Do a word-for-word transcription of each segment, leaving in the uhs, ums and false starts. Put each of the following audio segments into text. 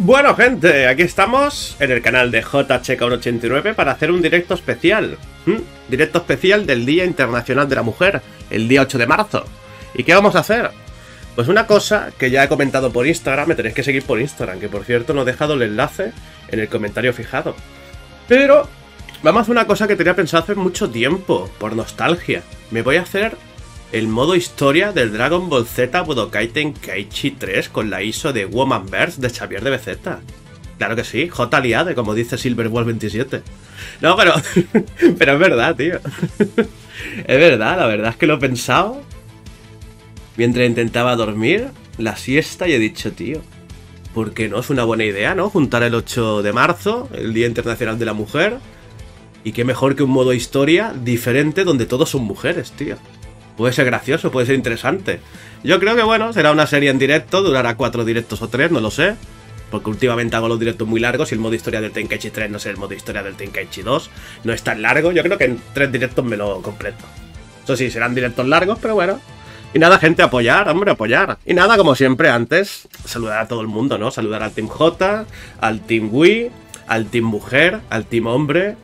Bueno, gente, aquí estamos en el canal de Jhkuno ochenta y nueve para hacer un directo especial. ¿Mm? Directo especial del Día Internacional de la Mujer, el día ocho de marzo. ¿Y qué vamos a hacer? Pues una cosa que ya he comentado por Instagram, me tenéis que seguir por Instagram, que por cierto no he dejado el enlace en el comentario fijado. Pero vamos a hacer una cosa que tenía pensado hace mucho tiempo, por nostalgia. Me voy a hacer el modo historia del Dragon Ball Z Budokai Tenkaichi tres con la I S O de Womanverse de Xavier D B Z. Claro que sí, J liade, como dice Silverwall veintisiete. No, pero... pero es verdad, tío. Es verdad, la verdad es que lo he pensado mientras intentaba dormir la siesta y he dicho, tío, ¿por qué no? Es una buena idea, ¿no? Juntar el ocho de marzo, el Día Internacional de la Mujer. Y qué mejor que un modo historia diferente donde todos son mujeres, tío. Puede ser gracioso, puede ser interesante. Yo creo que, bueno, será una serie en directo, durará cuatro directos o tres, no lo sé. Porque últimamente hago los directos muy largos y el modo historia del Tenkaichi tres, no sé, el modo historia del Tenkaichi dos no es tan largo. Yo creo que en tres directos me lo completo. Eso sí, serán directos largos, pero bueno. Y nada, gente, apoyar, hombre, apoyar. Y nada, como siempre antes, saludar a todo el mundo, ¿no? Saludar al Team J, al Team Wii, al Team Mujer, al Team Hombre,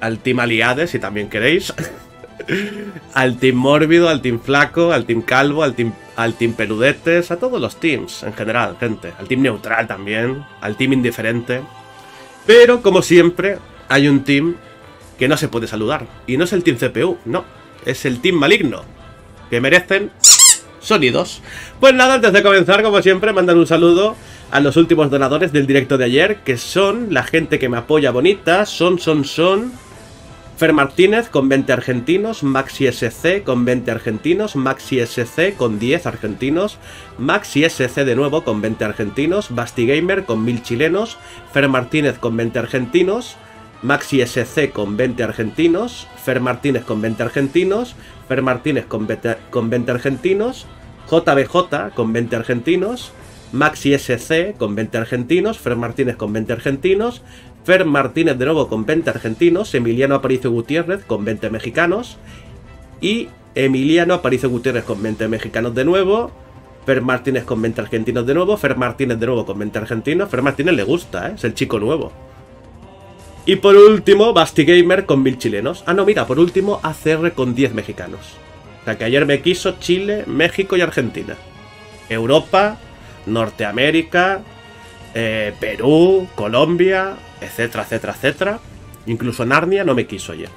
al Team Aliades, si también queréis. Al Team Mórbido, al Team Flaco, al Team Calvo, al Team, al Team Peludetes, a todos los teams en general, gente. Al Team Neutral también, al Team Indiferente. Pero, como siempre, hay un team que no se puede saludar. Y no es el Team C P U, no. Es el Team Maligno, que merecen sonidos. Pues nada, antes de comenzar, como siempre, mandar un saludo a los últimos donadores del directo de ayer, que son la gente que me apoya bonita, son, son, son... Fer Martínez con veinte argentinos, Maxi S C con veinte argentinos, Maxi S C con diez argentinos, Maxi S C de nuevo con veinte argentinos, Basti Gamer con mil chilenos, Fer Martínez con veinte argentinos, Maxi S C con veinte argentinos, Fer Martínez con veinte argentinos, Fer Martínez con veinte argentinos, J B J con veinte argentinos, Maxi S C con veinte argentinos, Fer Martínez con veinte argentinos, Fer Martínez de nuevo con veinte argentinos, Emiliano Aparicio Gutiérrez con veinte mexicanos y Emiliano Aparicio Gutiérrez con veinte mexicanos de nuevo, Fer Martínez con veinte argentinos de nuevo, Fer Martínez de nuevo con veinte argentinos. Fer Martínez le gusta, ¿eh? Es el chico nuevo. Y por último, Basti Gamer con mil chilenos. Ah, no, mira, por último, A C R con diez mexicanos. O sea, que ayer me quiso Chile, México y Argentina. Europa, Norteamérica, eh, Perú, Colombia... etcétera, etcétera, etcétera. Incluso Narnia no me quiso ayer.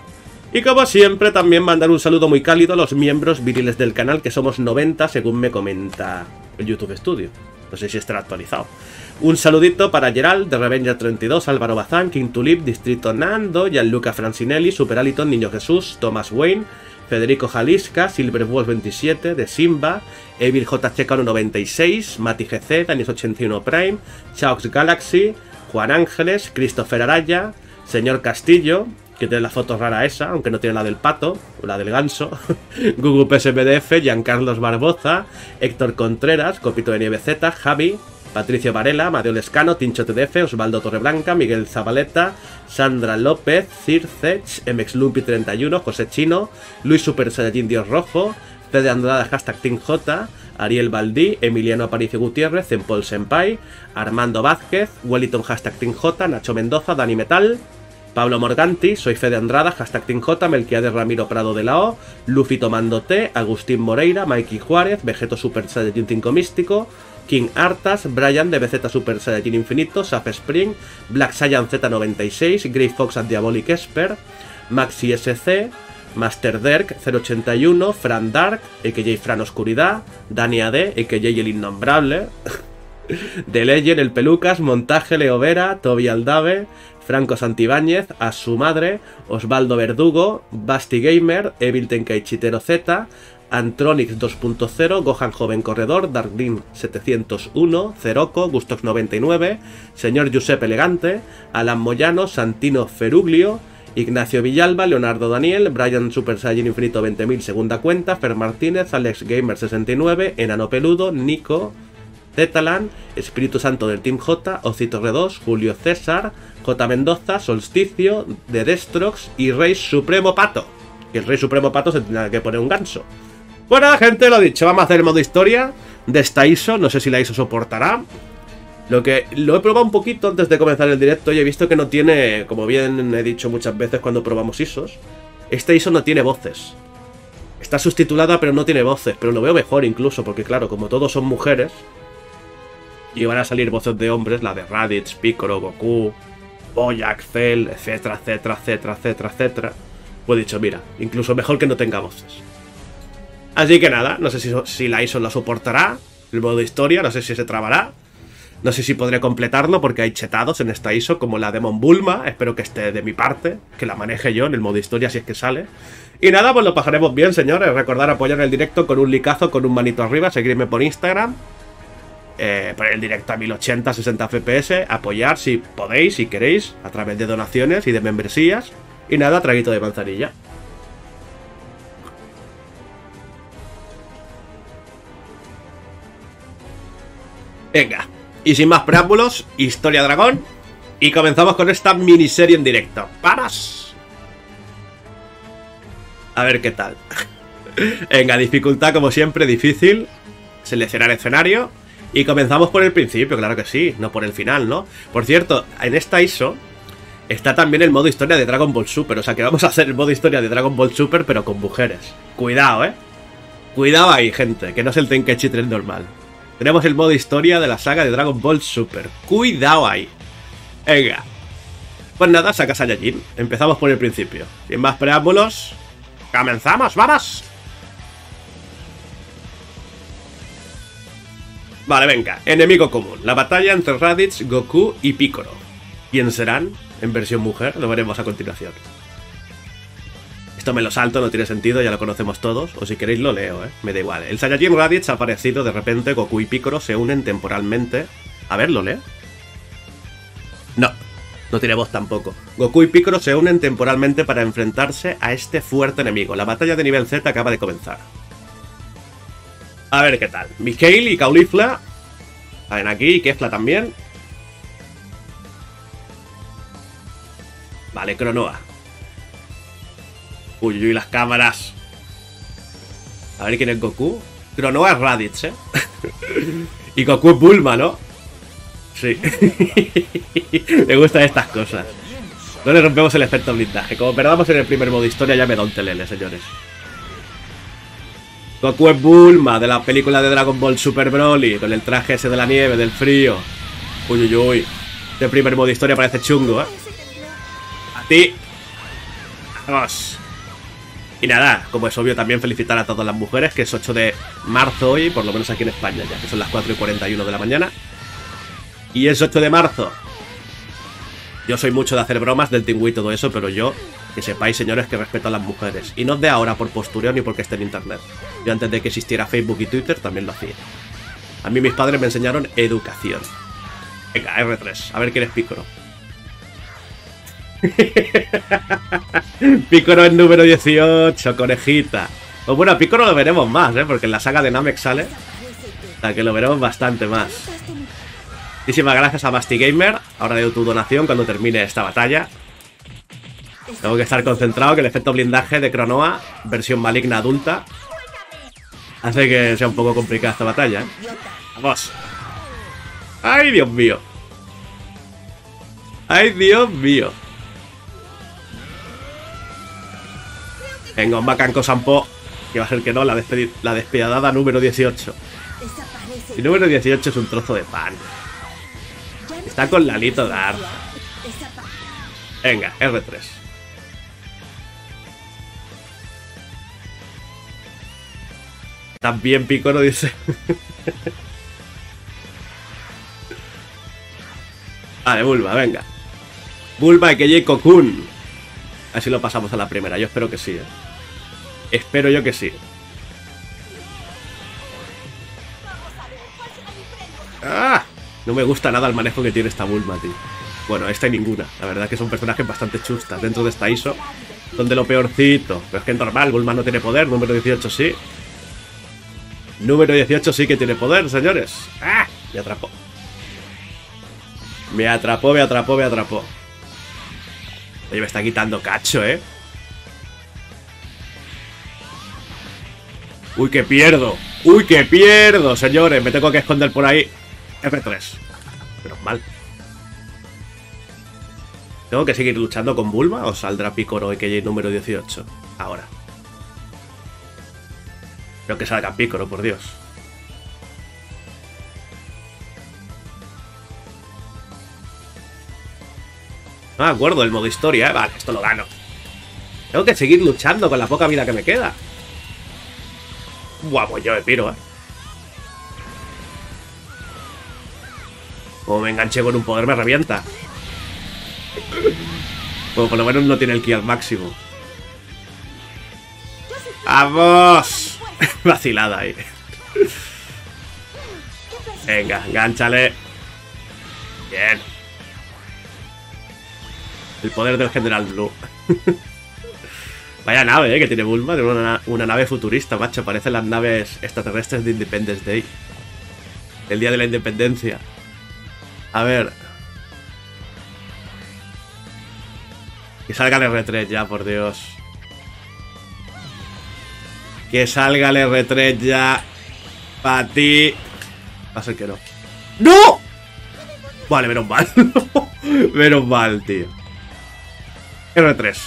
Y como siempre también mandar un saludo muy cálido a los miembros viriles del canal, que somos noventa según me comenta el YouTube Studio. No sé si estará actualizado. Un saludito para Gerald, de Revenger treinta y dos, Álvaro Bazán, King Tulip, Distrito Nando, Gianluca Francinelli, Superaliton, Niño Jesús, Thomas Wayne, Federico Jalisca, Silverwolf veintisiete, de Simba, Evil J C K noventa y seis, Mati G C, Danis ochenta y uno Prime, Chaux Galaxy, Juan Ángeles, Christopher Araya, Señor Castillo, que tiene la foto rara esa, aunque no tiene la del pato, o la del ganso, Gugu P S B D F, Giancarlos Barboza, Héctor Contreras, Copito de Nieve Z, Javi, Patricio Varela, Madeo Lescano, Tincho T D F, Osvaldo Torreblanca, Miguel Zabaleta, Sandra López, Circech, M X Lumpy treinta y uno, José Chino, Luis Super Saiyajin Dios Rojo, Fede Andrada, hashtag Team J, Ariel Valdí, Emiliano Aparicio Gutiérrez, Zempol Senpai, Armando Vázquez, Wellington, hashtag Team J, Nacho Mendoza, Dani Metal, Pablo Morganti, soy Fede Andrada, hashtag Team J, Melquiades Ramiro Prado de la O, Luffy Tomando T, Agustín Moreira, Mikey Juárez, Vegeto Super Saiyajin cinco Místico, King Artas, Brian de B Z Super Saiyajin Infinito, Saf Spring, Black Saiyan Z noventa y seis, Grey Fox at Diabolic Esper, Maxi S C, Master Derk cero ochenta y uno, Fran Dark, A K J Fran Oscuridad, Dani A D, A K J El Innombrable, The Legend, El Pelucas, Montaje, Leo Vera, Toby Aldave, Franco Santibáñez, A Su Madre, Osvaldo Verdugo, Basti Gamer, Evil Tenkaichitero Z, Antronix dos punto cero, Gohan Joven Corredor, Darklin setecientos uno, Zeroco, Gustox noventa y nueve, Señor Giuseppe Elegante, Alan Moyano, Santino Feruglio, Ignacio Villalba, Leonardo Daniel, Brian Super Saiyan Infinito veinte mil segunda cuenta, Fer Martínez, Alex Gamer sesenta y nueve, Enano Peludo, Nico, Zetalan, Espíritu Santo del Team J, Ocito R dos, Julio César, J Mendoza, Solsticio, The Destrox y Rey Supremo Pato. Que el Rey Supremo Pato se tendrá que poner un ganso. Bueno, gente, lo dicho, vamos a hacer el modo historia de esta I S O. No sé si la I S O soportará. Lo que lo he probado un poquito antes de comenzar el directo y he visto que no tiene, como bien he dicho muchas veces cuando probamos I S Os, esta I S O no tiene voces. Está subtitulada pero no tiene voces, pero lo veo mejor incluso, porque claro, como todos son mujeres y van a salir voces de hombres, la de Raditz, Piccolo, Goku, Boyac, Cell, etcétera, etcétera, etcétera, etcétera, etcétera, pues he dicho, mira, incluso mejor que no tenga voces. Así que nada, no sé si, si la I S O la soportará, el modo historia, no sé si se trabará. No sé si podré completarlo porque hay chetados en esta I S O, como la de Mon Bulma. Espero que esté de mi parte, que la maneje yo en el modo historia si es que sale. Y nada, pues lo pasaremos bien, señores. Recordar apoyar el directo con un likeazo, con un manito arriba. Seguirme por Instagram. Eh, poner el directo a mil ochenta, sesenta F P S. Apoyar si podéis, si queréis, a través de donaciones y de membresías. Y nada, traguito de manzanilla. Venga. Y sin más preámbulos, Historia Dragón, y comenzamos con esta miniserie en directo. ¡Paras! A ver qué tal. Venga, dificultad como siempre, difícil. Seleccionar escenario. Y comenzamos por el principio, claro que sí, no por el final, ¿no? Por cierto, en esta I S O está también el modo historia de Dragon Ball Super, o sea que vamos a hacer el modo historia de Dragon Ball Super, pero con mujeres. Cuidado, ¿eh? Cuidado ahí, gente, que no es el Tenkaichi tres normal. Tenemos el modo historia de la saga de Dragon Ball Super. ¡Cuidado ahí! Venga. Pues nada, saca Saiyajin. Empezamos por el principio. Sin más preámbulos, ¡comenzamos! ¡Vamos! Vale, venga. Enemigo común. La batalla entre Raditz, Goku y Piccolo. ¿Quién serán? En versión mujer. Lo veremos a continuación. Esto me lo salto, no tiene sentido, ya lo conocemos todos. O si queréis lo leo, ¿eh? Me da igual. El Saiyajin Raditz ha aparecido de repente, Goku y Piccolo se unen temporalmente. A ver, ¿lo leo? No, no tiene voz tampoco. Goku y Piccolo se unen temporalmente para enfrentarse a este fuerte enemigo. La batalla de nivel Z acaba de comenzar. A ver qué tal. Mikhail y Caulifla salen aquí, y Kefla también. Vale, Cronoa. Uy, uy, las cámaras. A ver quién es Goku. Cronoa es Raditz, ¿eh? Y Goku es Bulma, ¿no? Sí. Me gustan estas cosas. No le rompemos el efecto blindaje. Como perdamos en el primer modo historia, ya me da un telele, señores. Goku es Bulma, de la película de Dragon Ball Super Broly, con el traje ese de la nieve, del frío. Uy, uy, uy. Este primer modo historia parece chungo, ¿eh? A ti. Vamos. Y nada, como es obvio también felicitar a todas las mujeres, que es ocho de marzo hoy, por lo menos aquí en España ya, que son las cuatro y cuarenta y uno de la mañana. Y es ocho de marzo. Yo soy mucho de hacer bromas del tingüí y todo eso, pero yo, que sepáis, señores, que respeto a las mujeres. Y no de ahora por postureo ni porque esté en internet. Yo antes de que existiera Facebook y Twitter también lo hacía. A mí mis padres me enseñaron educación. Venga, R tres, a ver quién es Piccolo. Piccolo es número dieciocho, conejita. Pues bueno, a Piccolo lo veremos más, ¿eh? Porque en la saga de Namek sale. O sea que lo veremos bastante más. Muchísimas gracias a Mastigamer. Ahora de tu donación cuando termine esta batalla. Tengo que estar concentrado, que el efecto blindaje de Cronoa, versión maligna adulta, hace que sea un poco complicada esta batalla, ¿eh? Vamos. ¡Ay, Dios mío! ¡Ay, Dios mío! Venga, un Macanco Sampo, que va a ser que no, la, la despiadada número dieciocho. Y número dieciocho es un trozo de pan. Está con Lalito Dar. Venga, R tres. También Piccolo dice... Vale, Bulma, venga. Bulma y Keiko-kun. Así lo pasamos a la primera. Yo espero que sí, ¿eh? Espero yo que sí. ¡Ah! No me gusta nada el manejo que tiene esta Bulma, tío. Bueno, esta y ninguna. La verdad que son personajes bastante chustas dentro de esta I S O. Donde lo peorcito. Pero es que es normal, Bulma no tiene poder. Número dieciocho sí. Número dieciocho sí que tiene poder, señores. ¡Ah! Me atrapó. Me atrapó, me atrapó, me atrapó. Oye, me está quitando cacho, ¿eh? Uy, que pierdo. Uy, que pierdo, señores. Me tengo que esconder por ahí. F tres. Menos mal. ¿Tengo que seguir luchando con Bulma o saldrá Piccolo y K J número dieciocho? Ahora. Creo que salga Piccolo, por Dios. No me acuerdo del modo historia, ¿eh? Vale, esto lo gano. Tengo que seguir luchando con la poca vida que me queda. Guapo, yo me piro, ¿eh? Como me enganché con un poder, me revienta. Bueno, por lo menos no tiene el ki al máximo. ¡Vamos! Vacilada ahí. Venga, engánchale. Bien. El poder del General Blue. Vaya nave, ¿eh? Que tiene Bulma. Tiene una, una nave futurista, macho. Parecen las naves extraterrestres de Independence Day. El día de la independencia. A ver. Que salga el R tres ya, por Dios. Que salga el R tres ya. Para ti. Va a ser que no. ¡No! Vale, menos mal. Menos mal, tío. R tres.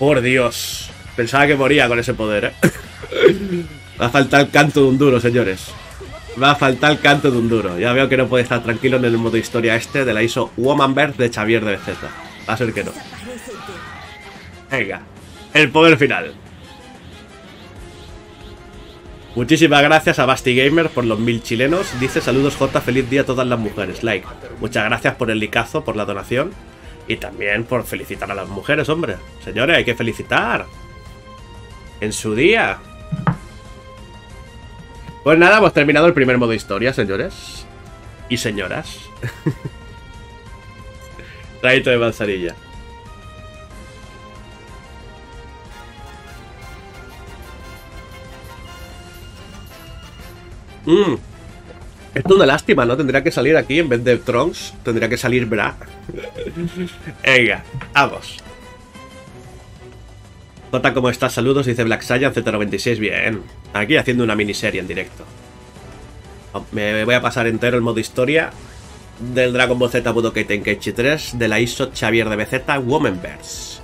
Por Dios. Pensaba que moría con ese poder, ¿eh? Va a faltar el canto de un duro, señores. Va a faltar el canto de un duro. Ya veo que no puede estar tranquilo en el modo historia este de la I S O Womanverse de Xavier D B Z. Va a ser que no. Venga. El poder final. Muchísimas gracias a Basti Gamer por los mil chilenos. Dice: saludos J, feliz día a todas las mujeres. Like. Muchas gracias por el licazo, por la donación. Y también por felicitar a las mujeres, hombre. Señores, hay que felicitar. En su día. Pues nada, hemos terminado el primer modo historia, señores. Y señoras. Traguito de manzanilla. Mmm. Esto es una lástima, ¿no? Tendría que salir aquí en vez de Trunks. Tendría que salir Bra. Venga, vamos. Jota, ¿cómo estás? Saludos, dice Black Saiyan Z noventa y seis. Bien. Aquí haciendo una miniserie en directo. Me voy a pasar entero el modo historia del Dragon Ball Z Budokai Tenkaichi tres de la I S O Xavier D B Z Womanverse.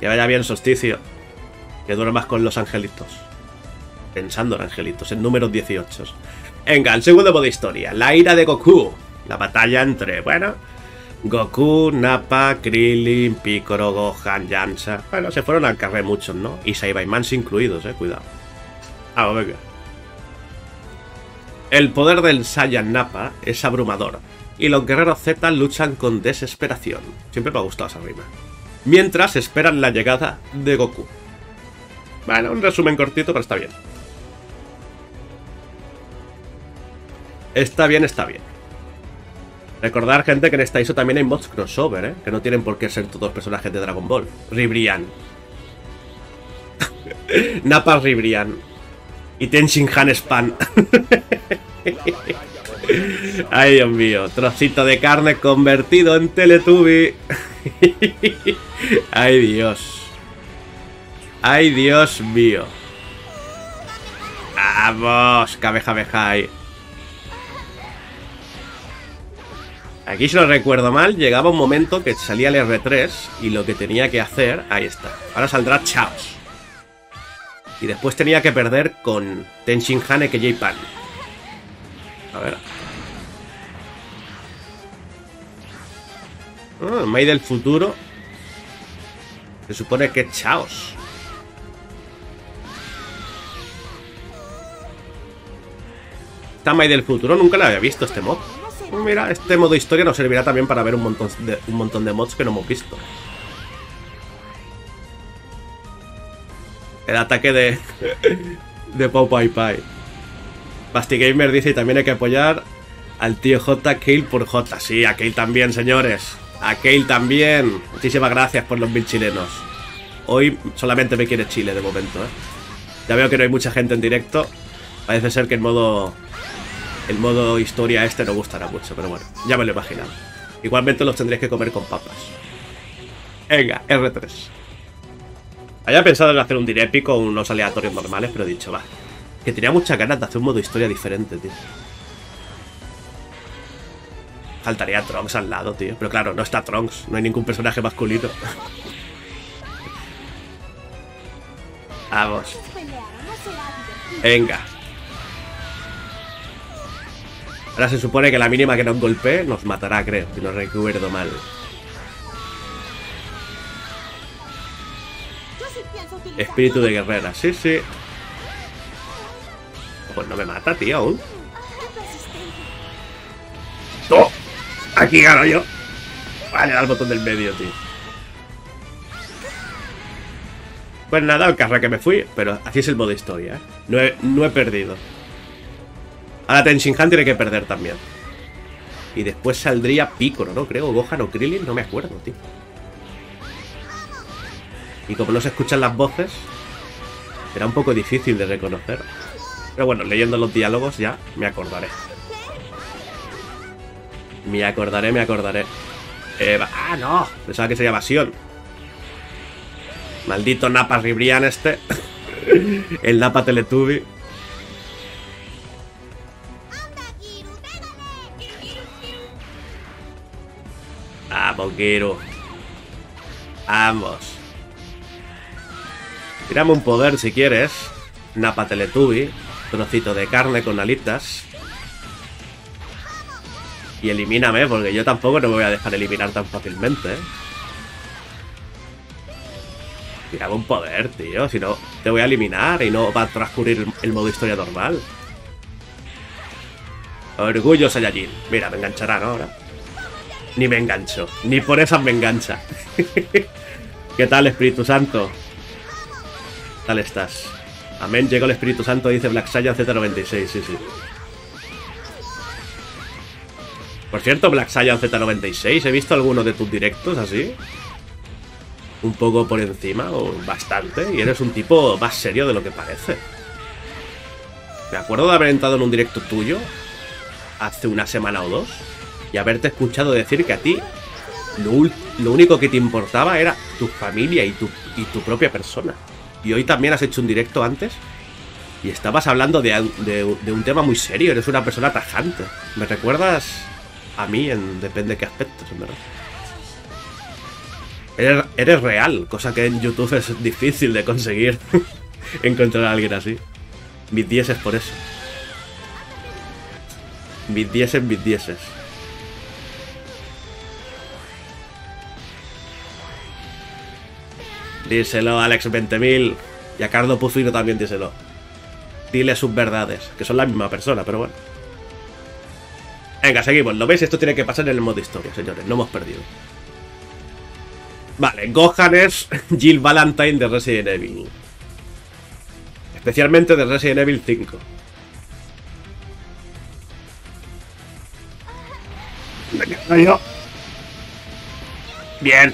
Que vaya bien solsticio. Que dure más con los angelitos. Pensando en angelitos, en números dieciocho. Venga, el segundo modo de historia. La ira de Goku. La batalla entre, bueno, Goku, Nappa, Krilin, Piccolo, Gohan, Yansa. Bueno, se fueron al carrer muchos, ¿no? Y Saibaimans incluidos, eh, cuidado. Ah, venga. El poder del Saiyan Nappa es abrumador. Y los guerreros Z luchan con desesperación. Siempre me ha gustado esa rima. Mientras esperan la llegada de Goku. Bueno, un resumen cortito, pero está bien. Está bien, está bien. Recordad, gente, que en esta I S O también hay mods crossover, ¿eh? Que no tienen por qué ser todos personajes de Dragon Ball. Ribrian. Nappa Ribrian. Y Tenshin Han Span. Ay, Dios mío. Trocito de carne convertido en Teletubby. Ay, Dios. Ay, Dios mío. Vamos, cabeja, bejai. Aquí, si no recuerdo mal, llegaba un momento que salía el R tres y lo que tenía que hacer... Ahí está. Ahora saldrá Chaos. Y después tenía que perder con Tenshin Han J Pan. A ver. Ah, May del futuro. Se supone que es Chaos. Esta May del futuro nunca la había visto, este mod. Mira, este modo historia nos servirá también para ver un montón de, un montón de mods que no hemos visto. El ataque de de Popeye Pie. Basti Gamer dice: y también hay que apoyar al tío J, Kale por J. Sí, a Kale también, señores. A Kale también. Muchísimas gracias por los mil chilenos. Hoy solamente me quiere Chile de momento, ¿eh? Ya veo que no hay mucha gente en directo. Parece ser que el modo... El modo historia este no gustará mucho, pero bueno, ya me lo he imaginado. Igualmente los tendréis que comer con papas. Venga, R tres. Había pensado en hacer un direct con unos aleatorios normales, pero he dicho, va. Que tenía muchas ganas de hacer un modo historia diferente, tío. Faltaría a Trunks al lado, tío. Pero claro, no está Trunks. No hay ningún personaje masculino. Vamos. Venga. Ahora se supone que la mínima que nos golpee nos matará, creo. Si no recuerdo mal. Espíritu de guerrera, sí, sí. Pues no me mata, tío, aún. ¡Oh! Aquí gano yo. Vale, da el botón del medio, tío. Pues nada, el carro que me fui. Pero así es el modo historia, ¿eh? No he, no he perdido. Ahora Ten Shin Han tiene que perder también. Y después saldría Piccolo, ¿no? Creo, Gohan o Krilin, no me acuerdo, tío. Y como no se escuchan las voces, será un poco difícil de reconocer. Pero bueno, leyendo los diálogos ya me acordaré. Me acordaré, me acordaré. Eva. ¡Ah, no! Pensaba que sería Evasión. Maldito Nappa Ribrian este. El Nappa Teletubby. Vamos, Giru. Vamos. Tirame un poder si quieres. Nappa Teletubby. Trocito de carne con alitas. Y elimíname, porque yo tampoco no me voy a dejar eliminar tan fácilmente, ¿eh? Tirame un poder, tío. Si no, te voy a eliminar y no va a transcurrir el modo historia normal. Orgullo Saiyajin. Mira, me enganchará, ¿no? Ahora. Ni me engancho. Ni por esas me engancha. ¿Qué tal, Espíritu Santo? ¿Qué tal estás? Amén, llegó el Espíritu Santo, dice Black Saiyan Z noventa y seis, sí, sí. Por cierto, Black Saiyan Z noventa y seis, he visto algunos de tus directos así. Un poco por encima, o bastante, y eres un tipo más serio de lo que parece. Me acuerdo de haber entrado en un directo tuyo, hace una semana o dos, y haberte escuchado decir que a ti lo, lo único que te importaba era tu familia y tu, y tu propia persona. Y hoy también has hecho un directo antes, y estabas hablando de, de, de un tema muy serio, eres una persona tajante. ¿Me recuerdas...? A mí, en, depende de qué aspectos, en verdad. Eres, eres real, cosa que en YouTube es difícil de conseguir. Encontrar a alguien así. Mis dieces por eso. Mis dieces, mis dieces. Díselo, Alex veinte mil. Y a Cardo Pufino también díselo. Dile sus verdades, que son la misma persona, pero bueno. Venga, seguimos. ¿Lo veis? Esto tiene que pasar en el modo historia, señores. No hemos perdido. Vale, Gohan es Jill Valentine de Resident Evil. Especialmente de Resident Evil cinco. Venga, bien.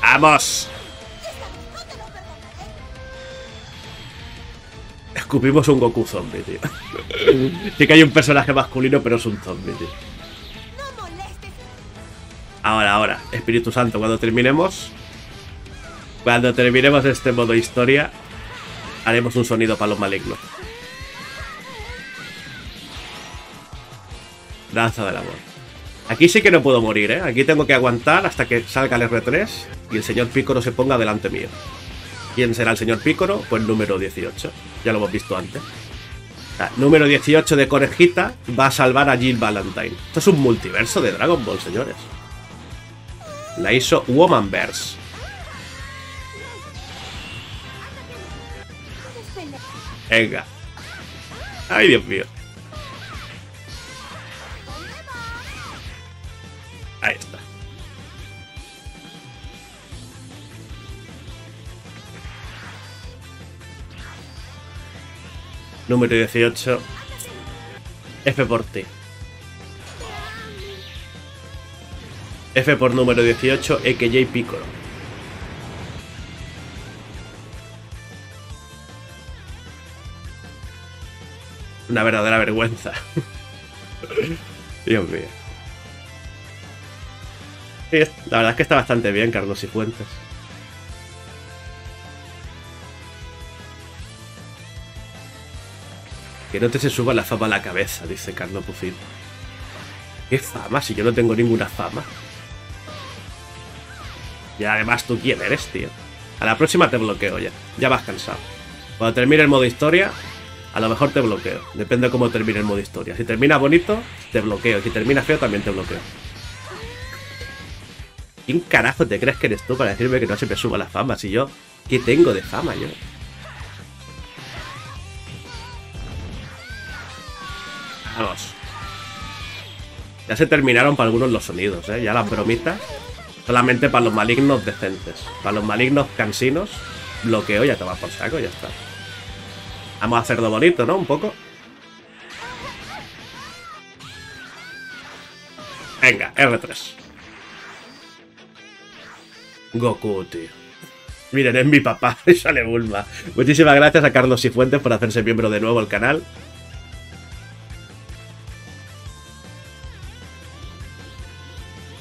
Vamos. Escupimos un Goku zombie, tío. Sí que hay un personaje masculino, pero es un zombie, tío. Ahora, ahora, Espíritu Santo, cuando terminemos. Cuando terminemos este modo historia, haremos un sonido para los malignos. Danza del amor. Aquí sí que no puedo morir, ¿eh? Aquí tengo que aguantar hasta que salga el R tres y el señor Piccolo se ponga delante mío. ¿Quién será el señor Piccolo? Pues número dieciocho. Ya lo hemos visto antes. La número dieciocho de Conejita va a salvar a Jill Valentine. Esto es un multiverso de Dragon Ball, señores. La hizo Womanverse. Venga. Ay, Dios mío. Ahí está. Número dieciocho. F por ti. F por número dieciocho, E K J Piccolo. Una verdadera vergüenza. Dios mío. La verdad es que está bastante bien, Carlos Cifuentes. Que no te se suba la fama a la cabeza, dice Carlos Pucín. ¿Qué fama? Si yo no tengo ninguna fama. Y además, ¿tú quién eres, tío? A la próxima te bloqueo ya. Ya vas cansado. Cuando termine el modo historia, a lo mejor te bloqueo. Depende de cómo termine el modo historia. Si termina bonito, te bloqueo. Si termina feo, también te bloqueo. ¿Quién carajo te crees que eres tú para decirme que no se me suba la fama? Si yo... ¿Qué tengo de fama yo? Vamos. Ya se terminaron para algunos los sonidos, ¿eh? Ya las bromitas. Solamente para los malignos decentes. Para los malignos cansinos, bloqueo, ya te vas por saco, ya está. Vamos a hacerlo bonito, ¿no? Un poco. Venga, erre tres. Goku, tío. Miren, es mi papá. Sale Bulma. Muchísimas gracias a Carlos Cifuentes por hacerse miembro de nuevo al canal.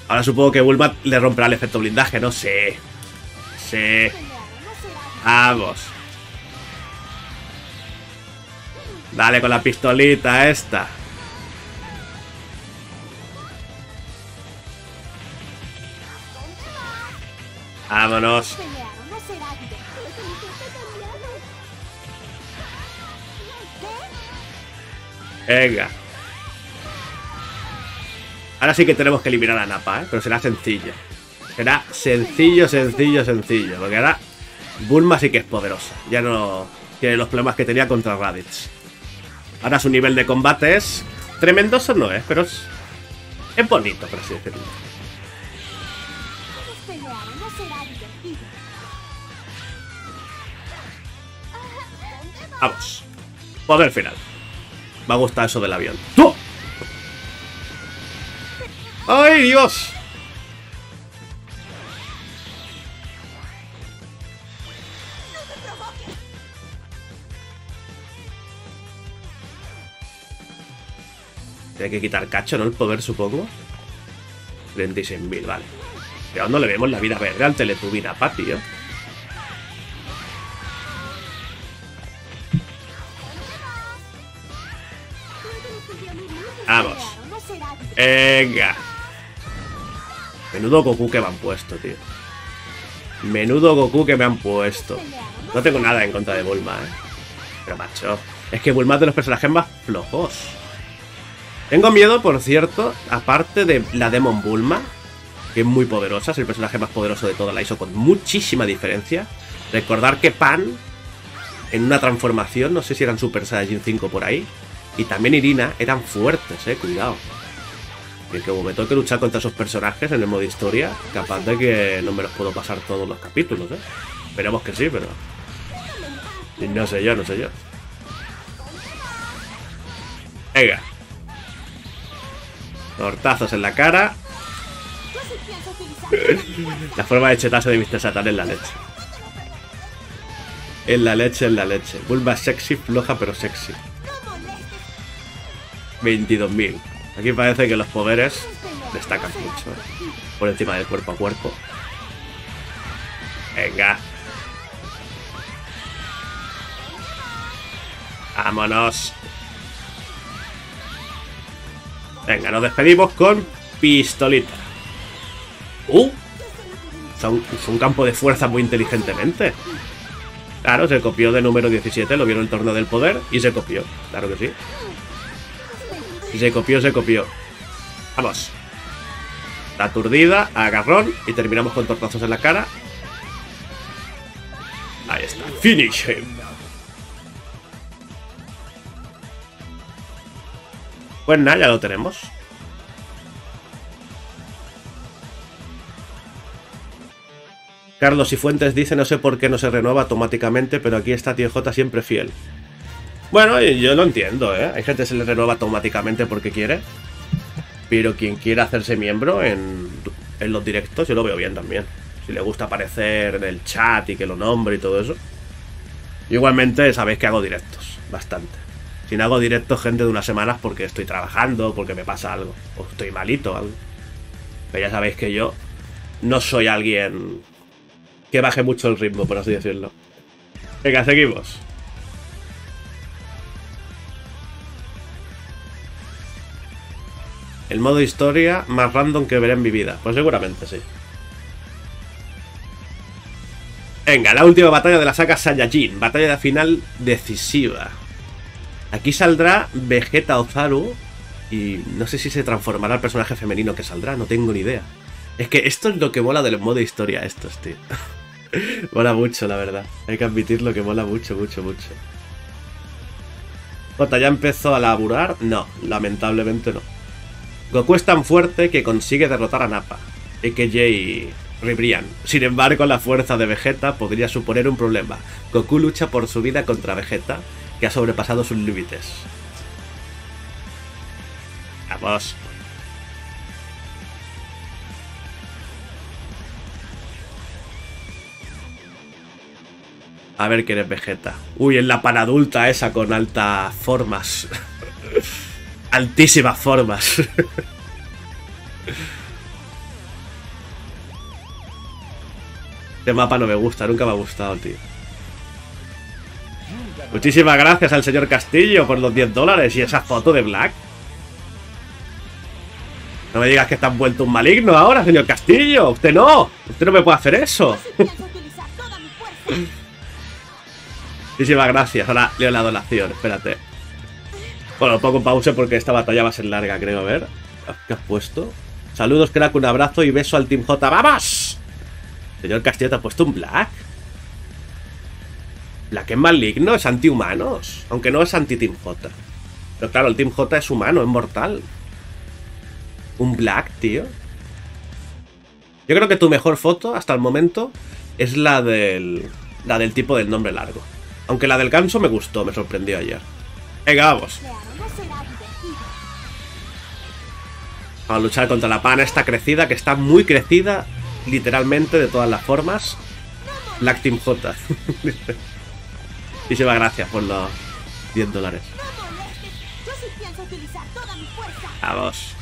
Ahora supongo que Bulma le romperá el efecto blindaje, ¿no? Sí. Sí. Vamos. Dale con la pistolita esta. Vámonos. Venga. Ahora sí que tenemos que eliminar a Nappa, ¿eh? Pero será sencillo. Será sencillo, sencillo, sencillo. Porque ahora Bulma sí que es poderosa. Ya no tiene los problemas que tenía contra Raditz. Ahora su nivel de combate es... Tremendoso no es, pero es... Es bonito, por así decirlo. Vamos. Poder final. Me ha gustado eso del avión. ¡Oh! ¡Ay, Dios! Tiene que quitar cacho, ¿no? El poder, supongo. treinta y seis mil, vale. Pero no le vemos la vida verga al Teletubina, papi, tío. Vamos. Venga. Menudo Goku que me han puesto, tío. Menudo Goku que me han puesto. No tengo nada en contra de Bulma, eh. Pero macho, es que Bulma es de los personajes más flojos. Tengo miedo, por cierto, aparte de la Demon Bulma, que es muy poderosa, es el personaje más poderoso de toda la I S O con muchísima diferencia. Recordar que Pan, en una transformación, no sé si eran Super Saiyajin cinco por ahí, y también Irina, eran fuertes, eh, cuidado. Y que me tengo que luchar contra esos personajes en el modo historia, capaz de que no me los puedo pasar todos los capítulos, eh. Esperemos que sí, pero... No sé yo, no sé yo. Venga. Tortazos en la cara. La forma de chetazo de mister Satan en la leche. En la leche, en la leche. Bulma sexy, floja pero sexy. veintidós mil. Aquí parece que los poderes destacan mucho, ¿eh? Por encima del cuerpo a cuerpo. Venga. Vámonos. Venga, nos despedimos con pistolita. ¡Uh! Son, son un campo de fuerza muy inteligentemente. Claro, se copió de número diecisiete, lo vieron el torneo del poder y se copió. Claro que sí. Se copió, se copió. Vamos. La aturdida, agarrón y terminamos con tortazos en la cara. Ahí está. Finish him. Pues nada, ya lo tenemos. Carlos Cifuentes dice, no sé por qué no se renueva automáticamente, pero aquí está Tío J siempre fiel. Bueno, yo lo entiendo, ¿eh? Hay gente que se le renueva automáticamente porque quiere. Pero quien quiera hacerse miembro en, en los directos, yo lo veo bien también. Si le gusta aparecer en el chat y que lo nombre y todo eso. Igualmente sabéis que hago directos, bastante. Si no hago directos, gente, de unas semanas porque estoy trabajando, porque me pasa algo. O estoy malito o algo. Pero ya sabéis que yo no soy alguien que baje mucho el ritmo, por así decirlo. Venga, seguimos. El modo historia más random que veré en mi vida. Pues seguramente sí. Venga, la última batalla de la saga Saiyajin. Batalla de final decisiva. Aquí saldrá Vegeta Ozaru. Y no sé si se transformará el personaje femenino que saldrá. No tengo ni idea. Es que esto es lo que mola del modo historia estos, tío. Mola mucho, la verdad. Hay que admitirlo que mola mucho, mucho, mucho. Jota, ¿ya empezó a laburar? No, lamentablemente no. Goku es tan fuerte que consigue derrotar a Nappa, a k a. Ribrian. Sin embargo, la fuerza de Vegeta podría suponer un problema. Goku lucha por su vida contra Vegeta, que ha sobrepasado sus límites. Vamos. A ver quién es Vegeta. Uy, en la panadulta esa con altas formas. Altísimas formas. Este mapa no me gusta, nunca me ha gustado, tío. Muchísimas gracias al señor Castillo por los diez dólares y esa foto de Black. No me digas que estás vuelto un maligno ahora, señor Castillo. Usted no. Usted no me puede hacer eso. Muchísimas gracias. Ahora leo la donación. Espérate. Bueno, pongo pausa porque esta batalla va a ser larga, creo. A ver. ¿Qué has puesto? Saludos, crack. Un abrazo y beso al Team J. ¡Vamos! Señor Castillo, ¿te ha puesto un Black? Black es maligno. Es antihumanos. Aunque no es anti-Team J. Pero claro, el Team J es humano, es mortal. Un Black, tío. Yo creo que tu mejor foto hasta el momento es la del, la del tipo del nombre largo. Aunque la del ganso me gustó, me sorprendió ayer. Venga, vamos. Vamos a luchar contra la pana esta crecida, que está muy crecida, literalmente, de todas las formas. Black Team J. Y se va, gracias por los diez dólares. Vamos.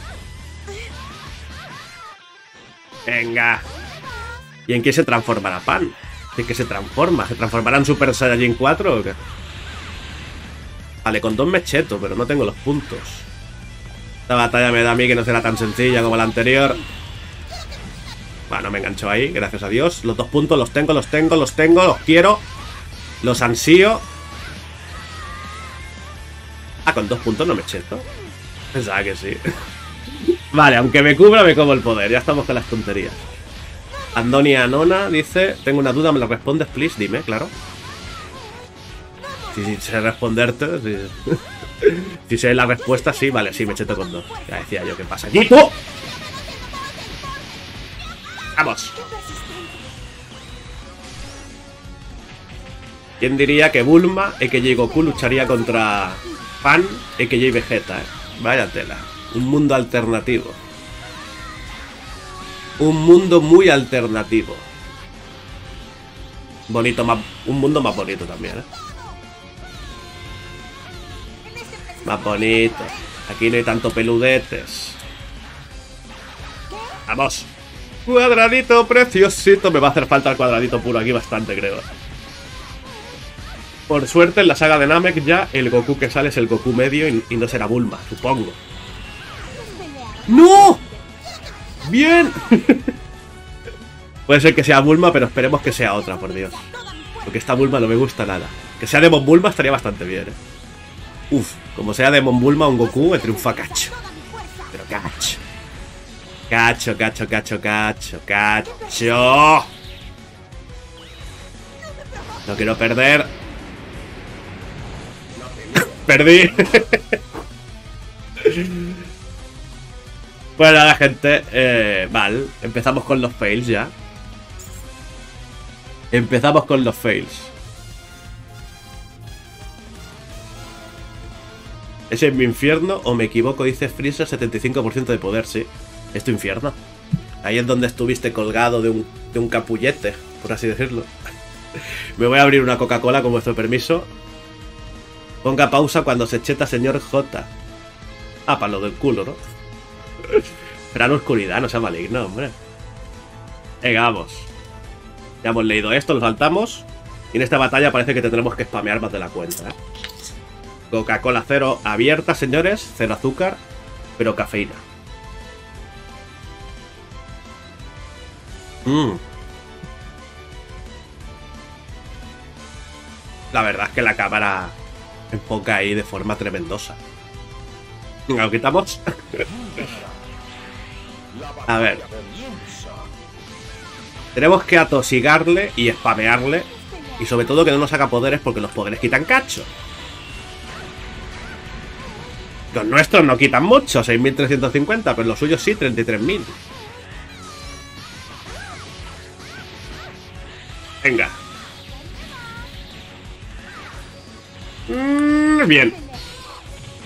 Venga. ¿Y en qué se transformará Pan? ¿En qué se transforma? ¿Se transformará en Super Saiyajin cuatro o qué? Vale, con dos mechetos, pero no tengo los puntos. Esta batalla me da a mí que no será tan sencilla como la anterior. Bueno, me enganchó ahí, gracias a Dios. Los dos puntos los tengo, los tengo, los tengo, los quiero. Los ansío. Ah, con dos puntos no me cheto. Pensaba que sí. Vale, aunque me cubra, me como el poder. Ya estamos con las tonterías. Andonia Nona dice... Tengo una duda, ¿me la respondes, please? Dime, claro. Si sí, sí, sé responderte... Si sí. Sí, sé la respuesta, sí. Vale, sí, me cheto con dos. Ya decía yo, ¿qué pasa aquí? ¡Oh! ¡Vamos! ¿Quién diría que Bulma, a k a. Goku, lucharía contra Pan, a k a. Vegeta? ¿Eh? Vaya tela. Un mundo alternativo. Un mundo muy alternativo. Bonito más... Un mundo más bonito también, ¿eh? Más bonito. Aquí no hay tanto peludetes. ¡Vamos! Cuadradito preciosito. Me va a hacer falta el cuadradito puro aquí bastante, creo. Por suerte, en la saga de Namek ya el Goku que sale es el Goku medio y, y no será Bulma, supongo. ¡No! ¡Bien! Puede ser que sea Bulma, pero esperemos que sea otra, por Dios. Porque esta Bulma no me gusta nada. Que sea Demon Bulma estaría bastante bien, ¿eh? Uf, como sea Demon Bulma un Goku, me triunfa cacho. Pero cacho. Cacho, cacho, cacho, cacho, cacho. No quiero perder. Perdí. Bueno, la gente, eh, vale, empezamos con los fails ya. Empezamos con los fails. ¿Es en mi infierno o me equivoco? Dice Freezer, setenta y cinco por ciento de poder, sí. Es tu infierno. Ahí es donde estuviste colgado de un, de un capullete, por así decirlo. Me voy a abrir una Coca-Cola con vuestro permiso. Ponga pausa cuando se cheta, señor J. Ah, para lo del culo, ¿no? Gran oscuridad, no sea maligno, hombre. Venga, vamos. Ya hemos leído esto, lo saltamos. Y en esta batalla parece que tendremos que spamear más de la cuenta, ¿eh? Coca-Cola cero abierta, señores. Cero azúcar, pero cafeína. Mm. La verdad es que la cámara enfoca ahí de forma tremendosa. Venga, lo quitamos. A ver. Tenemos que atosigarle y spamearle. Y sobre todo que no nos saca poderes, porque los poderes quitan cacho. Los nuestros no quitan mucho, seis mil trescientos cincuenta, pero los suyos sí, treinta y tres mil. Venga. Mm, bien.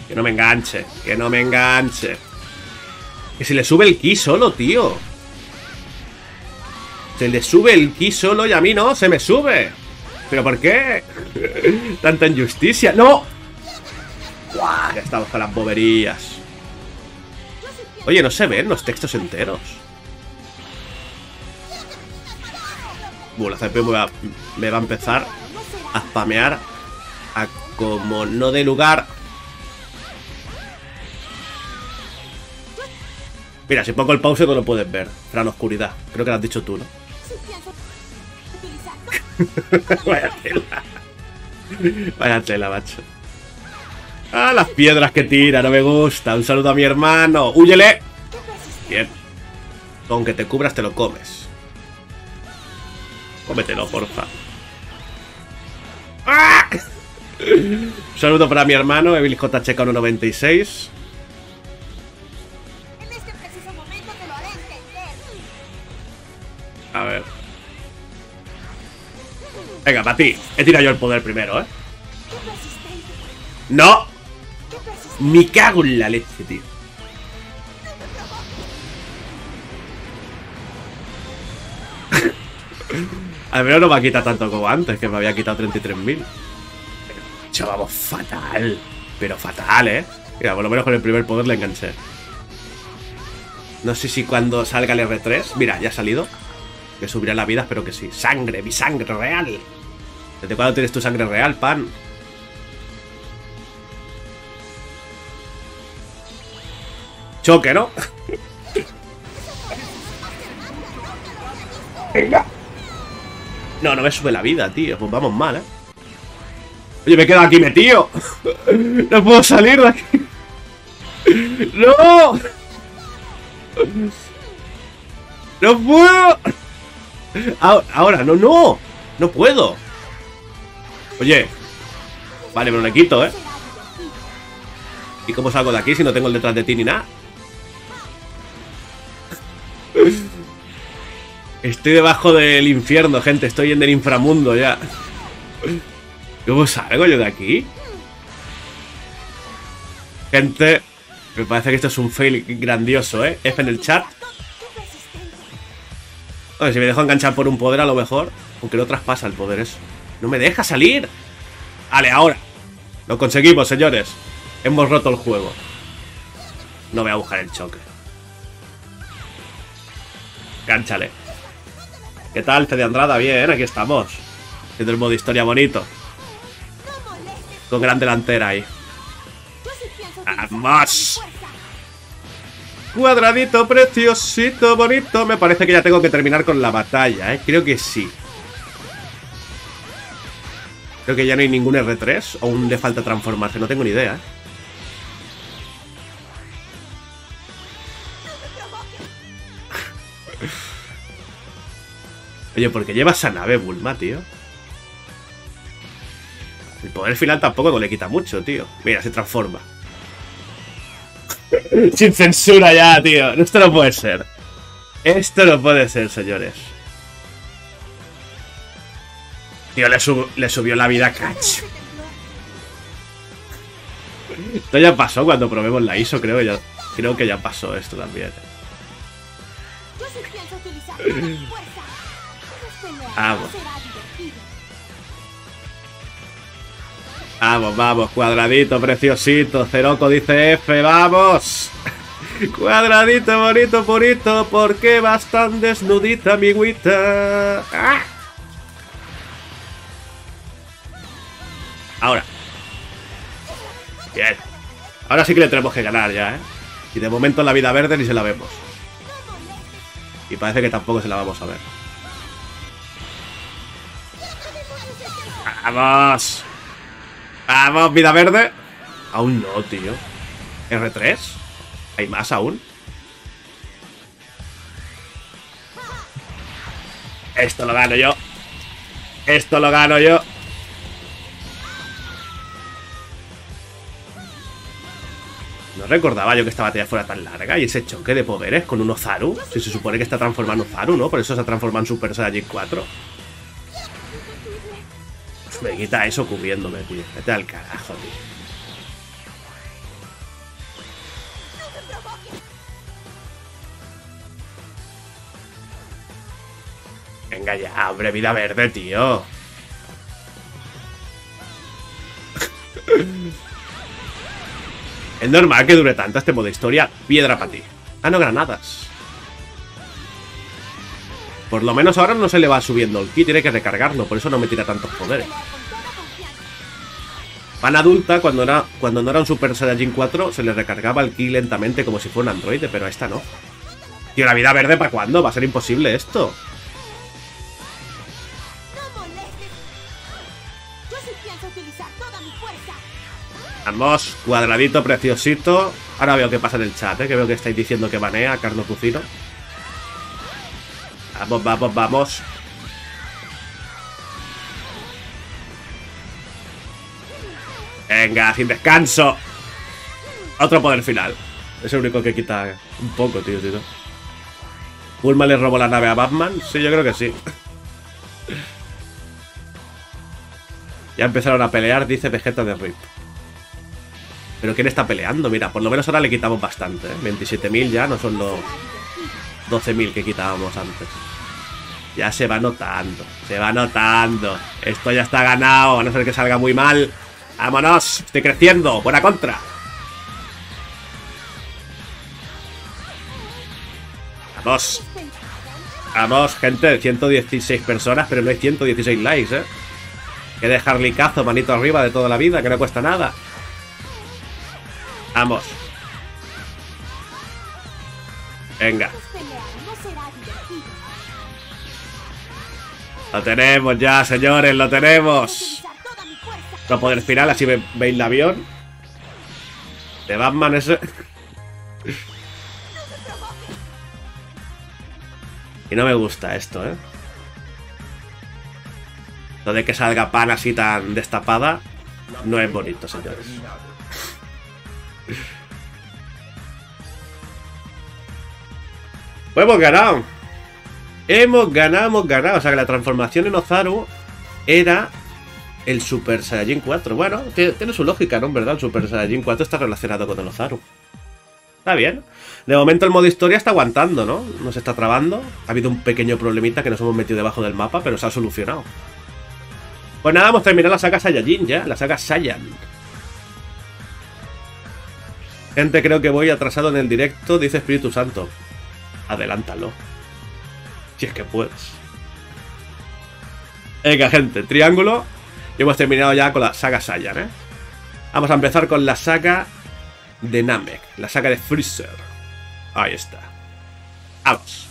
Que no me enganche, que no me enganche. Que se le sube el ki solo, tío. Se le sube el ki solo y a mí no, se me sube. ¿Pero por qué? Tanta injusticia. ¡No! Buah, ya estamos con las boberías. Oye, no se ven los textos enteros. Bueno, la C P me va, me va a empezar a spamear a como no dé lugar. Mira, si pongo el pause no lo puedes ver. Gran oscuridad. Creo que lo has dicho tú, ¿no? Vaya tela. Vaya tela, macho. Ah, las piedras que tira, no me gusta. Un saludo a mi hermano. ¡Húyele! Bien. Aunque te cubras, te lo comes. Cómetelo, porfa. ¡Ah! Un saludo para mi hermano, Evil J H K uno noventa y seis. A ver. Venga, para ti. He tirado yo el poder primero, ¿eh? ¡No! Me cago en la leche, tío. Al menos no me ha quitado tanto como antes, que me había quitado treinta y tres mil. Chavamos fatal. Pero fatal, ¿eh? Mira, por lo menos con el primer poder le enganché. No sé si cuando salga el R tres... Mira, ya ha salido. Que subirá la vida, espero que sí. ¡Sangre! ¡Mi sangre real! ¿Desde cuándo tienes tu sangre real, pan? Choque, ¿no? Venga. No, no me sube la vida, tío. Pues vamos mal, ¿eh? Oye, me he quedado aquí metido. No puedo salir de aquí. ¡No! ¡No puedo! Ahora, ahora no, no. No puedo. Oye. Vale, me lo quito, ¿eh? ¿Y cómo salgo de aquí si no tengo el detrás de ti ni nada? Estoy debajo del infierno, gente. Estoy en el inframundo ya. ¿Cómo salgo yo de aquí? Gente, me parece que esto es un fail grandioso, ¿eh? F en el chat. A ver, si me dejo enganchar por un poder a lo mejor. Aunque no traspasa el poder eso. ¡No me deja salir! Vale, ahora. Lo conseguimos, señores. Hemos roto el juego. No voy a buscar el choque. Cánchale. ¿Qué tal, Fede Andrada? Bien, aquí estamos. Haciendo el modo historia bonito. Con gran delantera ahí. ¡Vamos! Cuadradito, preciosito, bonito. Me parece que ya tengo que terminar con la batalla, ¿eh? Creo que sí. Creo que ya no hay ningún R tres. O aún le falta transformarse, no tengo ni idea, ¿eh? Oye, ¿por qué lleva esa nave, Bulma, tío? El poder final tampoco no le quita mucho, tío. Mira, se transforma. Sin censura ya, tío. Esto no puede ser. Esto no puede ser, señores. Tío, le, sub le subió la vida a cacho. Esto ya pasó cuando probemos la I S O, creo. Ya, creo que ya pasó esto también. Vamos. Vamos, vamos, cuadradito, preciosito. Ceroco dice F, vamos. Cuadradito, bonito, purito. ¿Por qué vas tan desnudita, mi güita? ¡Ah! Ahora. Bien. Ahora sí que le tenemos que ganar ya, ¿eh? Y de momento en la vida verde ni se la vemos. Y parece que tampoco se la vamos a ver. ¡Vamos! ¡Vamos, vida verde! Aún no, tío. ¿R tres? ¿Hay más aún? Esto lo gano yo. Esto lo gano yo. No recordaba yo que esta batalla fuera tan larga. Y ese choque de poderes con un Ozaru. Si se supone que está transformando Ozaru, ¿no? Por eso se ha transformado en Super Saiyajin cuatro. Pues me quita eso cubriéndome, tío. Vete al carajo, tío. Venga ya, hombre, vida verde, tío. Es normal que dure tanto este modo de historia. Piedra para ti. Ah, no, granadas. Por lo menos ahora no se le va subiendo el ki. Tiene que recargarlo, por eso no me tira tantos poderes. Pan adulta, cuando, era, cuando no era un Super Saiyajin cuatro, se le recargaba el ki lentamente como si fuera un androide, pero a esta no. Tío, la vida verde, ¿para cuándo? Va a ser imposible esto. Vamos, cuadradito, preciosito. Ahora veo qué pasa en el chat, ¿eh? Que veo que estáis diciendo que banea Carlos Cucino. Vamos, vamos, vamos. Venga, sin descanso. Otro poder final. Es el único que quita un poco, tío, tío. ¿Bulma le robó la nave a Batman? Sí, yo creo que sí. Ya empezaron a pelear, dice Vegeta de Rip. Pero ¿quién está peleando? Mira, por lo menos ahora le quitamos bastante, ¿eh? veintisiete mil ya, no son los doce mil que quitábamos antes. Ya se va notando, se va notando. Esto ya está ganado, a no ser que salga muy mal. ¡Vámonos! Estoy creciendo, buena contra. Vamos. Vamos, gente, ciento dieciséis personas, pero no hay ciento dieciséis likes, ¿eh? Hay que dejar likeazo, manito arriba de toda la vida, que no cuesta nada. Vamos. Venga. Lo tenemos ya, señores, lo tenemos. No poder final, así ve, veis el avión. De Batman ese. Y no me gusta esto, ¿eh? Lo de que salga pan así tan destapada no es bonito, señores. Pues hemos ganado. Hemos ganado, hemos ganado. O sea que la transformación en Ozaru era el Super Saiyajin cuatro. Bueno, tiene su lógica, ¿no? En verdad, el Super Saiyajin cuatro está relacionado con el Ozaru. Está bien. De momento el modo historia está aguantando, ¿no? No se está trabando. Ha habido un pequeño problemita que nos hemos metido debajo del mapa, pero se ha solucionado. Pues nada, hemos terminado la saga Saiyajin ya. La saga Saiyan. Gente, creo que voy atrasado en el directo, dice Espíritu Santo. Adelántalo. Si es que puedes. Venga, gente, triángulo. Y hemos terminado ya con la saga Saiyan, ¿eh? Vamos a empezar con la saga de Namek. La saga de Freezer. Ahí está. Vamos.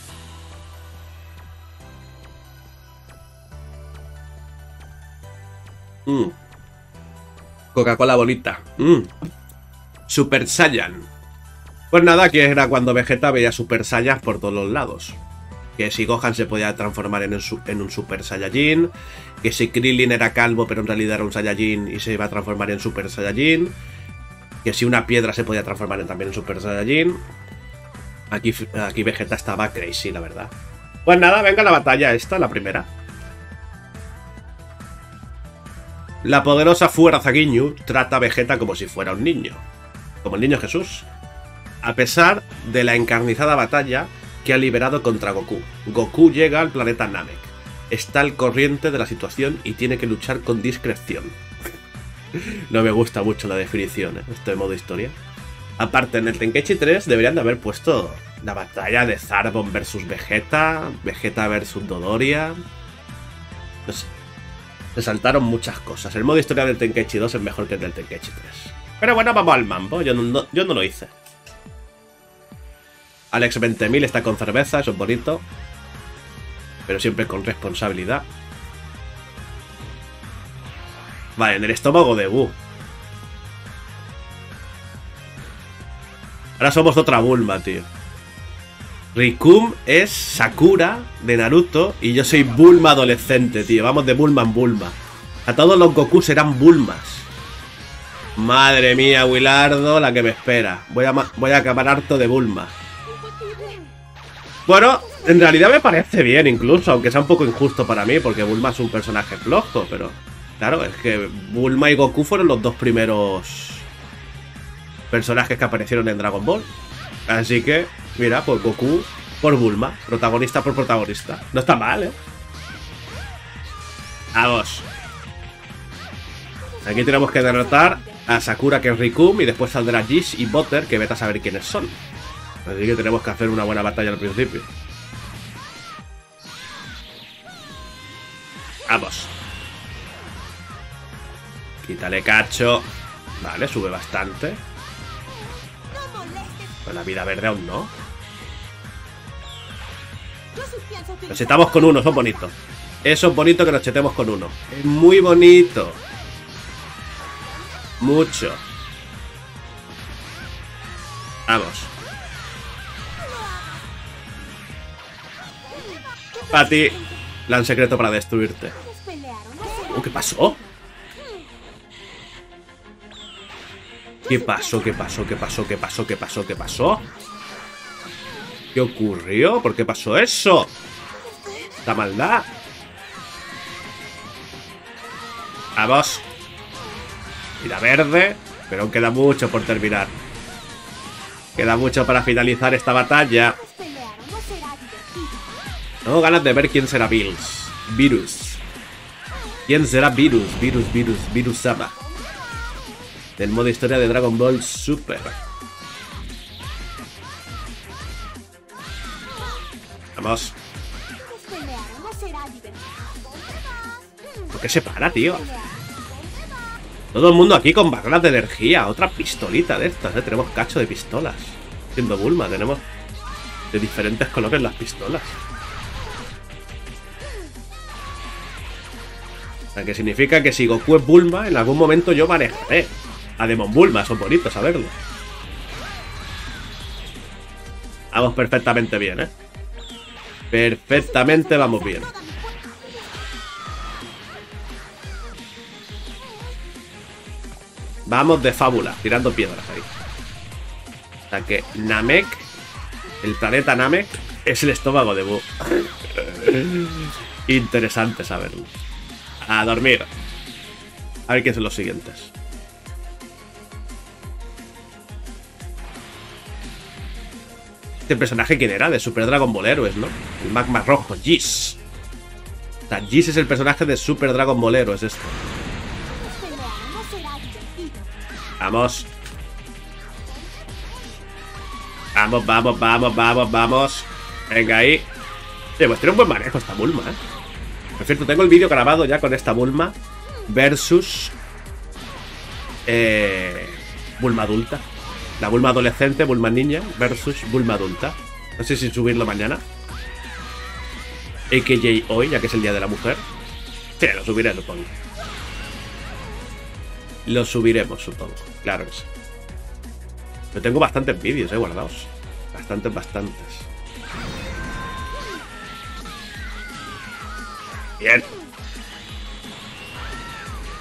Mm. Coca-Cola bonita. Mm. Super Saiyan. Pues nada, que era cuando Vegeta veía Super Saiyans por todos los lados. Que si Gohan se podía transformar en, el, en un Super Saiyajin. Que si Krilin era calvo pero en realidad era un Saiyajin y se iba a transformar en Super Saiyajin. Que si una piedra se podía transformar en, también en Super Saiyajin. Aquí, aquí Vegeta estaba crazy, la verdad. Pues nada, venga la batalla esta, la primera. La poderosa fuerza Ginyu trata a Vegeta como si fuera un niño. Como el niño Jesús, a pesar de la encarnizada batalla que ha liberado contra Goku. Goku llega al planeta Namek, está al corriente de la situación y tiene que luchar con discreción. No me gusta mucho la definición, ¿eh? Esto de modo historia. Aparte, en el Tenkaichi tres deberían de haber puesto la batalla de Zarbon versus Vegeta, Vegeta versus Dodoria. No sé, se saltaron muchas cosas. El modo historia del Tenkaichi dos es mejor que el del Tenkaichi tres. Pero bueno, vamos al mambo. Yo no, no, yo no lo hice. Alex veinte mil está con cerveza, eso es bonito. Pero siempre con responsabilidad. Vale, en el estómago de Buu. Ahora somos otra Bulma, tío. Rikun es Sakura de Naruto y yo soy Bulma adolescente, tío. Vamos de Bulma en Bulma. A todos los Goku serán Bulmas. Madre mía, Wilardo, la que me espera. Voy a, voy a acabar harto de Bulma. Bueno, en realidad me parece bien incluso, aunque sea un poco injusto para mí, porque Bulma es un personaje flojo, pero... Claro, es que Bulma y Goku fueron los dos primeros personajes que aparecieron en Dragon Ball. Así que, mira, por Goku, por Bulma, protagonista por protagonista. No está mal, ¿eh? Vamos. Aquí tenemos que derrotar a Sakura, que es Rikun, y después saldrá Gish y Butter, que vete a saber quiénes son. Así que tenemos que hacer una buena batalla al principio. Vamos. Quítale cacho. Vale, sube bastante. Con la vida verde aún no. Nos chetamos con uno, eso es bonito. Eso es bonito que nos chetemos con uno. Es muy bonito. Mucho. Vamos. Para ti, plan secreto para destruirte. Oh, ¿qué pasó? ¿Qué pasó? ¿Qué pasó? ¿Qué pasó? ¿Qué pasó? ¿Qué pasó? ¿Qué pasó? ¿Qué ocurrió? ¿Por qué pasó eso? ¡La maldad! Vamos. Mira, verde. Pero aún queda mucho por terminar. Queda mucho para finalizar esta batalla. Tengo ganas de ver quién será Bills. Beerus. ¿Quién será Beerus? Beerus, Beerus, Beerus Sama. Del modo historia de Dragon Ball Super. Vamos. ¿Por qué se para, tío? Todo el mundo aquí con barras de energía. Otra pistolita de estas, ¿eh? Tenemos cacho de pistolas. Siendo Bulma, tenemos de diferentes colores las pistolas. O sea, que significa que si Goku es Bulma, en algún momento yo manejaré a Demon Bulma, son bonitos saberlo. Vamos perfectamente bien, ¿eh? Perfectamente vamos bien. Vamos de fábula, tirando piedras ahí. O sea que Namek, el planeta Namek, es el estómago de Buu. Interesante saberlo. A dormir. A ver qué son los siguientes. Este personaje, ¿quién era? De Super Dragon Ball Heroes, ¿no? El magma rojo, Giz. O sea, Giz es el personaje de Super Dragon Ball Heroes, esto. Vamos. Vamos, vamos, vamos, vamos, vamos. Venga ahí. Sí, pues tiene un buen manejo esta Bulma, ¿eh? Por cierto, tengo el vídeo grabado ya con esta Bulma versus eh, Bulma adulta. La Bulma adolescente, Bulma niña versus Bulma adulta. No sé si subirlo mañana. A K J hoy, ya que es el día de la mujer. Sí, lo subiré, supongo. Lo subiremos, supongo. Claro que sí. Pero tengo bastantes vídeos, eh, guardados. Bastantes, bastantes. Bien.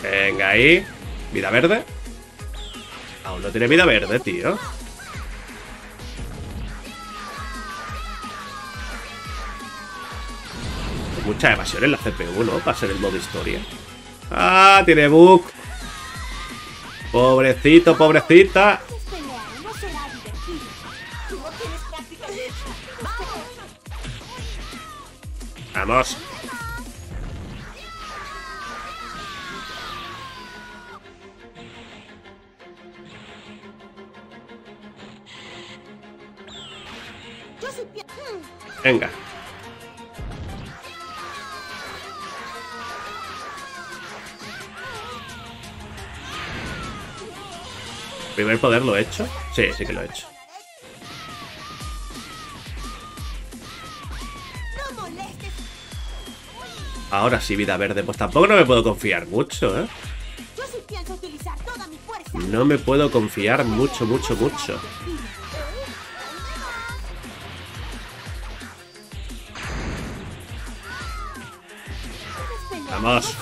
Venga ahí. Vida verde. Aún no tiene vida verde, tío. Hay mucha evasión en la C P U, ¿no? Para ser el modo historia. ¡Ah! Tiene bug. Pobrecito, pobrecita. Vamos. Venga. ¿Primer poder lo he hecho? Sí, sí que lo he hecho. Ahora sí, vida verde. Pues tampoco no me puedo confiar mucho, ¿eh? No me puedo confiar mucho, mucho, mucho. Vamos.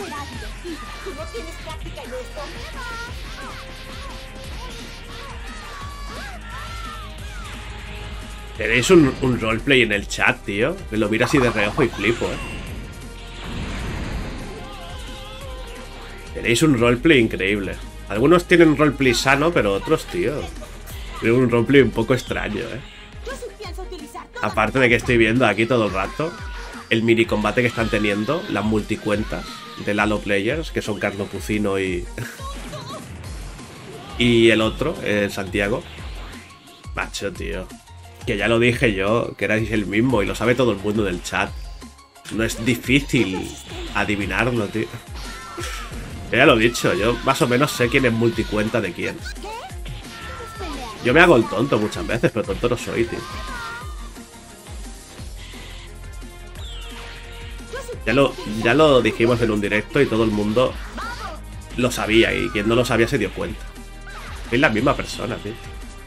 Tenéis un, un roleplay en el chat, tío. Me lo miro así de reojo y flipo, eh. Tenéis un roleplay increíble. Algunos tienen roleplay sano, pero otros, tío, tienen un roleplay un poco extraño, eh. Aparte de que estoy viendo aquí todo el rato el mini combate que están teniendo las multicuentas de Lalo Players, que son Carlo Pucino y y el otro, el Santiago. Macho, tío, que ya lo dije yo, que erais el mismo y lo sabe todo el mundo del chat. No es difícil adivinarlo, tío. Yo ya lo he dicho, yo más o menos sé quién es multicuenta de quién. Yo me hago el tonto muchas veces, pero tonto no soy, tío. Ya lo, ya lo dijimos en un directo y todo el mundo lo sabía, y quien no lo sabía se dio cuenta. Soy la misma persona, tío.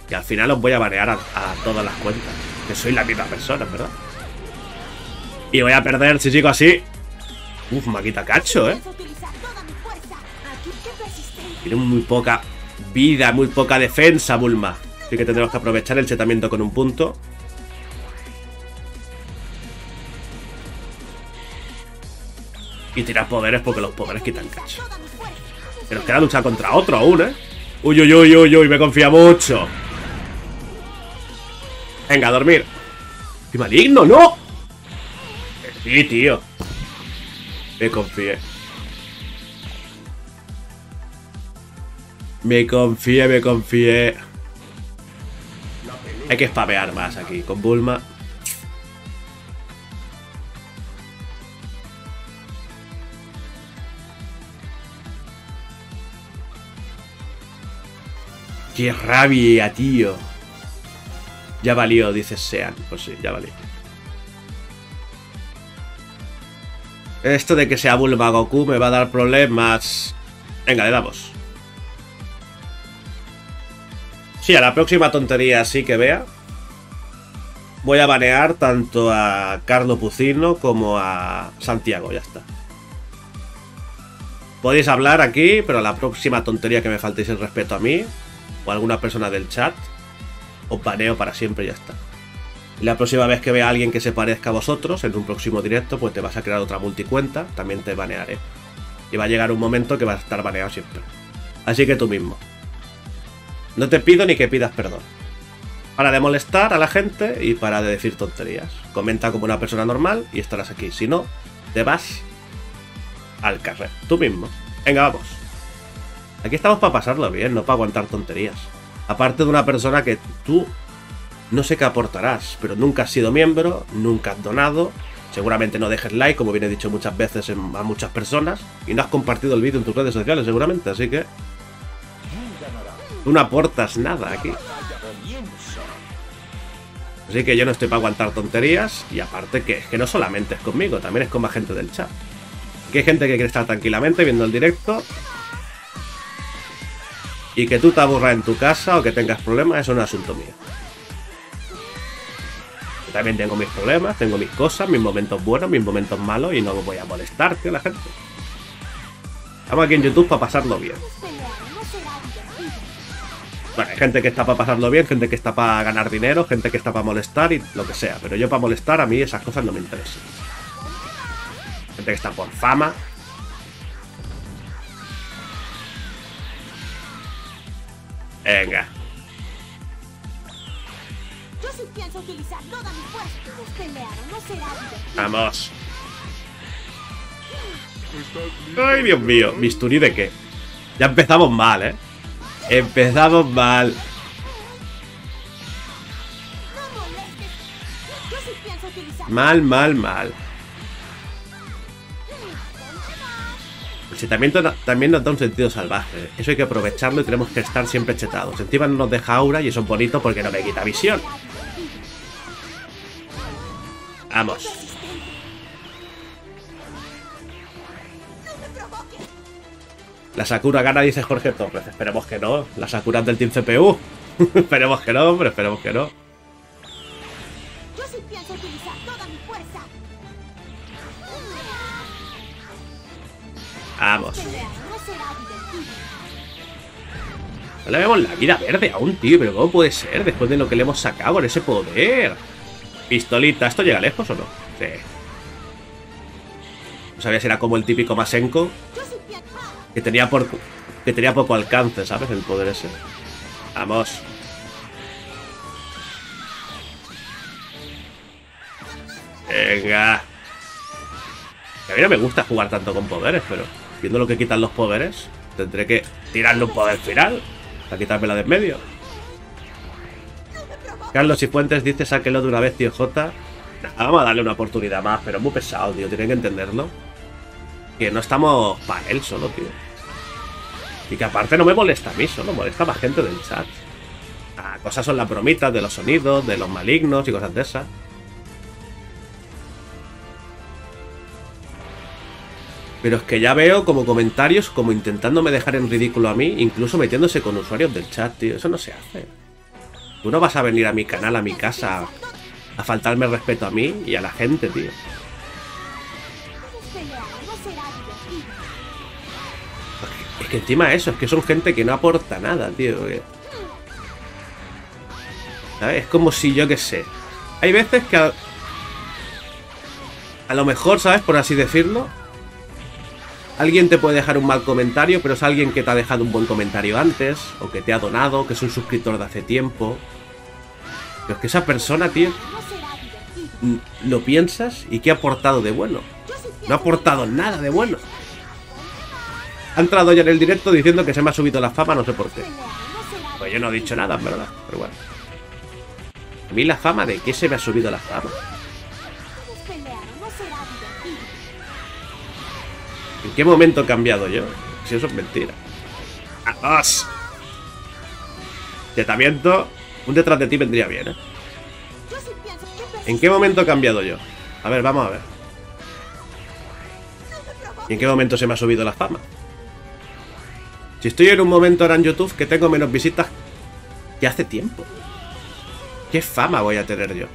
Que al final os voy a banear a, a todas las cuentas. Que soy la misma persona, ¿verdad? Y voy a perder si sigo así. Uf, me quita cacho, ¿eh? Tiene muy poca vida, muy poca defensa, Bulma. Así que tendremos que aprovechar el chetamiento con un punto. Y tirar poderes porque los poderes quitan cacho. Se nos queda luchar contra otro aún, ¿eh? Uy, uy, uy, uy, uy, me confía mucho. Venga, a dormir. ¡Qué maligno, no! Sí, tío. Me confié. Me confié, me confié. Hay que spamear más aquí con Bulma. ¡Qué rabia, tío! Ya valió, dice Sean. Pues sí, ya valió. Esto de que sea Bulma Goku me va a dar problemas. Venga, le damos. Sí, a la próxima tontería sí que vea, voy a banear tanto a Carlo Pucino como a Santiago, ya está. Podéis hablar aquí, pero a la próxima tontería que me faltéis el respeto a mí o a alguna persona del chat, os baneo para siempre y ya está. Y la próxima vez que vea a alguien que se parezca a vosotros en un próximo directo, pues te vas a crear otra multicuenta, también te banearé. Y va a llegar un momento que vas a estar baneado siempre. Así que tú mismo. No te pido ni que pidas perdón. Para de molestar a la gente y para de decir tonterías. Comenta como una persona normal y estarás aquí. Si no, te vas al carrer. Tú mismo. Venga, vamos. Aquí estamos para pasarlo bien, no para aguantar tonterías. Aparte de una persona que tú no sé qué aportarás, pero nunca has sido miembro, nunca has donado, seguramente no dejes like, como bien he dicho muchas veces en, a muchas personas, y no has compartido el vídeo en tus redes sociales seguramente, así que tú no aportas nada aquí. Así que yo no estoy para aguantar tonterías, y aparte que es que no solamente es conmigo, también es con más gente del chat. Que hay gente que quiere estar tranquilamente viendo el directo. Y que tú te aburras en tu casa o que tengas problemas, eso no es un asunto mío. Yo también tengo mis problemas, tengo mis cosas, mis momentos buenos, mis momentos malos, y no me voy a molestar, tío, la gente. Estamos aquí en YouTube para pasarlo bien. Bueno, hay gente que está para pasarlo bien, gente que está para ganar dinero, gente que está para molestar y lo que sea. Pero yo para molestar, a mí esas cosas no me interesan. Gente que está por fama. Venga. Vamos. Ay, Dios mío. ¿Bisturí de qué? Ya empezamos mal, ¿eh? Empezamos mal. Mal, mal, mal. Sí, también, también nos da un sentido salvaje. Eso hay que aprovecharlo y tenemos que estar siempre chetados. Encima no nos deja aura y eso es bonito porque no me quita visión. Vamos. La Sakura gana, dice Jorge Torres. Esperemos que no. La Sakura es del Team C P U. Esperemos que no, pero esperemos que no. Yo sí pienso utilizar toda mi fuerza. Vamos. No le vemos la vida verde aún, tío. Pero ¿cómo puede ser? Después de lo que le hemos sacado con ese poder. Pistolita. ¿Esto llega lejos o no? Sí. No sabía si era como el típico Masenko. Que tenía, por, que tenía poco alcance, ¿sabes? El poder ese. Vamos. Venga. A mí no me gusta jugar tanto con poderes, pero viendo lo que quitan los poderes, tendré que tirarle un poder final para quitármela de en medio. Carlos y Fuentes dice, sáquelo de una vez, tío J. Nah, vamos a darle una oportunidad más, pero es muy pesado, tío. Tienen que entenderlo. Que no estamos para él solo, tío. Y que aparte no me molesta a mí solo, molesta a más gente del chat. Ah, cosas son las bromitas de los sonidos, de los malignos y cosas de esas. Pero es que ya veo como comentarios, como intentándome dejar en ridículo a mí, incluso metiéndose con usuarios del chat, tío. Eso no se hace. Tú no vas a venir a mi canal, a mi casa, a faltarme el respeto a mí y a la gente, tío. Es que encima eso, es que son gente que no aporta nada, tío. ¿Sabes? Es como si, yo qué sé. Hay veces que a, a lo mejor, ¿sabes? Por así decirlo, alguien te puede dejar un mal comentario, pero es alguien que te ha dejado un buen comentario antes, o que te ha donado, que es un suscriptor de hace tiempo. Pero es que esa persona, tío, lo piensas y ¿qué ha aportado de bueno? No ha aportado nada de bueno. Ha entrado ya en el directo diciendo que se me ha subido la fama, no sé por qué. Pues yo no he dicho nada, en verdad, pero bueno. A mí la fama, ¿de qué se me ha subido la fama? ¿En qué momento he cambiado yo? Si eso es mentira. ¡Vamos! Tratamiento. Un detrás de ti vendría bien, ¿eh? ¿En qué momento he cambiado yo? A ver, vamos a ver. ¿Y en qué momento se me ha subido la fama? Si estoy en un momento ahora en YouTube que tengo menos visitas que hace tiempo. ¿Qué fama voy a tener yo?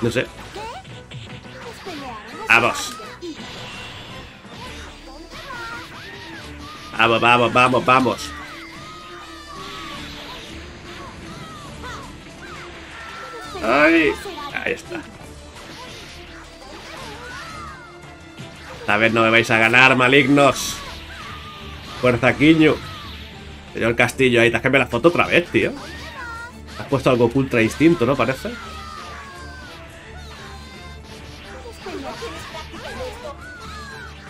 No sé. Vamos. Vamos, vamos, vamos, vamos. ¡Ay! Ahí está. Esta vez no me vais a ganar, malignos. Fuerza, Quiño. Señor Castillo, ahí te has cambiado la foto otra vez, tío. Has puesto algo ultra instinto, ¿no? Parece.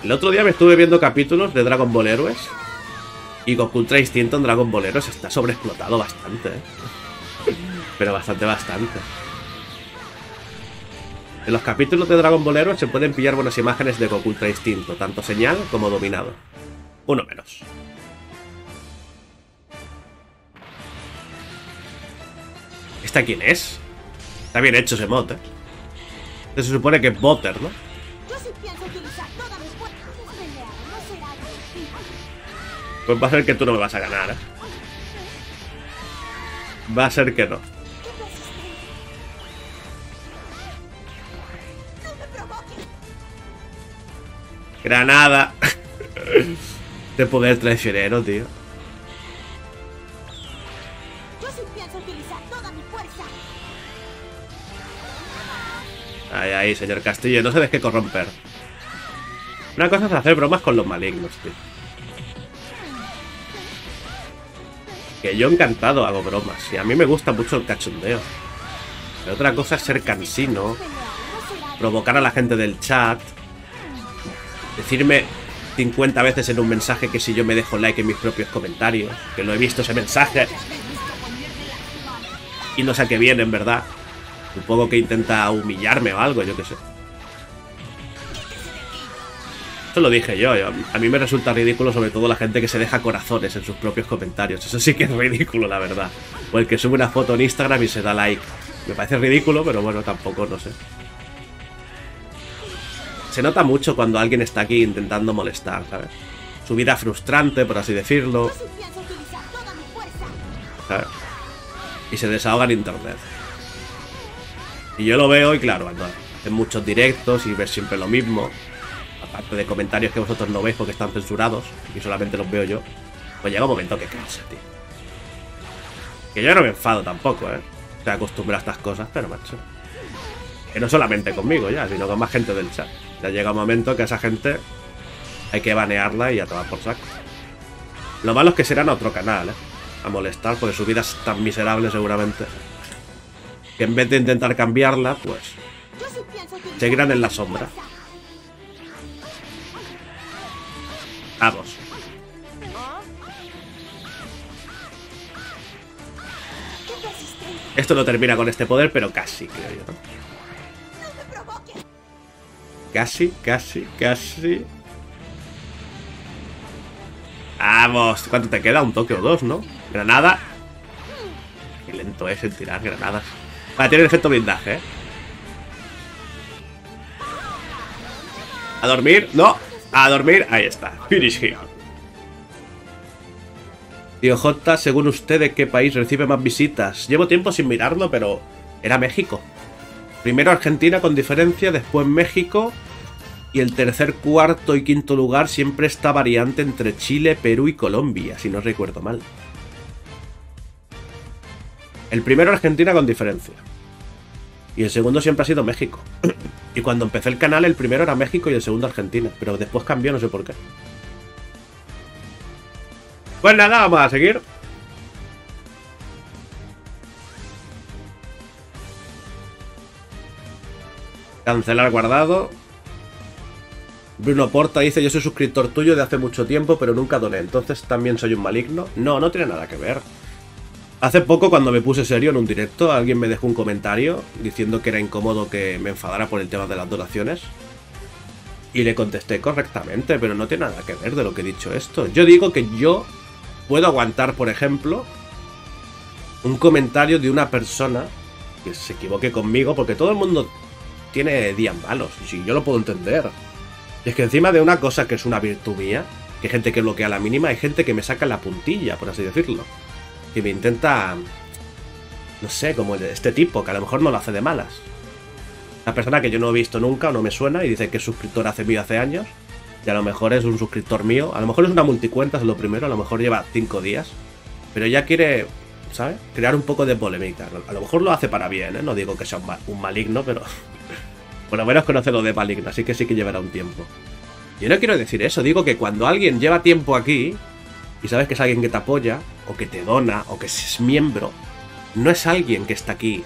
El otro día me estuve viendo capítulos de Dragon Ball Heroes. Y Goku Ultra Instinto en Dragon Ball Heroes está sobreexplotado bastante, ¿eh? Pero bastante, bastante. En los capítulos de Dragon Ball Heroes se pueden pillar buenas imágenes de Goku Ultra Instinto, tanto señal como dominado. Uno menos. ¿Esta quién es? Está bien hecho ese mod, ¿eh? Este se supone que es Butter, ¿no? Pues va a ser que tú no me vas a ganar, ¿eh? Va a ser que no. Granada. De poder traicionero, tío. Ay, ay, señor Castillo, no se deje corromper. Una cosa es hacer bromas con los malignos, tío. Que yo encantado hago bromas. Y a mí me gusta mucho el cachondeo. Pero otra cosa es ser cansino. Provocar a la gente del chat. Decirme cincuenta veces en un mensaje que si yo me dejo like en mis propios comentarios. Que no he visto ese mensaje. Y no sé a qué viene, en verdad. Supongo que intenta humillarme o algo, yo qué sé. Eso lo dije yo. A mí me resulta ridículo sobre todo la gente que se deja corazones en sus propios comentarios. Eso sí que es ridículo, la verdad. O el que sube una foto en Instagram y se da like. Me parece ridículo, pero bueno, tampoco, no sé. se nota mucho cuando alguien está aquí intentando molestar, ¿sabes? Su vida frustrante, por así decirlo. ¿Sabes? Y se desahoga en internet. Y yo lo veo y claro, ando en muchos directos y ver siempre lo mismo. Aparte de comentarios que vosotros no veis porque están censurados y solamente los veo yo. Pues llega un momento que cansa, tío. Que yo no me enfado tampoco, ¿eh? Te acostumbro a estas cosas, pero macho. Que no solamente conmigo ya, sino con más gente del chat. Ya llega un momento que a esa gente hay que banearla y a tomar por saco. Lo malo es que serán a otro canal, ¿eh? A molestar, porque su vida es tan miserable seguramente. Que en vez de intentar cambiarla, pues... seguirán en la sombra. Vamos. Esto no termina con este poder, pero casi, creo yo, ¿no? Casi, casi, casi. Vamos, ¿cuánto te queda? Un toque o dos, ¿no? Granada. Qué lento es el tirar granadas. Vale, tiene el efecto blindaje, ¿eh? A dormir, no. A dormir, ahí está. Finish him. Tío J, según usted, ¿de qué país recibe más visitas? Llevo tiempo sin mirarlo, pero era México. Primero Argentina con diferencia, después México. Y el tercer, cuarto y quinto lugar siempre está variante entre Chile, Perú y Colombia, si no recuerdo mal. El primero Argentina con diferencia. Y el segundo siempre ha sido México. Y cuando empecé el canal el primero era México y el segundo Argentina, pero después cambió, no sé por qué. Pues nada, vamos a seguir. Cancelar guardado. Bruno Porta dice, yo soy suscriptor tuyo de hace mucho tiempo, pero nunca doné, entonces también soy un maligno. No, no tiene nada que ver. Hace poco, cuando me puse serio en un directo, alguien me dejó un comentario diciendo que era incómodo que me enfadara por el tema de las donaciones. Y le contesté correctamente, pero no tiene nada que ver de lo que he dicho esto. Yo digo que yo puedo aguantar, por ejemplo, un comentario de una persona que se equivoque conmigo, porque todo el mundo tiene días malos, y si yo lo puedo entender. Y es que encima de una cosa que es una virtud mía, que hay gente que bloquea la mínima, hay gente que me saca la puntilla, por así decirlo. Que me intenta... no sé, como este tipo, que a lo mejor no lo hace de malas. Una persona que yo no he visto nunca o no me suena y dice que es suscriptor hace mío hace años. Y a lo mejor es un suscriptor mío. A lo mejor es una multicuenta, es lo primero. A lo mejor lleva cinco días. Pero ya quiere, ¿sabes? Crear un poco de polémica. A lo mejor lo hace para bien, ¿eh? No digo que sea un, ma un maligno, pero... por lo menos conoce lo de maligno, así que sí que llevará un tiempo. Yo no quiero decir eso, digo que cuando alguien lleva tiempo aquí y sabes que es alguien que te apoya, o que te dona, o que es miembro, no es alguien que está aquí,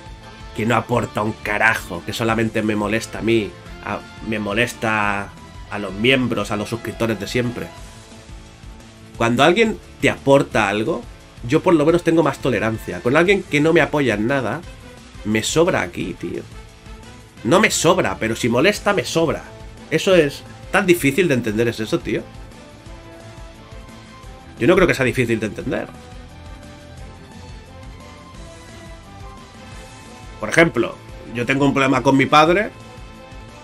que no aporta un carajo, que solamente me molesta a mí, a, me molesta a los miembros, a los suscriptores de siempre. Cuando alguien te aporta algo, yo por lo menos tengo más tolerancia. Con alguien que no me apoya en nada, me sobra aquí, tío. No me sobra, pero si molesta, me sobra. Eso es... ¿tan difícil de entender es eso, tío? Yo no creo que sea difícil de entender. Por ejemplo, yo tengo un problema con mi padre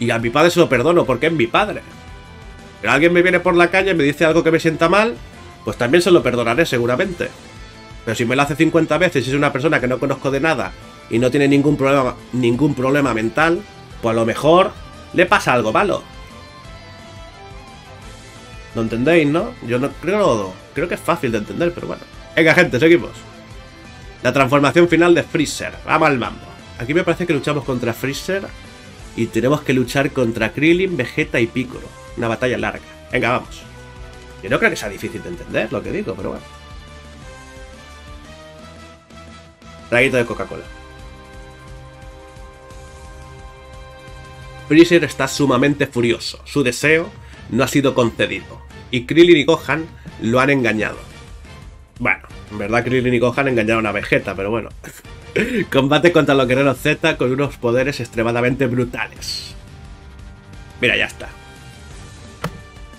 y a mi padre se lo perdono porque es mi padre. Pero alguien me viene por la calle y me dice algo que me sienta mal, pues también se lo perdonaré seguramente. Pero si me lo hace cincuenta veces y es una persona que no conozco de nada y no tiene ningún problema, ningún problema mental, pues a lo mejor le pasa algo malo. ¿Lo entendéis, no? Yo no creo, creo que es fácil de entender, pero bueno. Venga, gente, seguimos. La transformación final de Freezer. Vamos al mambo. Aquí me parece que luchamos contra Freezer y tenemos que luchar contra Krilin, Vegeta y Piccolo. Una batalla larga. Venga, vamos. Yo no creo que sea difícil de entender lo que digo, pero bueno. Traguito de Coca-Cola. Freezer está sumamente furioso. Su deseo no ha sido concedido. Y Krillin y Gohan lo han engañado. Bueno, en verdad Krillin y Gohan engañaron a Vegeta, pero bueno. Combate contra los guerreros Z con unos poderes extremadamente brutales. Mira, ya está.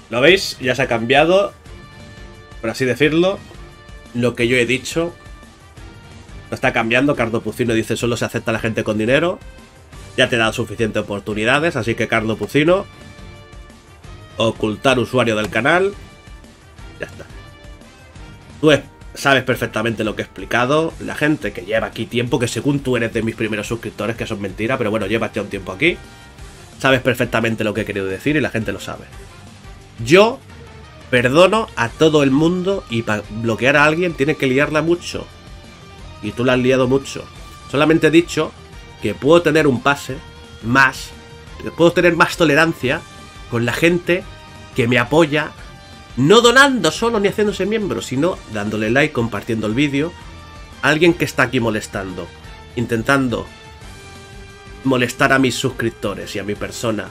¿Lo veis? Ya se ha cambiado, por así decirlo, lo que yo he dicho. Lo está cambiando. Cardo Pucino dice, solo se acepta a la gente con dinero. Ya te he dado suficientes oportunidades, así que Cardo Pucino, ocultar usuario del canal. Ya está. Tú sabes perfectamente lo que he explicado. La gente que lleva aquí tiempo, que según tú eres de mis primeros suscriptores, que eso es mentira, pero bueno, llevas ya un tiempo aquí. Sabes perfectamente lo que he querido decir y la gente lo sabe. Yo perdono a todo el mundo y para bloquear a alguien tienes que liarla mucho. Y tú la has liado mucho. Solamente he dicho que puedo tener un pase más, que puedo tener más tolerancia con la gente que me apoya, no donando solo ni haciéndose miembro, sino dándole like, compartiendo el vídeo. Alguien que está aquí molestando, intentando molestar a mis suscriptores y a mi persona,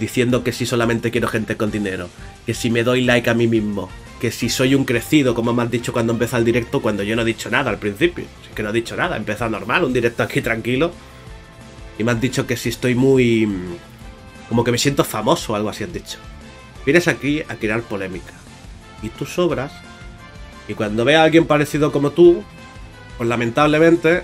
diciendo que si solamente quiero gente con dinero, que si me doy like a mí mismo, que si soy un crecido, como me has dicho cuando empieza el directo, cuando yo no he dicho nada al principio. Es que no he dicho nada, he empezado normal, un directo aquí tranquilo. Y me has dicho que si estoy muy... como que me siento famoso o algo así has dicho. Vienes aquí a crear polémica. Y tú sobras. Y cuando vea a alguien parecido como tú, pues lamentablemente...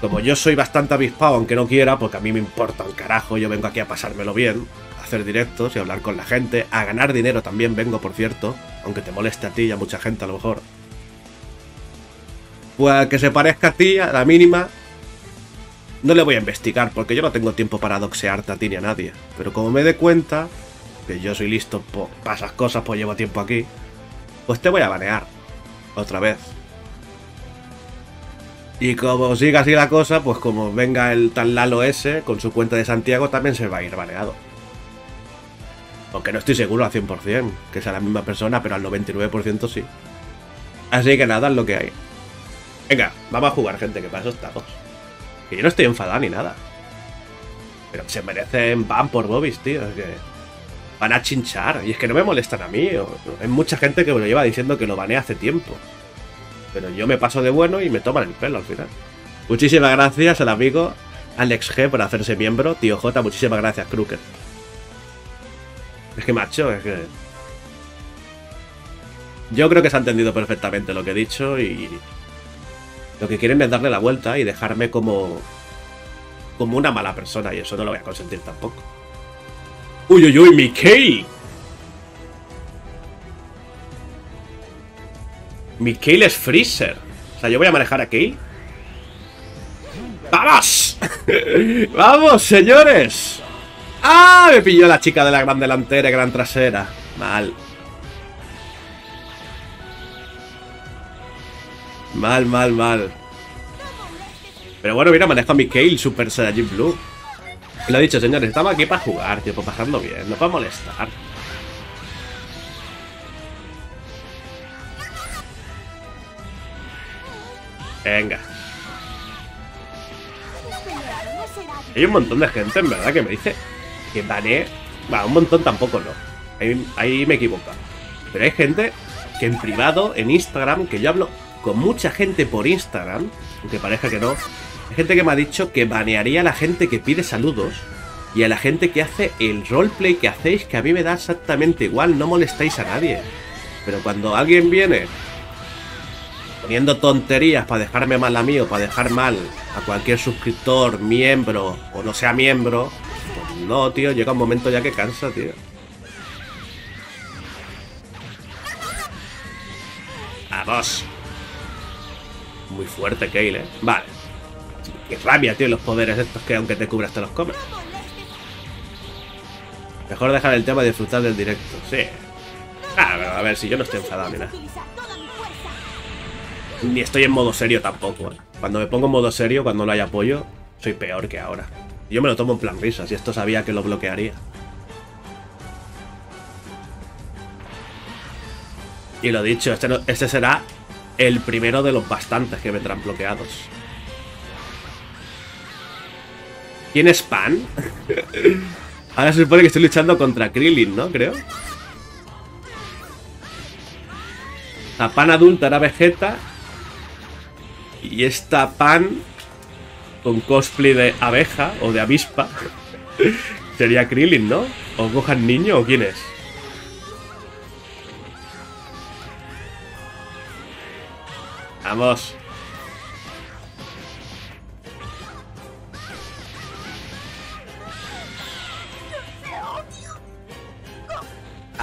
como yo soy bastante avispado, aunque no quiera, porque a mí me importa un carajo, yo vengo aquí a pasármelo bien, a hacer directos y a hablar con la gente, a ganar dinero también vengo, por cierto, aunque te moleste a ti y a mucha gente a lo mejor. Pues que se parezca a ti, a la mínima, no le voy a investigar, porque yo no tengo tiempo para doxearte a ti ni a nadie. Pero como me dé cuenta que yo soy listo para esas cosas, pues llevo tiempo aquí, pues te voy a banear otra vez. Y como siga así la cosa, pues como venga el tal Lalo ese con su cuenta de Santiago, también se va a ir baneado. Aunque no estoy seguro al cien por cien que sea la misma persona, pero al noventa y nueve por ciento sí. Así que nada, es lo que hay. Venga, vamos a jugar, gente, que para eso estamos. Que yo no estoy enfadado ni nada. Pero se merecen ban por bobbies, tío. Es que van a chinchar. Y es que no me molestan a mí. Hay mucha gente que me lo lleva diciendo que lo baneé hace tiempo. Pero yo me paso de bueno y me toman el pelo al final. Muchísimas gracias al amigo Alex G por hacerse miembro. Tío J, muchísimas gracias, Kruker. Es que macho, es que... yo creo que se ha entendido perfectamente lo que he dicho y... lo que quieren es darle la vuelta y dejarme como... como una mala persona, y eso no lo voy a consentir tampoco. ¡Uy, uy, uy, mi Kale! Mi Kale es Freezer. O sea, yo voy a manejar a Kale. ¡Vamos! ¡Vamos, señores! ¡Ah! Me pilló la chica de la gran delantera y gran trasera. Mal. Mal, mal, mal. Pero bueno, mira, manejo a mi Kale Super Saiyajin Blue. Lo he dicho, señores, estamos aquí para jugar, tío, para pasarlo bien, no para molestar. Venga. Hay un montón de gente, en verdad, que me dice que baneé. Bueno, un montón tampoco no. Ahí, ahí me equivoco. Pero hay gente que en privado, en Instagram, que yo hablo con mucha gente por Instagram, aunque parezca que no. Hay gente que me ha dicho que banearía a la gente que pide saludos y a la gente que hace el roleplay que hacéis, que a mí me da exactamente igual, no molestáis a nadie. Pero cuando alguien viene poniendo tonterías para dejarme mal a mí o para dejar mal a cualquier suscriptor, miembro o no sea miembro, pues no, tío, llega un momento ya que cansa, tío. ¡Vamos! Muy fuerte, Kale, ¿eh? Vale. Qué rabia, tío, los poderes estos que aunque te cubras te los comes. Mejor dejar el tema y disfrutar del directo. Sí. Ah, a ver, si yo no estoy enfadado, mira. Ni estoy en modo serio tampoco. Cuando me pongo en modo serio, cuando no hay apoyo, soy peor que ahora. Yo me lo tomo en plan risas, y esto sabía que lo bloquearía. Y lo dicho, este, no, este será el primero de los bastantes que vendrán bloqueados. ¿Quién es Pan? Ahora se supone que estoy luchando contra Krilin, ¿no? Creo. La Pan adulta era Vegeta. Y esta Pan con cosplay de abeja o de avispa sería Krilin, ¿no? ¿O Gohan niño o quién es? Vamos.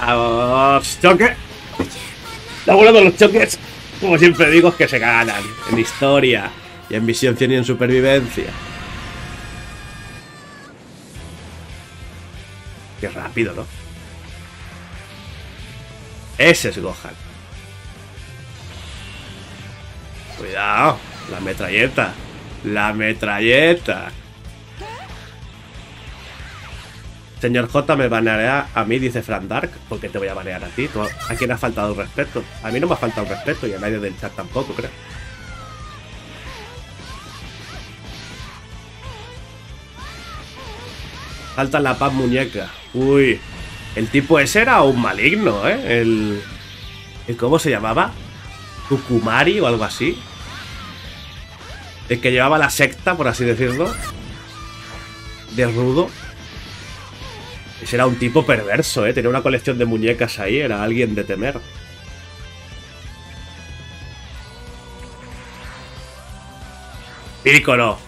a los choques. La bola de los choques, como siempre digo, es que se ganan en historia y en visión cien y en supervivencia. Qué rápido, ¿no? Ese es Gohan. Cuidado, la metralleta. La metralleta. Señor J me baneará a mí, dice Fran Dark. ¿Por qué te voy a banear a ti? ¿A quién ha faltado el respeto? A mí no me ha faltado el respeto y a nadie del chat tampoco, creo. Salta la paz, muñeca. Uy. El tipo ese era un maligno, ¿eh? El... el ¿Cómo se llamaba? Tukumari o algo así. El que llevaba la secta, por así decirlo. De rudo. Ese era un tipo perverso, ¿eh? Tenía una colección de muñecas ahí. Era alguien de temer. Piccolo.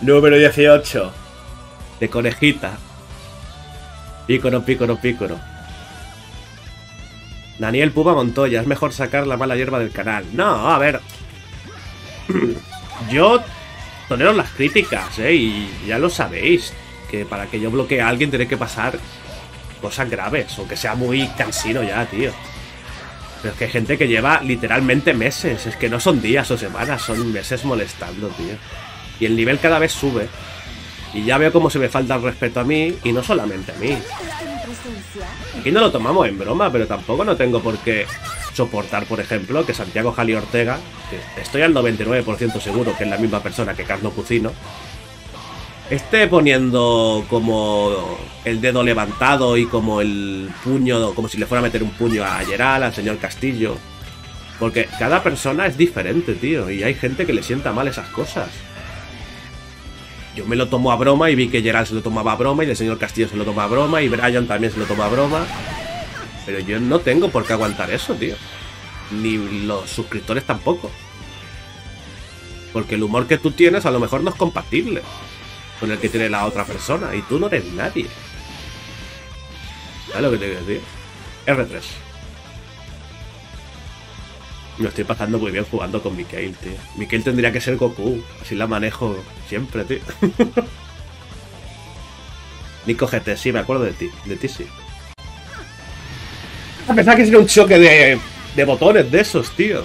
Número dieciocho. De conejita. Piccolo, Piccolo, Piccolo. Daniel Puba Montoya, es mejor sacar la mala hierba del canal. No, a ver. Yo tolero las críticas, ¿eh? Y ya lo sabéis. Que para que yo bloquee a alguien tiene que pasar cosas graves. O que sea muy cansino ya, tío. Pero es que hay gente que lleva literalmente meses. Es que no son días o semanas, son meses molestando, tío. Y el nivel cada vez sube. Y ya veo cómo se me falta el respeto a mí, y no solamente a mí. Aquí no lo tomamos en broma, pero tampoco no tengo por qué soportar, por ejemplo, que Santiago Jali Ortega, que estoy al noventa y nueve por ciento seguro que es la misma persona que Carlos Pucino, esté poniendo como el dedo levantado y como el puño, como si le fuera a meter un puño a Geral, al señor Castillo. Porque cada persona es diferente, tío, y hay gente que le sienta mal esas cosas. Yo me lo tomo a broma y vi que Gerald se lo tomaba a broma y el señor Castillo se lo toma a broma y Brian también se lo toma a broma. Pero yo no tengo por qué aguantar eso, tío. Ni los suscriptores tampoco. Porque el humor que tú tienes a lo mejor no es compatible con el que tiene la otra persona. Y tú no eres nadie. ¿Sabes lo que te quiero decir? erre tres. Me estoy pasando muy bien jugando con Mikael, tío. Mikael tendría que ser Goku. Así la manejo siempre, tío. Nico G T, sí, me acuerdo de ti. De ti, sí. A pesar que sería un choque de, de botones de esos, tío.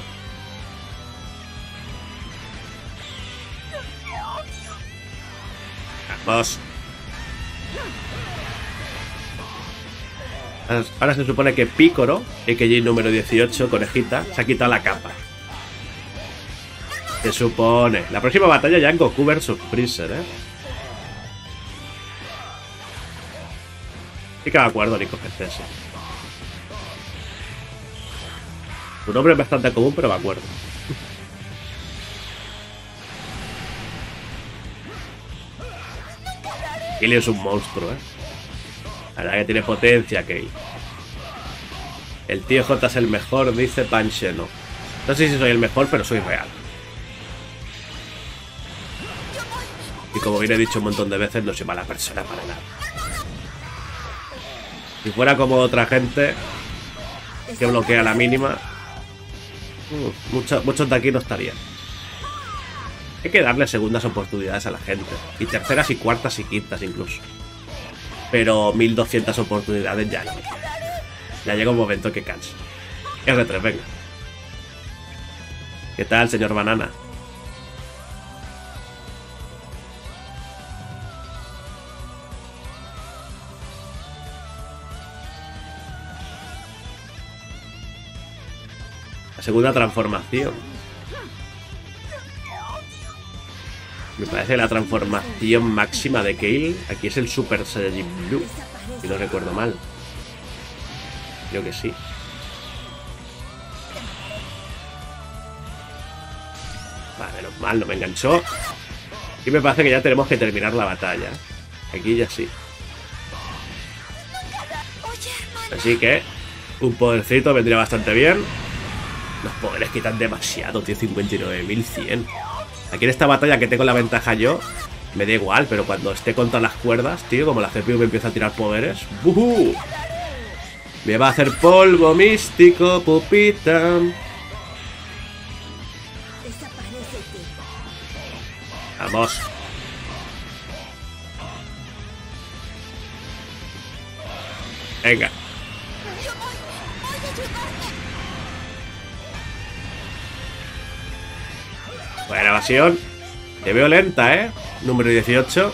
Vamos. Ahora se supone que Piccolo, E K G número dieciocho, conejita, se ha quitado la capa. Se supone. La próxima batalla ya en Goku versus Freezer, ¿eh? Sí que me acuerdo, Nico G T S. Tu nombre es bastante común, pero me acuerdo. Kale es un monstruo, ¿eh? La verdad que tiene potencia, Kale. El tío J es el mejor, dice Pancheno. No sé si soy el mejor, pero soy real. Y como bien he dicho un montón de veces, no soy mala persona para nada. Si fuera como otra gente que bloquea la mínima, uh, muchos, muchos de aquí no estarían. Hay que darle segundas oportunidades a la gente. Y terceras y cuartas y quintas incluso. Pero mil doscientas oportunidades ya no. Ya llega un momento que cansa. erre tres, venga. ¿Qué tal, señor Banana? La segunda transformación. Me parece la transformación máxima de Kale. Aquí es el Super Saiyajin Blue, si no recuerdo mal. Creo que sí. Vale, menos mal, no me enganchó. Y me parece que ya tenemos que terminar la batalla. Aquí ya sí. Así que un podercito vendría bastante bien. Los poderes quitan demasiado, tío. cincuenta y nueve mil cien. Aquí en esta batalla que tengo la ventaja yo, me da igual, pero cuando esté contra las cuerdas, tío, como la C P U me empieza a tirar poderes, ¡buhu! Me va a hacer polvo místico, pupita. Vamos. Venga. Buena evasión. Te veo lenta, ¿eh? Número dieciocho.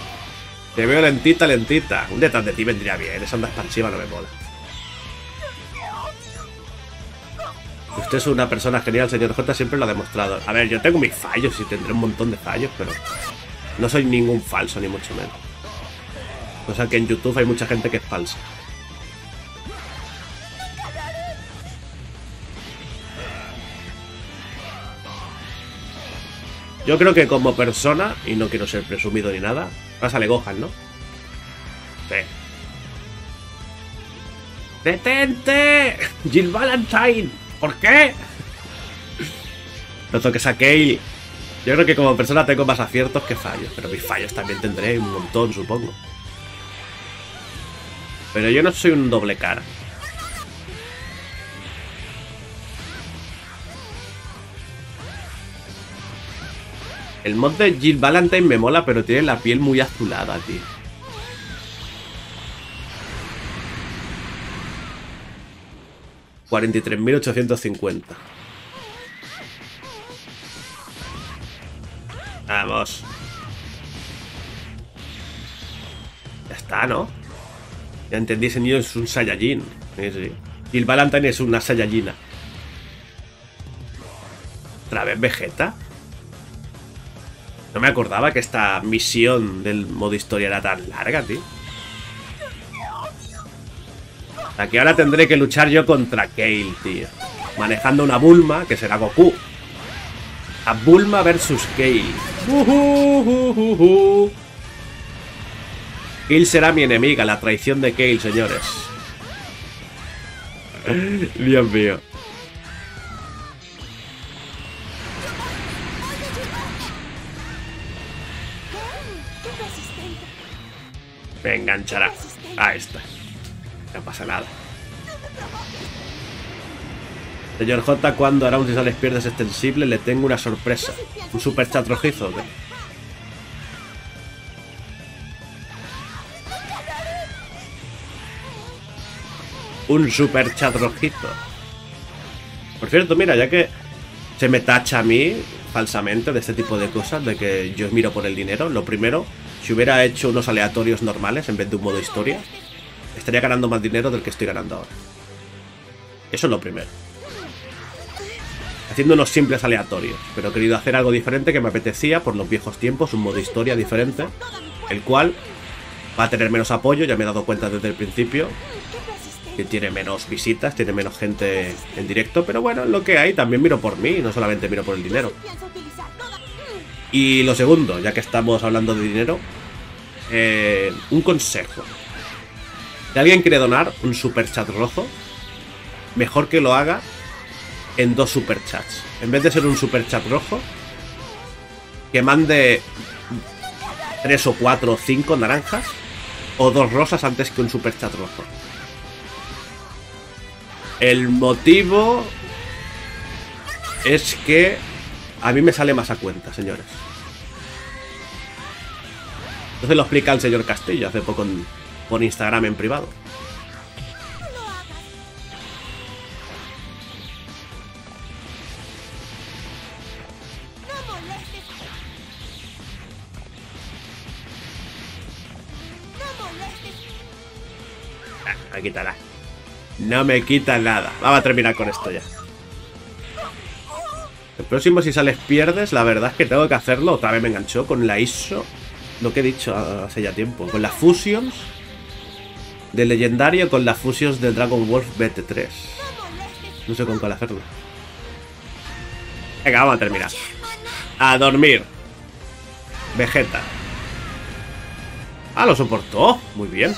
Te veo lentita, lentita. Un detrás de ti vendría bien. Esa onda expansiva no me mola. Usted es una persona genial, señor J, siempre lo ha demostrado. A ver, yo tengo mis fallos y tendré un montón de fallos, pero no soy ningún falso, ni mucho menos. O sea que en YouTube hay mucha gente que es falsa. Yo creo que como persona, y no quiero ser presumido ni nada, pásale Gohan, ¿no? Sí. ¡Detente! ¡Jill Valentine! ¿Por qué? No toques a Kale. Yo creo que como persona tengo más aciertos que fallos, pero mis fallos también tendré un montón, supongo. Pero yo no soy un doble cara. El mod de Jill Valentine me mola, pero tiene la piel muy azulada, tío. cuarenta y tres mil ochocientos cincuenta. Vamos. Ya está, ¿no? Ya entendí, ese niño es un Saiyajin. Sí, sí. Jill Valentine es una Saiyajina. ¿Otra vez Vegeta? No me acordaba que esta misión del modo historia era tan larga, tío. Aquí ahora tendré que luchar yo contra Kale, tío. Manejando una Bulma, que será Goku. A Bulma versus Kale. Uhuhuhuhu. Kale será mi enemiga, la traición de Kale, señores. Dios mío. Me enganchará. Ahí está. No pasa nada. Señor J, cuando hará un Cisales pierdes extensible, le tengo una sorpresa. Un super chat rojizo. ¿Qué? Un super chat rojizo. Por cierto, mira, ya que se me tacha a mí falsamente de este tipo de cosas, de que yo miro por el dinero, lo primero... Si hubiera hecho unos aleatorios normales en vez de un modo historia, estaría ganando más dinero del que estoy ganando ahora. Eso es lo primero. Haciendo unos simples aleatorios, pero he querido hacer algo diferente que me apetecía por los viejos tiempos, un modo historia diferente, el cual va a tener menos apoyo, ya me he dado cuenta desde el principio, que tiene menos visitas, tiene menos gente en directo, pero bueno, lo que hay, también miro por mí, no solamente miro por el dinero. Y lo segundo, ya que estamos hablando de dinero, eh, un consejo. Si alguien quiere donar un super chat rojo, mejor que lo haga en dos super chats. En vez de ser un super chat rojo, que mande tres o cuatro o cinco naranjas o dos rosas antes que un super chat rojo. El motivo es que a mí me sale más a cuenta, señores. Entonces lo explica el señor Castillo hace poco en, por Instagram en privado. Ah, me quitará. No me quita nada. Vamos a terminar con esto ya. El próximo si sales pierdes, la verdad es que tengo que hacerlo. Otra vez me enganchó con la I S O, lo que he dicho hace ya tiempo, con las fusions de legendario, con las fusions de Dragon Ball B T tres. No sé con cuál hacerlo. Venga, vamos a terminar. A dormir. Vegeta. Ah, lo soportó. Muy bien.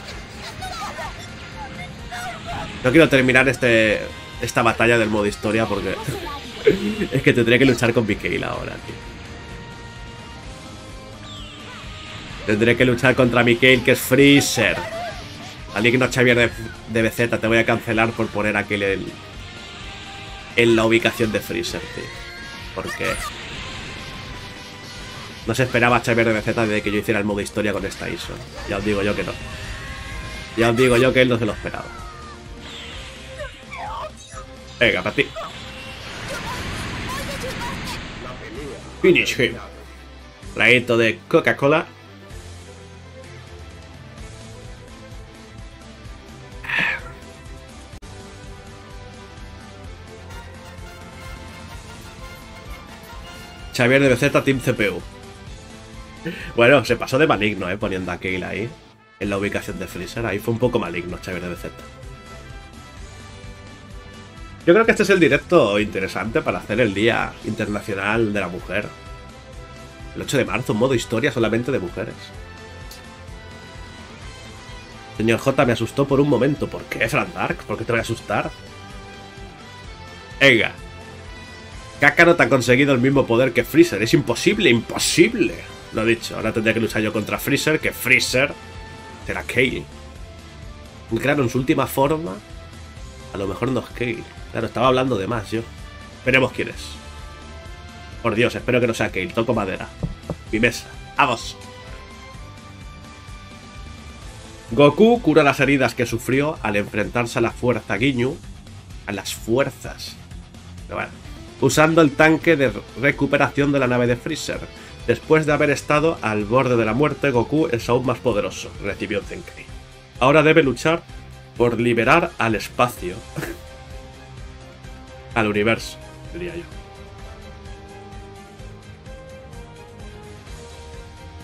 No quiero terminar este esta batalla del modo historia porque... Es que tendría que luchar con Kale ahora, tío. Tendré que luchar contra Kale, que es Freezer. Maligno Xavier D B Z, te voy a cancelar por poner a Kale el, en la ubicación de Freezer, tío. Porque no se esperaba a Xavier D B Z desde que yo hiciera el modo historia con esta I S O. Ya os digo yo que no. Ya os digo yo que él no se lo esperaba. Venga, para ti. Finish him. Traguito de Coca-Cola. Xavier D B Z, Team C P U. Bueno, se pasó de maligno, eh, poniendo a Kale ahí. En la ubicación de Freezer. Ahí fue un poco maligno Xavier D B Z. Yo creo que este es el directo interesante para hacer el Día Internacional de la Mujer. El ocho de marzo, un modo historia solamente de mujeres. Señor J me asustó por un momento. ¿Por qué, Fran Dark? ¿Por qué te voy a asustar? Venga. Kakarot ha conseguido el mismo poder que Freezer. Es imposible, imposible. Lo he dicho, ahora tendría que luchar yo contra Freezer, que Freezer será Kale. Claro, en su última forma, a lo mejor no es Kale. Claro, estaba hablando de más yo. Veremos quién es. Por Dios, espero que no sea Kale. Toco madera. Mi mesa. ¡Vamos! Goku cura las heridas que sufrió al enfrentarse a la fuerza Guiñu. A las fuerzas. Pero bueno. Usando el tanque de recuperación de la nave de Freezer. Después de haber estado al borde de la muerte, Goku es aún más poderoso. Recibió un Tenkaichi. Ahora debe luchar por liberar al espacio. Al universo, diría yo.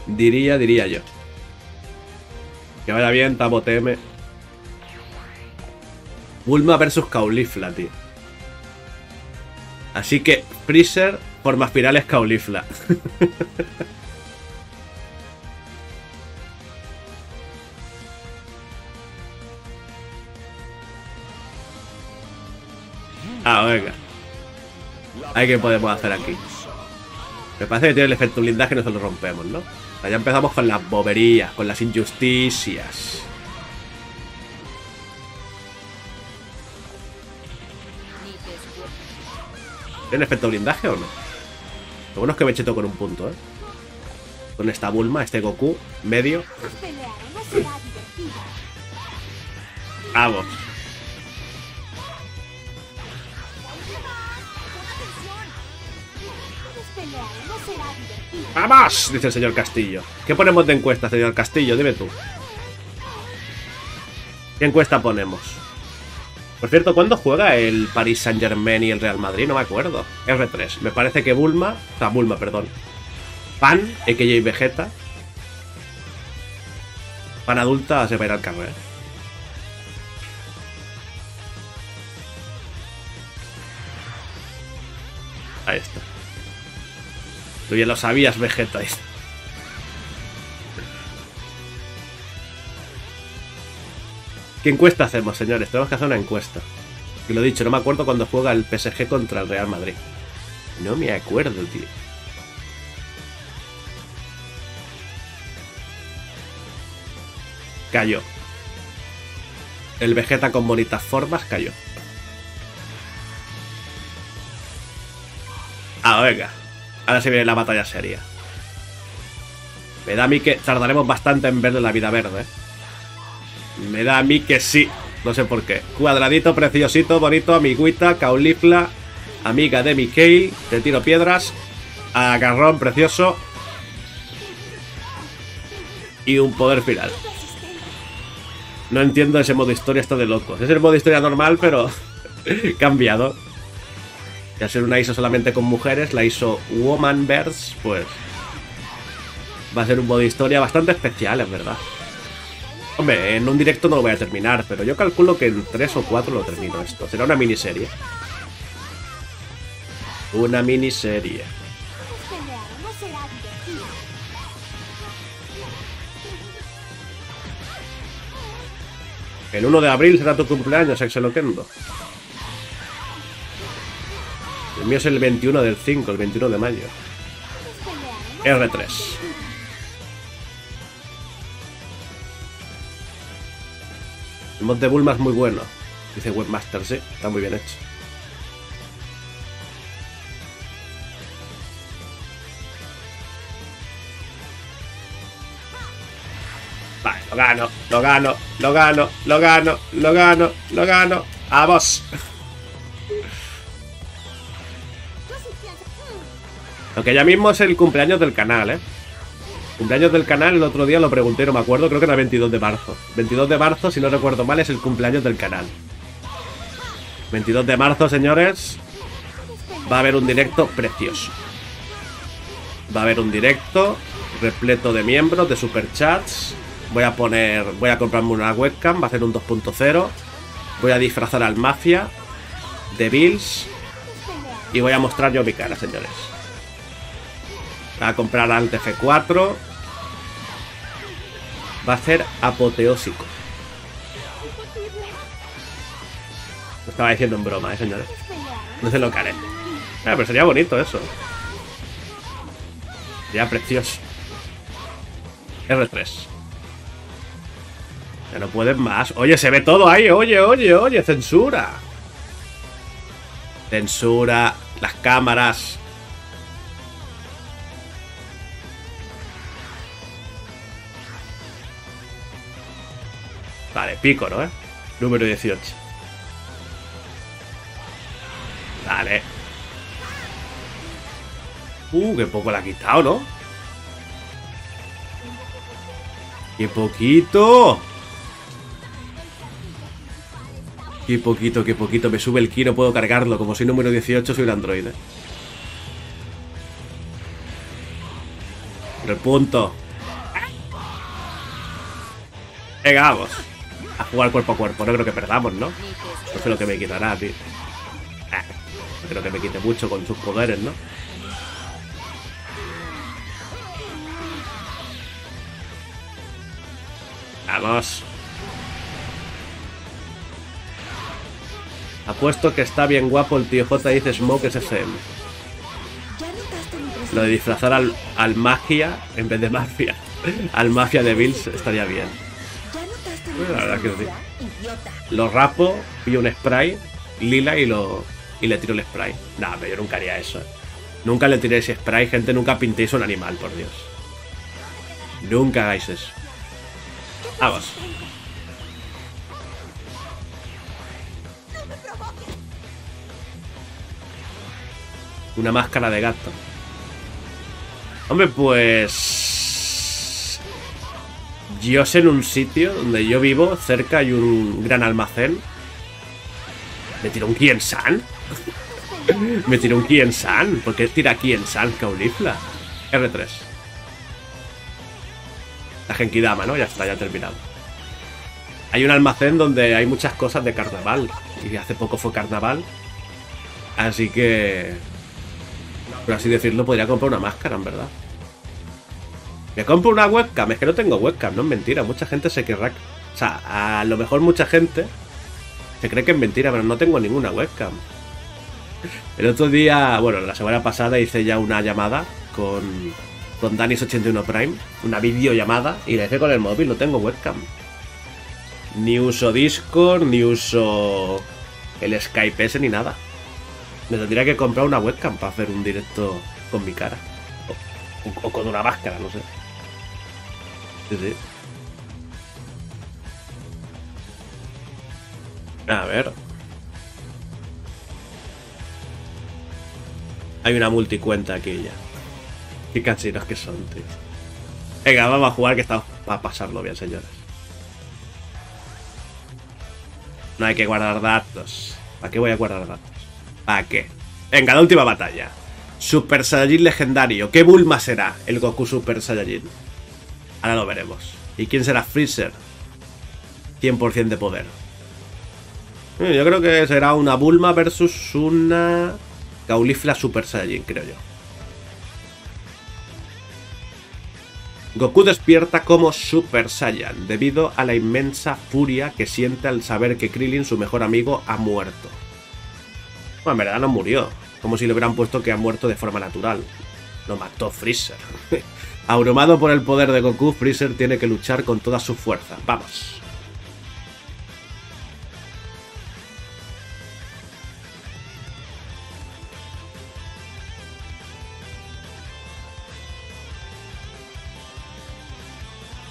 Diría, diría yo. Que vaya bien, Tamo T M. Bulma versus Caulifla, tío. Así que Freezer, formas finales Caulifla. Ah, venga. Ay, ¿qué podemos hacer aquí? Me parece que tiene el efecto blindaje y nosotros lo rompemos, ¿no? O sea, ya empezamos con las boberías, con las injusticias. ¿Tiene el efecto blindaje o no? Lo bueno es que me cheto con un punto, ¿eh? Con esta Bulma, este Goku, medio. Vamos. ¡Vamos! Dice el señor Castillo. ¿Qué ponemos de encuesta, señor Castillo? Dime tú. ¿Qué encuesta ponemos? Por cierto, ¿cuándo juega el Paris Saint-Germain y el Real Madrid? No me acuerdo. R tres. Me parece que Bulma... O sea, Bulma, perdón. Pan, E K J y Vegeta. Pan adulta se va a ir al carrer. Ahí está. Tú ya lo sabías, Vegeta. ¿Qué encuesta hacemos, señores? Tenemos que hacer una encuesta. Y lo he dicho, no me acuerdo cuando juega el P S G contra el Real Madrid. No me acuerdo, tío. Cayó. El Vegeta con bonitas formas cayó. Ah, venga. Ahora se viene la batalla seria. Me da a mí que tardaremos bastante en verle la vida verde. Me da a mí que sí. No sé por qué. Cuadradito, preciosito, bonito, amiguita, Caulifla, amiga de mi Kale. Te tiro piedras. Agarrón precioso. Y un poder final. No entiendo ese modo historia, está de locos. Es el modo historia normal, pero cambiado. Y al ser una I S O solamente con mujeres, la I S O Womanverse, pues va a ser un modo de historia bastante especial, es verdad. Hombre, en un directo no lo voy a terminar, pero yo calculo que en tres o cuatro lo termino esto. Será una miniserie. Una miniserie. El uno de abril será tu cumpleaños, Exeloquendo. El mío es el veintiuno del cinco, el veintiuno de mayo. R tres. El mod de Bulma es muy bueno, dice Webmaster, sí, está muy bien hecho. Vale, lo gano, lo gano, lo gano, lo gano, lo gano, lo gano. ¡A vos! Aunque ya mismo es el cumpleaños del canal, ¿eh? Cumpleaños del canal, el otro día lo pregunté, no me acuerdo, creo que era veintidós de marzo. veintidós de marzo, si no recuerdo mal, es el cumpleaños del canal. veintidós de marzo, señores. Va a haber un directo precioso. Va a haber un directo repleto de miembros, de superchats. Voy a poner... Voy a comprarme una webcam, va a hacer un dos punto cero. Voy a disfrazar al Mafia de Bills. Y voy a mostrar yo mi cara, señores. Va a comprar al T F cuatro. Va a ser apoteósico. Lo estaba diciendo en broma, ¿eh, señores? No se lo carece. Ah, pero sería bonito eso. Sería precioso. R tres. Ya no pueden más. Oye, se ve todo ahí. Oye, oye, oye. Censura. Censura. Las cámaras. Vale, pico, ¿no? ¿Eh? Número dieciocho. Vale. Uh, qué poco la ha quitado, ¿no? ¡Qué poquito! ¡Qué poquito, qué poquito! Me sube el ki, no puedo cargarlo. Como soy número dieciocho, soy un androide. Repunto. Venga, vamos. A jugar cuerpo a cuerpo, no creo que perdamos, ¿no? No sé lo que me quitará, tío. No creo que me quite mucho con sus poderes, ¿no? Vamos. Apuesto que está bien guapo el tío J, dice Smoke S S M. Lo de disfrazar al, al magia en vez de mafia. Al mafia de Bills estaría bien. La verdad que sí. Lo rapo, pillo un spray lila y lo y le tiro el spray. Nah, pero yo nunca haría eso. eh. Nunca le tiré ese spray, gente. Nunca pintéis un animal, por Dios. Nunca hagáis eso. Vamos. Una máscara de gato. Hombre, pues... yo sé en un sitio donde yo vivo, cerca hay un gran almacén. ¿Me tiró un Kien San? ¿Me tiró un Kien San? ¿Por qué tira Kien San, Caulifla? R tres. La Genkidama, ¿no? Ya está, ya ha terminado. Hay un almacén donde hay muchas cosas de carnaval. Y hace poco fue carnaval. Así que... por así decirlo, podría comprar una máscara, en verdad. Me compro una webcam, es que no tengo webcam, no es mentira, mucha gente se querrá... O sea, a lo mejor mucha gente se cree que es mentira, pero no tengo ninguna webcam. El otro día, bueno, la semana pasada hice ya una llamada con, con Danis ochenta y uno Prime, una videollamada, y la hice con el móvil, no tengo webcam. Ni uso Discord, ni uso el Skype ese, ni nada. Me tendría que comprar una webcam para hacer un directo con mi cara. O, o con una máscara, no sé. Sí, sí. A ver. Hay una multicuenta aquí ya. Qué cansinos que son, tío. Venga, vamos a jugar que está para pasarlo bien, señores. No hay que guardar datos. ¿Para qué voy a guardar datos? ¿Para qué? Venga, la última batalla. Super Saiyajin legendario. ¿Qué Bulma será el Goku Super Saiyajin? Ahora lo veremos. ¿Y quién será Freezer? cien por ciento de poder. Yo creo que será una Bulma versus una Caulifla Super Saiyajin, creo yo. Goku despierta como Super Saiyan debido a la inmensa furia que siente al saber que Krilin, su mejor amigo, ha muerto. Bueno, en verdad no murió. Como si le hubieran puesto que ha muerto de forma natural. Lo mató Freezer. Abrumado por el poder de Goku, Freezer tiene que luchar con todas sus fuerzas. Vamos.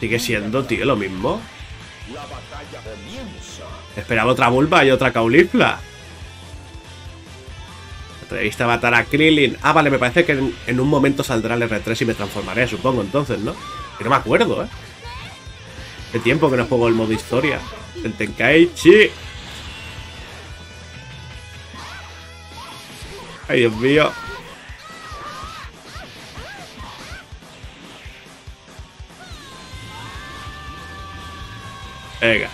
Sigue siendo, tío, lo mismo. Esperaba otra Bulma y otra Caulifla. Entrevista a matar a Krilin. Ah, vale, me parece que en, en un momento saldrá el R tres y me transformaré, supongo, entonces, ¿no? Que no me acuerdo, ¿eh? Qué tiempo que no juego el modo historia. El Tenkaichi. Ay, Dios mío. Venga.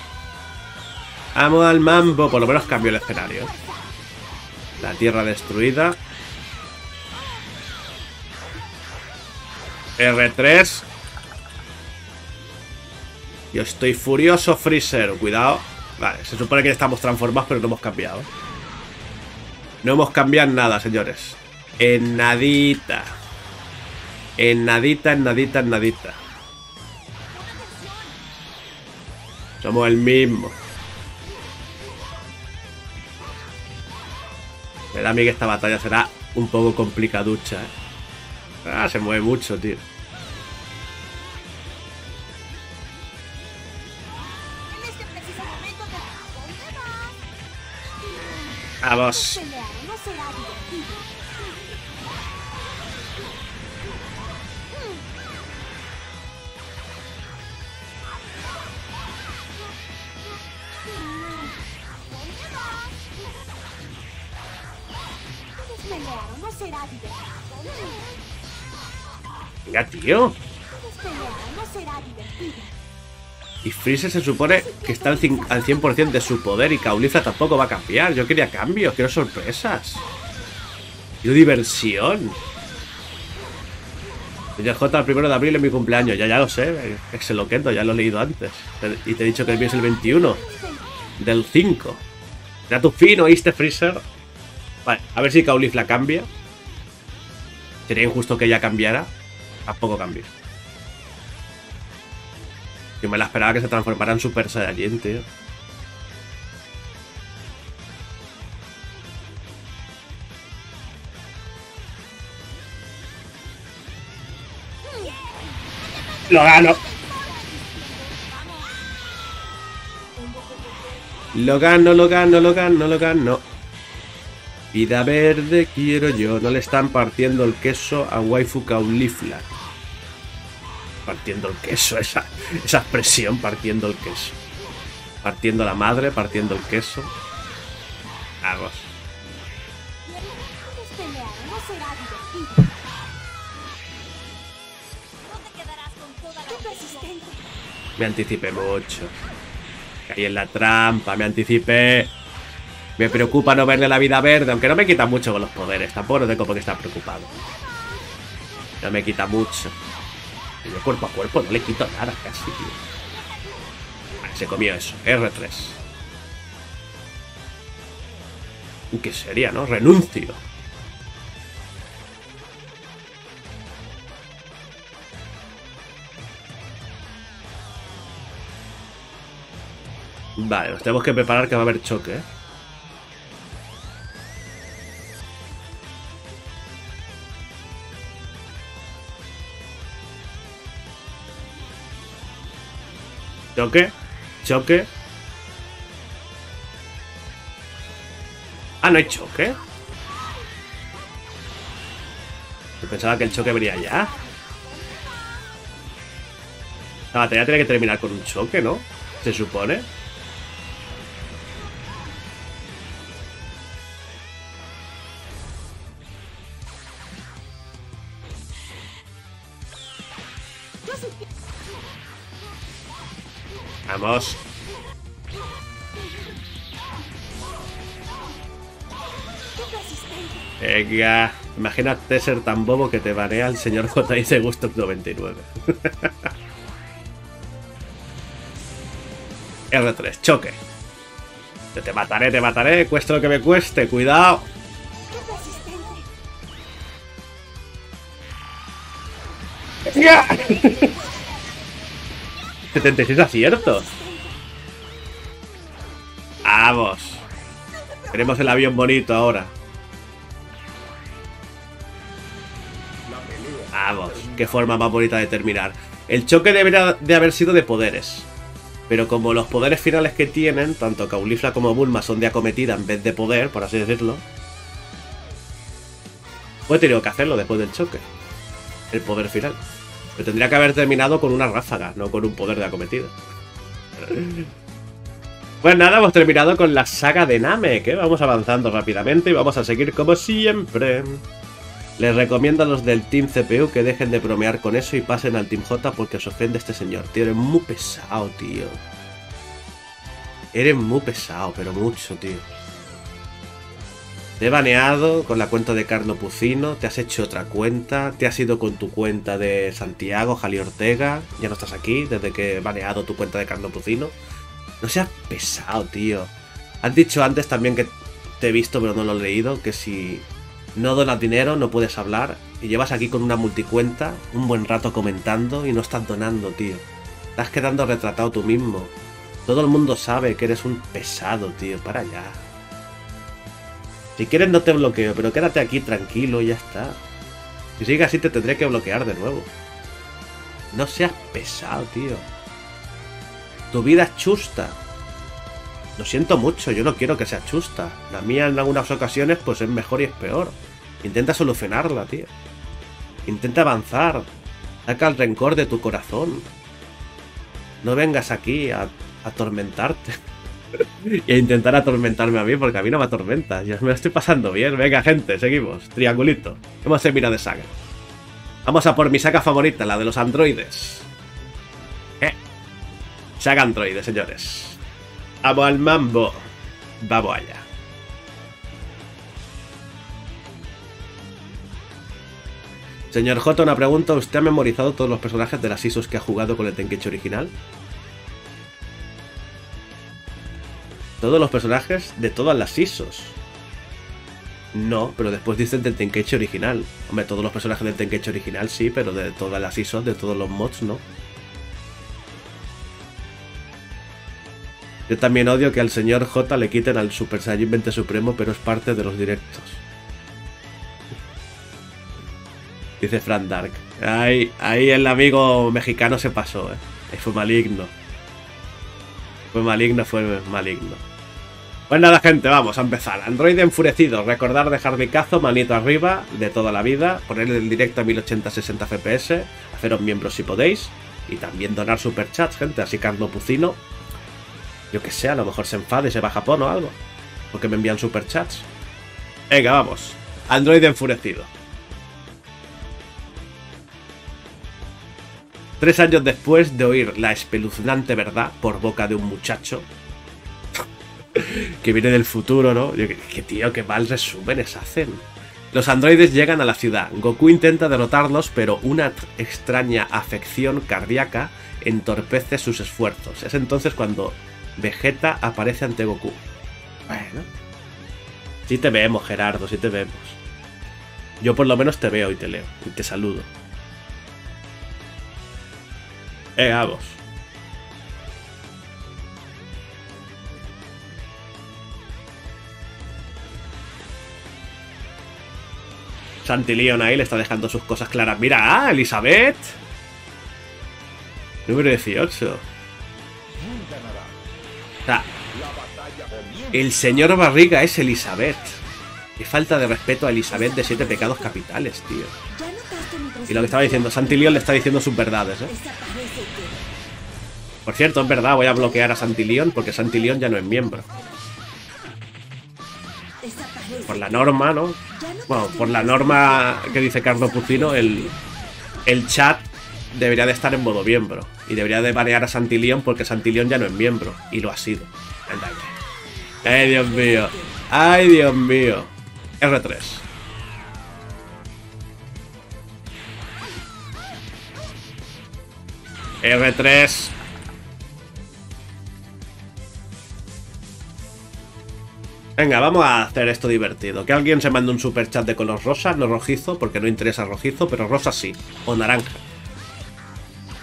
Vamos al mambo. Por lo menos cambio el escenario. La tierra destruida. R tres. Yo estoy furioso, Freezer. Cuidado. Vale, se supone que estamos transformados, pero no hemos cambiado. No hemos cambiado nada, señores. En nadita. En nadita, en nadita, en nadita. Somos el mismo. Me da a mí que esta batalla será un poco complicaducha, ¿eh? Ah, se mueve mucho, tío. Vamos. Venga, tío. Y Freezer se supone que está al cien por ciento de su poder y Caulifla tampoco va a cambiar. Yo quería cambios, quiero sorpresas. Yo diversión. J el primero de abril es mi cumpleaños. Ya, ya lo sé, se lo quedo, ya lo he leído antes. Y te he dicho que el mío es el veintiuno del cinco. Ya tu fin, ¿oíste, Freezer? Vale, a ver si Caulifla cambia. Sería injusto que ella cambiara. Tampoco cambia. Yo me la esperaba que se transformara en Super Saiyajin, tío. ¡Lo gano! Lo gano, lo gano, lo gano, lo gano. Vida verde quiero yo. No le están partiendo el queso a Waifu Caulifla. Partiendo el queso, esa, esa expresión, partiendo el queso. Partiendo la madre, partiendo el queso. Vamos. Me anticipé mucho. Caí en la trampa, me anticipé. Me preocupa no verle la vida verde, aunque no me quita mucho con los poderes. Tampoco no tengo por qué estar preocupado. No me quita mucho. Yo cuerpo a cuerpo no le quito nada casi, tío. Vale, se comió eso. R tres. Uy, qué sería, ¿no? Renuncio. Vale, nos tenemos que preparar que va a haber choque, ¿eh? Choque, choque. Ah, no hay choque. Yo pensaba que el choque venía ya. La batalla tiene que terminar con un choque, ¿no? Se supone. Vamos. Venga. Imagínate ser tan bobo que te banea el señor J I C Gusto noventa y nueve. R tres, choque. Yo te mataré, te mataré. Cueste lo que me cueste. Cuidado. Venga. setenta y seis aciertos. Vamos. Tenemos el avión bonito ahora. Vamos. Qué forma más bonita de terminar. El choque debería de haber sido de poderes, pero como los poderes finales que tienen, tanto Caulifla como Bulma son de acometida en vez de poder, por así decirlo, pues he tenido que hacerlo después del choque, el poder final. Pero tendría que haber terminado con una ráfaga, no con un poder de acometida. Pues nada, hemos terminado con la saga de Namek, que ¿eh? Vamos avanzando rápidamente y vamos a seguir como siempre. Les recomiendo a los del Team C P U que dejen de bromear con eso y pasen al Team J porque os ofende este señor. Tío, eres muy pesado, tío. Eres muy pesado, pero mucho, tío. Te he baneado con la cuenta de Carlo Pucino, te has hecho otra cuenta, te has ido con tu cuenta de Santiago, Jali Ortega, ya no estás aquí desde que he baneado tu cuenta de Carlo Pucino. No seas pesado, tío. Has dicho antes también que te he visto pero no lo he leído, que si no donas dinero no puedes hablar, y llevas aquí con una multicuenta un buen rato comentando y no estás donando, tío. Estás quedando retratado tú mismo. Todo el mundo sabe que eres un pesado, tío, para allá. Si quieres no te bloqueo, pero quédate aquí tranquilo y ya está. Si sigues así te tendré que bloquear de nuevo. No seas pesado, tío. Tu vida es chusta. Lo siento mucho, yo no quiero que seas chusta. La mía en algunas ocasiones pues es mejor y es peor. Intenta solucionarla, tío. Intenta avanzar. Saca el rencor de tu corazón. No vengas aquí a atormentarte. Y a intentar atormentarme a mí, porque a mí no me atormenta. Yo me lo estoy pasando bien. Venga, gente, seguimos. Triangulito. Hemos terminado de saga. Vamos a por mi saga favorita, la de los androides. Eh. Saga androides, señores. Vamos al mambo. Vamos allá. Señor J, una pregunta. ¿Usted ha memorizado todos los personajes de las I S Os que ha jugado con el Tenkaichi original? Todos los personajes de todas las I S Os. No, pero después dicen del Tenkaichi original. Hombre, todos los personajes del Tenkaichi original sí, pero de todas las I S Os, de todos los mods, no. Yo también odio que al señor J le quiten al Super Saiyan veinte Supremo, pero es parte de los directos. Dice Fran Dark. Ahí, ahí el amigo mexicano se pasó, eh. Fue maligno. Fue maligno, fue maligno. Pues nada, gente, vamos a empezar. Android enfurecido. Recordar dejar mi cazo, manito arriba, de toda la vida. Ponerle el directo a mil ochenta a sesenta F P S. Haceros miembros si podéis. Y también donar superchats, gente. Así Carlo Pucino, yo que sé, a lo mejor se enfade y se va a Japón o algo, porque me envían superchats. Venga, vamos. Android enfurecido. Tres años después de oír la espeluznante verdad por boca de un muchacho que viene del futuro, ¿no? Que tío, qué mal resúmenes hacen. Los androides llegan a la ciudad. Goku intenta derrotarlos, pero una extraña afección cardíaca entorpece sus esfuerzos. Es entonces cuando Vegeta aparece ante Goku. Bueno. Sí te vemos, Gerardo, sí te vemos. Yo por lo menos te veo y te leo y te saludo. Eh, vamos. Santi Leon ahí le está dejando sus cosas claras. Mira, ah, Elizabeth. Número dieciocho. Ah, el señor Barriga es Elizabeth. Qué falta de respeto a Elizabeth de Siete Pecados Capitales, tío. Y lo que estaba diciendo, Santi Leon le está diciendo sus verdades, ¿eh? Por cierto, es verdad, voy a bloquear a Santi Leon porque Santi Leon ya no es miembro. Por la norma, ¿no? Bueno, por la norma que dice Carlo Pucino, el, el chat debería de estar en modo miembro. Y debería de banear a Santi Leon porque Santi Leon ya no es miembro. Y lo ha sido. ¡Ay, Dios mío! ¡Ay, Dios mío! R tres. R tres. Venga, vamos a hacer esto divertido. Que alguien se mande un superchat de color rosa, no rojizo, porque no interesa rojizo, pero rosa sí, o naranja.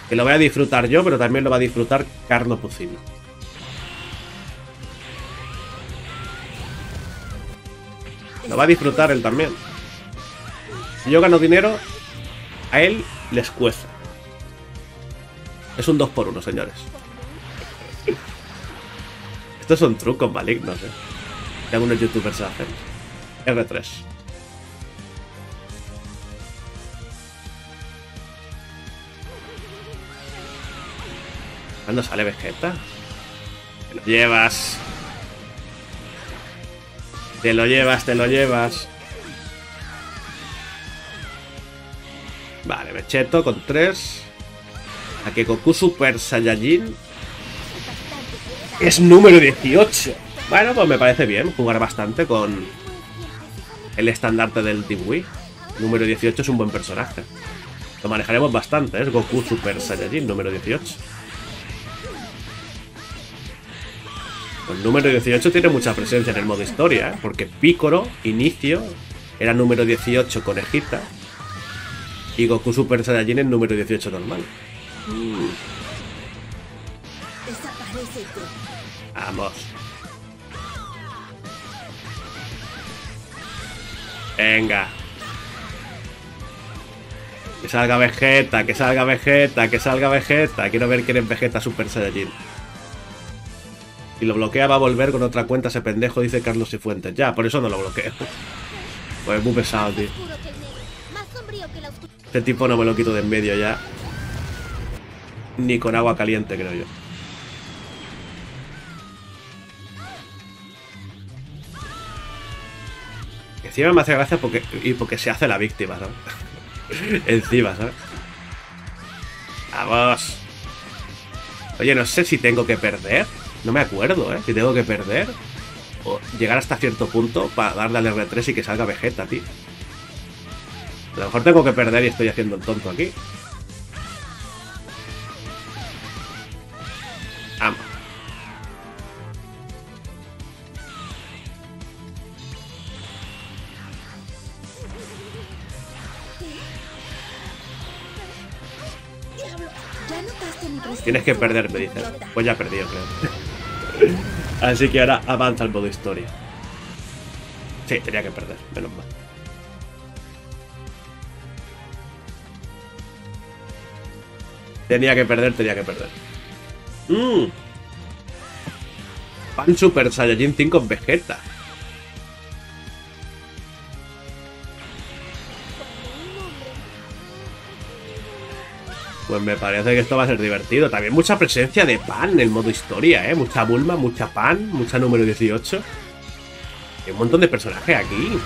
Que lo voy a disfrutar yo, pero también lo va a disfrutar Carlo Pucino. Lo va a disfrutar él también. Si yo gano dinero, a él les cuece. Es un dos por uno, señores. Estos son trucos malignos, eh. Que algunos youtubers hacen. R tres. ¿Cuándo sale Vegeta? Te lo llevas. Te lo llevas, te lo llevas. Vale, me cheto con tres. A que Goku Super Saiyajin es número dieciocho. Bueno, pues me parece bien jugar bastante con el estandarte del Team Wii. Número dieciocho es un buen personaje. Lo manejaremos bastante, es ¿eh? Goku Super Saiyajin número dieciocho. El número dieciocho tiene mucha presencia en el modo historia, ¿eh? Porque Piccolo, inicio, era número dieciocho conejita. Y Goku Super Saiyajin es número dieciocho normal. Mm. Vamos. Venga. Que salga Vegeta, que salga Vegeta, que salga Vegeta. Quiero ver quién es Vegeta Super Saiyajin. Y lo bloquea, va a volver con otra cuenta ese pendejo, dice Carlos Cifuentes. Ya, por eso no lo bloqueo. Pues muy pesado, tío. Este tipo no me lo quito de en medio ya. Ni con agua caliente, creo yo. Encima me hace gracia porque, y porque se hace la víctima, ¿sabes? Encima, ¿sabes? ¡Vamos! Oye, no sé si tengo que perder. No me acuerdo, ¿eh? Si tengo que perder o llegar hasta cierto punto para darle al R tres y que salga Vegeta, tío. A lo mejor tengo que perder y estoy haciendo el tonto aquí. Vamos. Tienes que perder, me dices. Pues ya he perdido, creo. Así que ahora avanza el modo historia. Sí, tenía que perder, menos mal. Tenía que perder, tenía que perder. Mmm. Pan Super Saiyajin cinco con Vegeta. Pues me parece que esto va a ser divertido. También mucha presencia de Pan en el modo historia, ¿eh? Mucha Bulma, mucha Pan, mucha número dieciocho. Hay un montón de personajes aquí.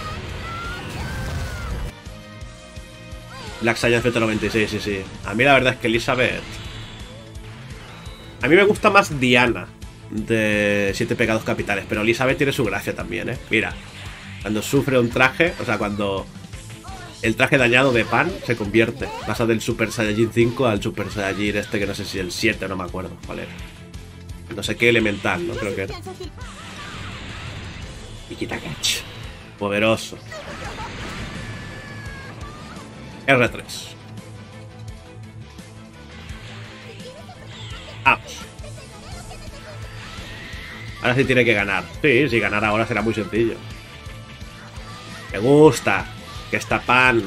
Black Saiyan Z noventa y seis, sí, sí. A mí la verdad es que Elizabeth... A mí me gusta más Diana de Siete Pecados Capitales, pero Elizabeth tiene su gracia también, ¿eh? Mira, cuando sufre un traje, o sea, cuando... el traje dañado de Pan se convierte. Pasa del Super Saiyajin cinco al Super Saiyajin este que no sé si el siete, no me acuerdo cuál era. No sé qué elemental, no creo que era. Ikitakach. Poderoso. R tres. Vamos. Ahora sí tiene que ganar. Sí, si ganar ahora será muy sencillo. Me gusta. Que esta Pan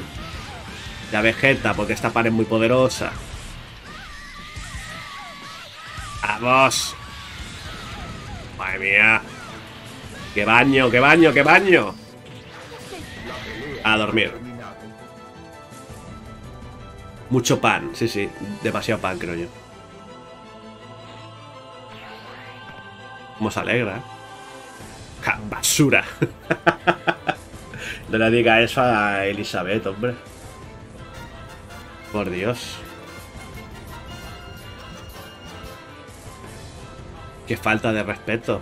la Vegeta, porque esta Pan es muy poderosa. ¡Vamos! ¡Madre mía! ¡Qué baño, qué baño, qué baño! A dormir. Mucho Pan, sí, sí. Demasiado Pan, creo yo. Cómo se alegra, ¿eh? ¡Ja, basura! No le diga eso a Elizabeth, hombre. Por Dios. Qué falta de respeto.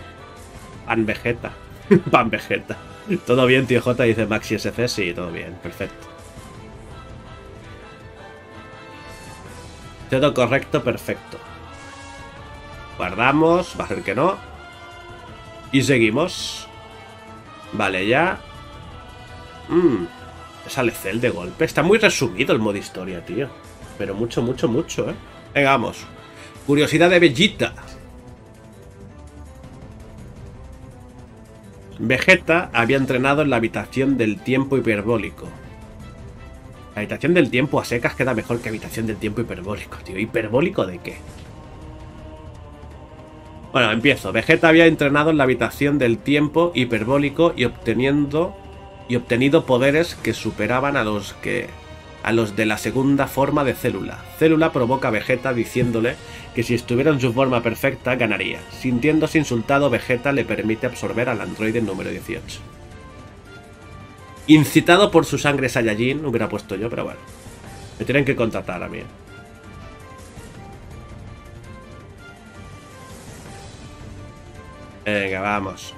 Pan Vegeta. Pan Vegeta. Todo bien, tío J, dice Maxi S C. Sí, todo bien, perfecto. Todo correcto, perfecto. Guardamos, va a ser que no. Y seguimos. Vale, ya. Mmm, sale Cell de golpe. Está muy resumido el modo historia, tío. Pero mucho, mucho, mucho, ¿eh? Venga, vamos. Curiosidad de Vegeta. Vegeta había entrenado en la habitación del tiempo hiperbólico. La habitación del tiempo a secas queda mejor que habitación del tiempo hiperbólico, tío. ¿Hiperbólico de qué? Bueno, empiezo. Vegeta había entrenado en la habitación del tiempo hiperbólico y obteniendo y obtenido poderes que superaban a los que a los de la segunda forma de Célula. Célula provoca a Vegeta diciéndole que si estuviera en su forma perfecta ganaría. Sintiéndose insultado, Vegeta le permite absorber al androide número dieciocho. Incitado por su sangre Saiyajin, hubiera puesto yo, pero bueno. Me tienen que contratar a mí. Venga, vamos.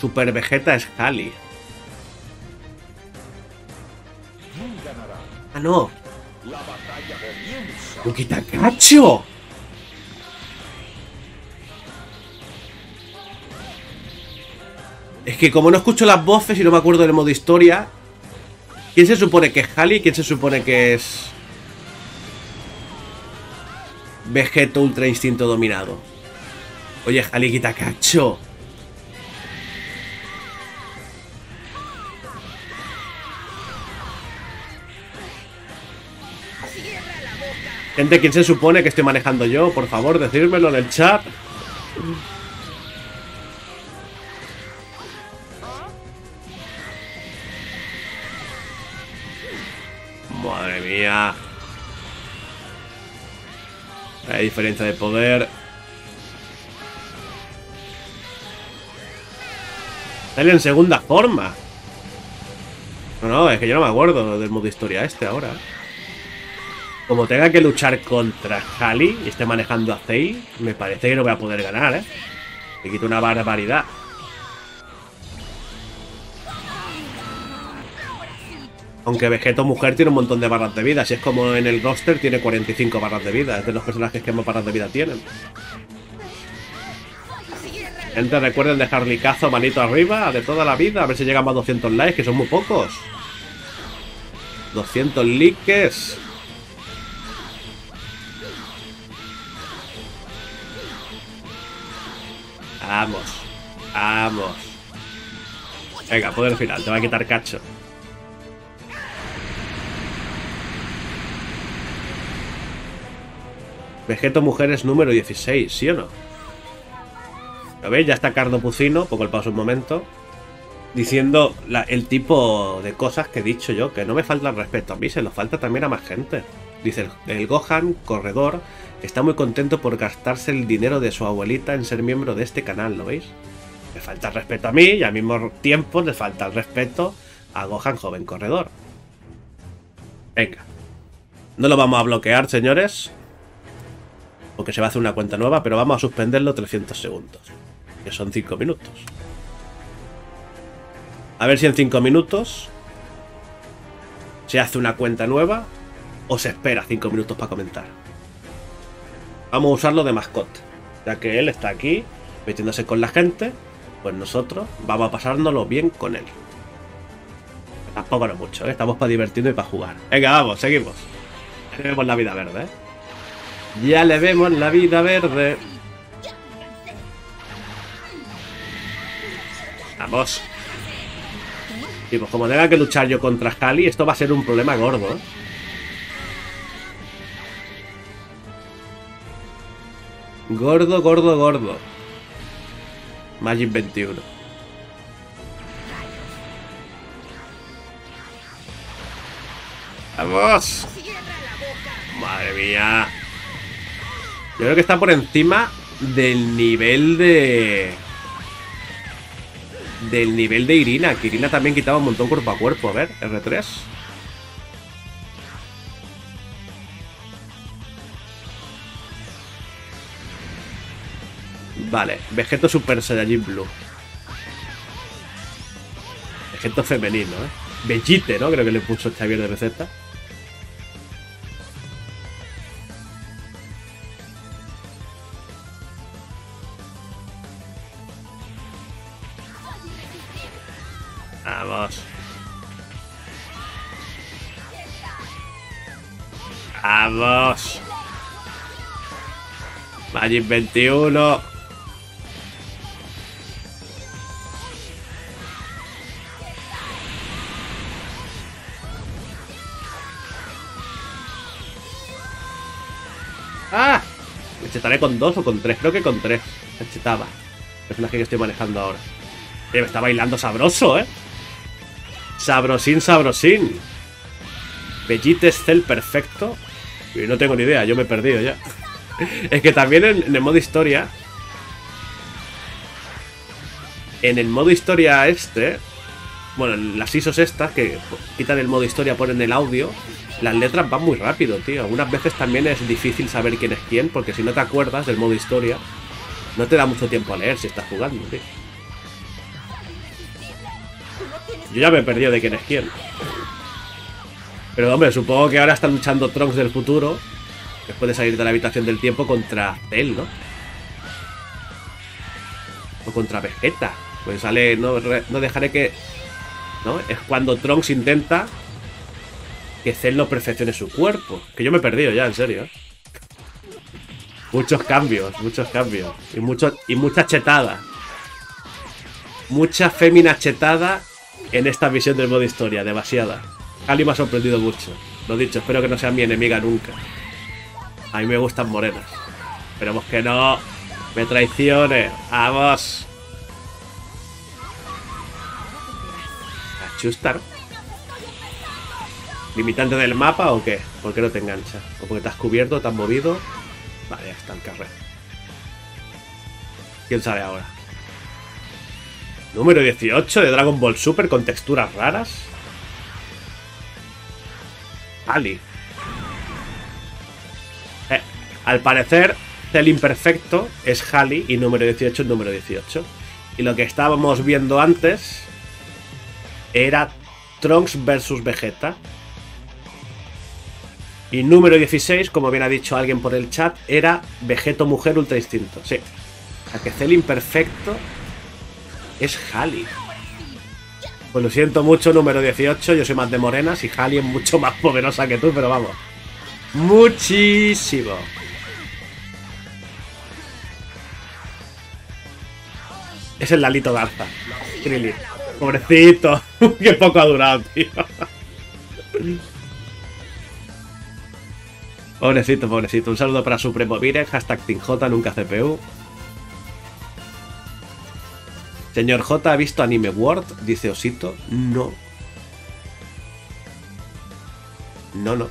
Super Vegeta es Kali. ¡Ah, no! ¡Luquita Cacho! Es que como no escucho las voces y no me acuerdo del modo historia... ¿Quién se supone que es Kali y quién se supone que es... Vegeta Ultra Instinto Dominado? Oye, Jaliquita Cacho. Gente, ¿quién se supone que estoy manejando yo? Por favor, decírmelo en el chat. Madre mía. Hay diferencia de poder. Sale en segunda forma. No, no, es que yo no me acuerdo del modo historia este ahora. Como tenga que luchar contra Hali y esté manejando a Zei, me parece que no voy a poder ganar, ¿eh? Me quito una barbaridad. Aunque Vegeta mujer tiene un montón de barras de vida. Si es como en el roster, tiene cuarenta y cinco barras de vida. Es de los personajes que más barras de vida tienen. Gente, recuerden dejar likeazo, manito arriba, de toda la vida. A ver si llegan a doscientos likes, que son muy pocos. doscientos likes. Vamos. Vamos. Venga, poder final. Te va a quitar Cacho. Vegeto mujeres número dieciséis, ¿sí o no? ¿Lo veis? Ya está Cardo Pucino, pongo el paso un momento, diciendo la, el tipo de cosas que he dicho yo, que no me falta el respeto. A mí se lo falta también a más gente. Dice, el, el Gohan, corredor, está muy contento por gastarse el dinero de su abuelita en ser miembro de este canal, ¿lo veis? Me falta el respeto a mí y al mismo tiempo le falta el respeto a Gohan, joven corredor. Venga. No lo vamos a bloquear, señores. Porque se va a hacer una cuenta nueva, pero vamos a suspenderlo trescientos segundos. Que son cinco minutos. A ver si en cinco minutos se hace una cuenta nueva o se espera cinco minutos para comentar. Vamos a usarlo de mascota. Ya que él está aquí metiéndose con la gente, pues nosotros vamos a pasárnoslo bien con él. Tampoco no mucho, ¿eh? Estamos para divertirnos y para jugar. Venga, vamos, seguimos. Tenemos la vida verde, ¿eh? Ya le vemos la vida verde. Vamos. Y pues como tenga que luchar yo contra Kali, esto va a ser un problema gordo, ¿eh? Gordo, gordo, gordo. Magic veintiuno. Vamos. Madre mía. Yo creo que está por encima del nivel de... Del nivel de Irina. Que Irina también quitaba un montón cuerpo a cuerpo. A ver, R tres. Vale, Vegeta Super Saiyajin Blue. Vegeta femenino, ¿eh? Vegite, ¿no? Creo que le puso Xavier de receta. Vamos. Vamos. Magic veintiuno. Empezaré con dos o con tres, creo que con tres. Cachetaba. El personaje que estoy manejando ahora. Eh, me está bailando sabroso, eh. Sabrosín, sabrosín. Vegeta es Cell perfecto. Y no tengo ni idea, yo me he perdido ya. Es que también en, en el modo historia. En el modo historia este. Bueno, las I S Os estas que quitan el modo historia, ponen el audio. Las letras van muy rápido, tío. Algunas veces también es difícil saber quién es quién, porque si no te acuerdas del modo historia, no te da mucho tiempo a leer si estás jugando, tío. Yo ya me he perdido de quién es quién. Pero hombre, supongo que ahora están luchando Trunks del futuro, después de salir de la habitación del tiempo, contra Cell, ¿no? O contra Vegeta. Pues sale, no, no dejaré que... ¿no? Es cuando Trunks intenta que Cell no perfeccione su cuerpo. Que yo me he perdido ya, en serio. Muchos cambios, muchos cambios. Y, mucho, y mucha chetada. Mucha fémina chetada en esta misión del modo historia, demasiada. Kali me ha sorprendido mucho. Lo dicho, espero que no sea mi enemiga nunca. A mí me gustan morenas. Esperemos que no me traicione. ¡Vamos! Chustar. ¿Limitante del mapa o qué? ¿Por qué no te engancha? ¿O porque te has cubierto, te has movido? Vale, ya está el carrera. ¿Quién sabe ahora? Número dieciocho de Dragon Ball Super con texturas raras. Ali. Eh, al parecer, Cell imperfecto es Hali y número dieciocho es número dieciocho. Y lo que estábamos viendo antes era Trunks versus Vegeta. Y número dieciséis, como bien ha dicho alguien por el chat, era Vegeto Mujer Ultra Instinto. Sí. O sea que Cell imperfecto es Hali. Pues lo siento mucho, número dieciocho. Yo soy más de morenas y Hali es mucho más poderosa que tú, pero vamos. Muchísimo. Es el Lalito Garza. Krilin. Pobrecito, que poco ha durado, tío. Pobrecito, pobrecito. Un saludo para Supremo Viren, hashtag TeamJ, nunca C P U. Señor J, ¿ha visto Anime World? Dice Osito. No. No, no.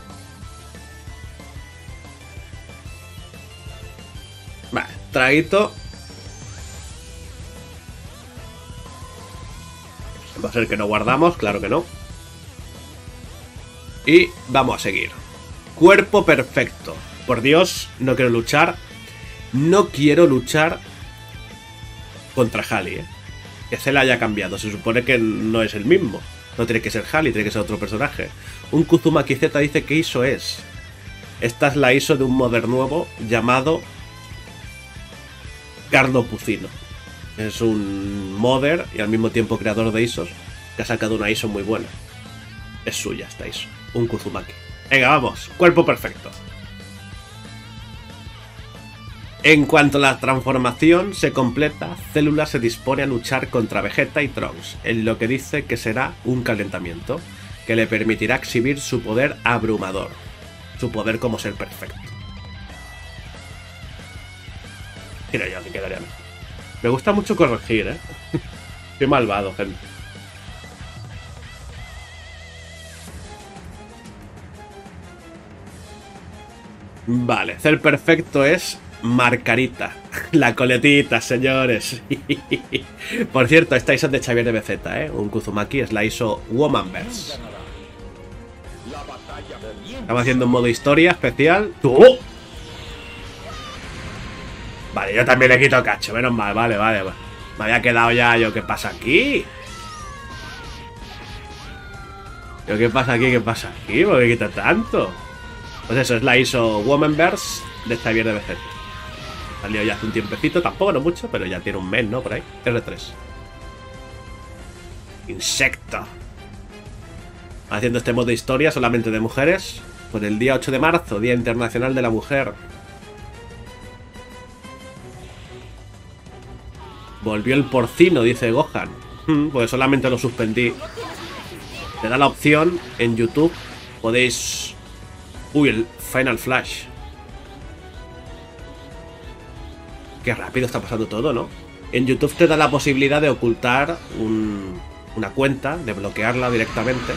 Vale, traguito. Va a ser que no guardamos, claro que no. Y vamos a seguir. Cuerpo perfecto. Por Dios, no quiero luchar. No quiero luchar contra Hali, ¿eh? Que Cell haya cambiado. Se supone que no es el mismo. No tiene que ser Hali, tiene que ser otro personaje. Un Kuzumaki Z dice que I S O es. Esta es la I S O de un modder nuevo llamado Carlo Pucino. Es un modder y al mismo tiempo creador de I S Os, que ha sacado una I S O muy buena. Es suya esta I S O, un Kuzumaki. Venga, vamos, cuerpo perfecto. En cuanto a la transformación se completa, Célula se dispone a luchar contra Vegeta y Trunks, en lo que dice que será un calentamiento, que le permitirá exhibir su poder abrumador, su poder como ser perfecto. Mira yo, que quedaría mejor. Me gusta mucho corregir, ¿eh? Qué malvado, gente. Vale, Cell perfecto es Marcarita. La coletita, señores. Por cierto, esta I S O es de Xavier D B Z, ¿eh? Un Kuzumaki, es la I S O Womanverse. Estamos haciendo un modo historia especial. ¡Oh! Vale, yo también le quito cacho, menos mal, vale, vale, vale. Me había quedado ya yo, ¿qué pasa aquí? Yo, ¿qué pasa aquí? ¿Qué pasa aquí? ¿Por qué quita tanto? Pues eso, es la I S O Womanverse de Xavier D B Z. Salió ya hace un tiempecito, tampoco no mucho, pero ya tiene un mes, ¿no? Por ahí, R tres. Insecto. Haciendo este modo de historia solamente de mujeres. Por el día ocho de marzo, Día Internacional de la Mujer. Volvió el porcino, dice Gohan. Hmm, pues solamente lo suspendí. Te da la opción en YouTube. Podéis... Uy, el Final Flash. qué rápido está pasando todo, ¿no? En YouTube te da la posibilidad de ocultar un, una cuenta, de bloquearla directamente,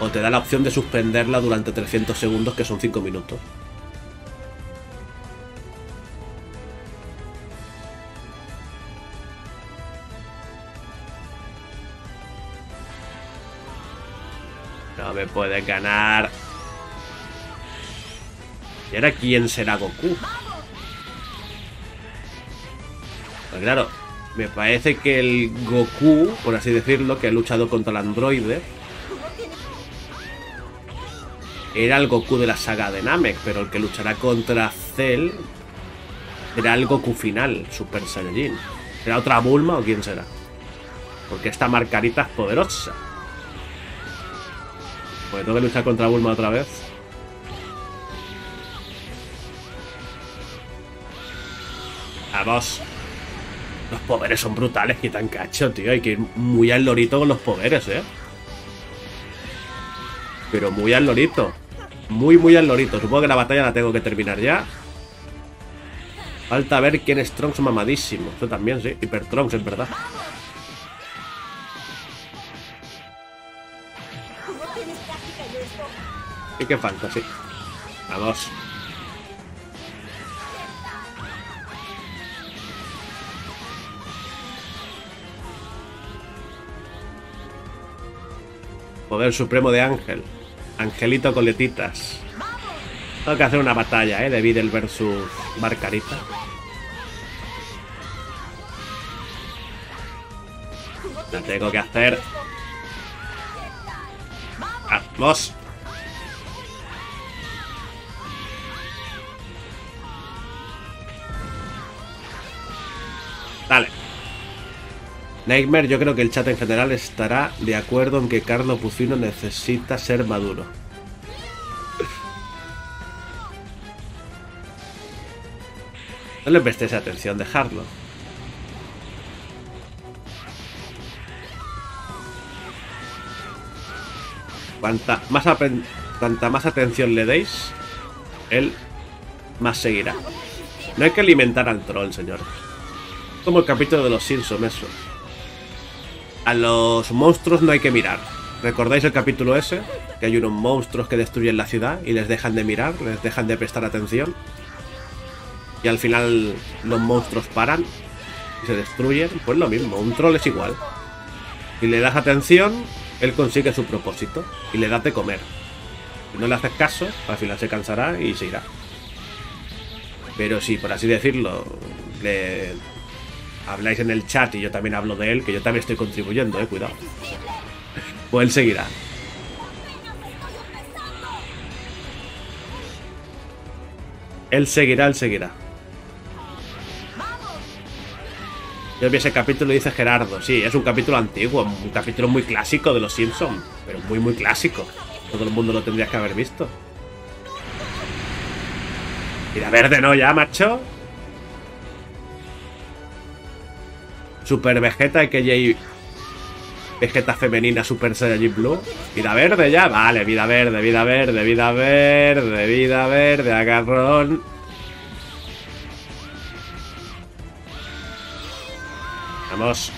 o te da la opción de suspenderla durante trescientos segundos, que son cinco minutos. No me puedes ganar. ¿Y ahora quién será Goku? Pues claro, me parece que el Goku, por así decirlo, que ha luchado contra el androide, era el Goku de la saga de Namek, pero el que luchará contra Cell será el Goku final, Super Saiyajin. ¿Será otra Bulma o quién será? Porque esta Margarita es poderosa. Pues tengo que luchar contra Bulma otra vez. Vamos. Los poderes son brutales, quitan cacho, tío. Hay que ir muy al lorito con los poderes, eh. Pero muy al lorito. Muy, muy al lorito. Supongo que la batalla la tengo que terminar ya. Falta ver quién es Trunks mamadísimo. Eso también, sí. Hiper Trunks, es verdad. Y que falta, sí. Vamos. Poder supremo de Ángel. Angelito con letitas. Tengo que hacer una batalla, ¿eh? De Videl versus Margarita. La tengo que hacer. ¡Vamos! Dale. Nightmare, yo creo que el chat en general estará de acuerdo en que Carlo Pucino necesita ser maduro. No le prestéis atención, dejadlo. Cuanta más, cuanta más atención le deis, él más seguirá. No hay que alimentar al troll, señor. Como el capítulo de los Simpsons, eso. A los monstruos no hay que mirar. ¿Recordáis el capítulo ese? Que hay unos monstruos que destruyen la ciudad y les dejan de mirar, les dejan de prestar atención. Y al final los monstruos paran y se destruyen. Pues lo mismo, un troll es igual. Si le das atención, él consigue su propósito y le das de comer. Si no le haces caso, al final se cansará y se irá. Pero si, por así decirlo, le... habláis en el chat y yo también hablo de él, que yo también estoy contribuyendo, eh, cuidado. Pues él seguirá. Él seguirá, él seguirá. Yo vi ese capítulo y dice Gerardo, sí, es un capítulo antiguo, un capítulo muy clásico de los Simpsons, pero muy muy clásico. Todo el mundo lo tendrías que haber visto. Mira, verde no ya, macho. Super Vegeta y K J Vegeta femenina Super Saiyajin Blue. Vida verde ya. Vale, vida verde, vida verde, vida verde, vida verde, agarrón. Vamos.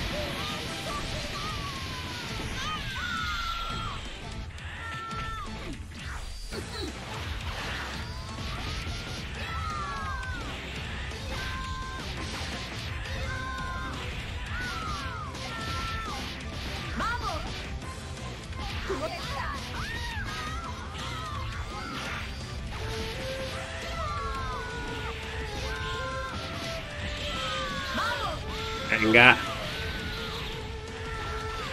Venga.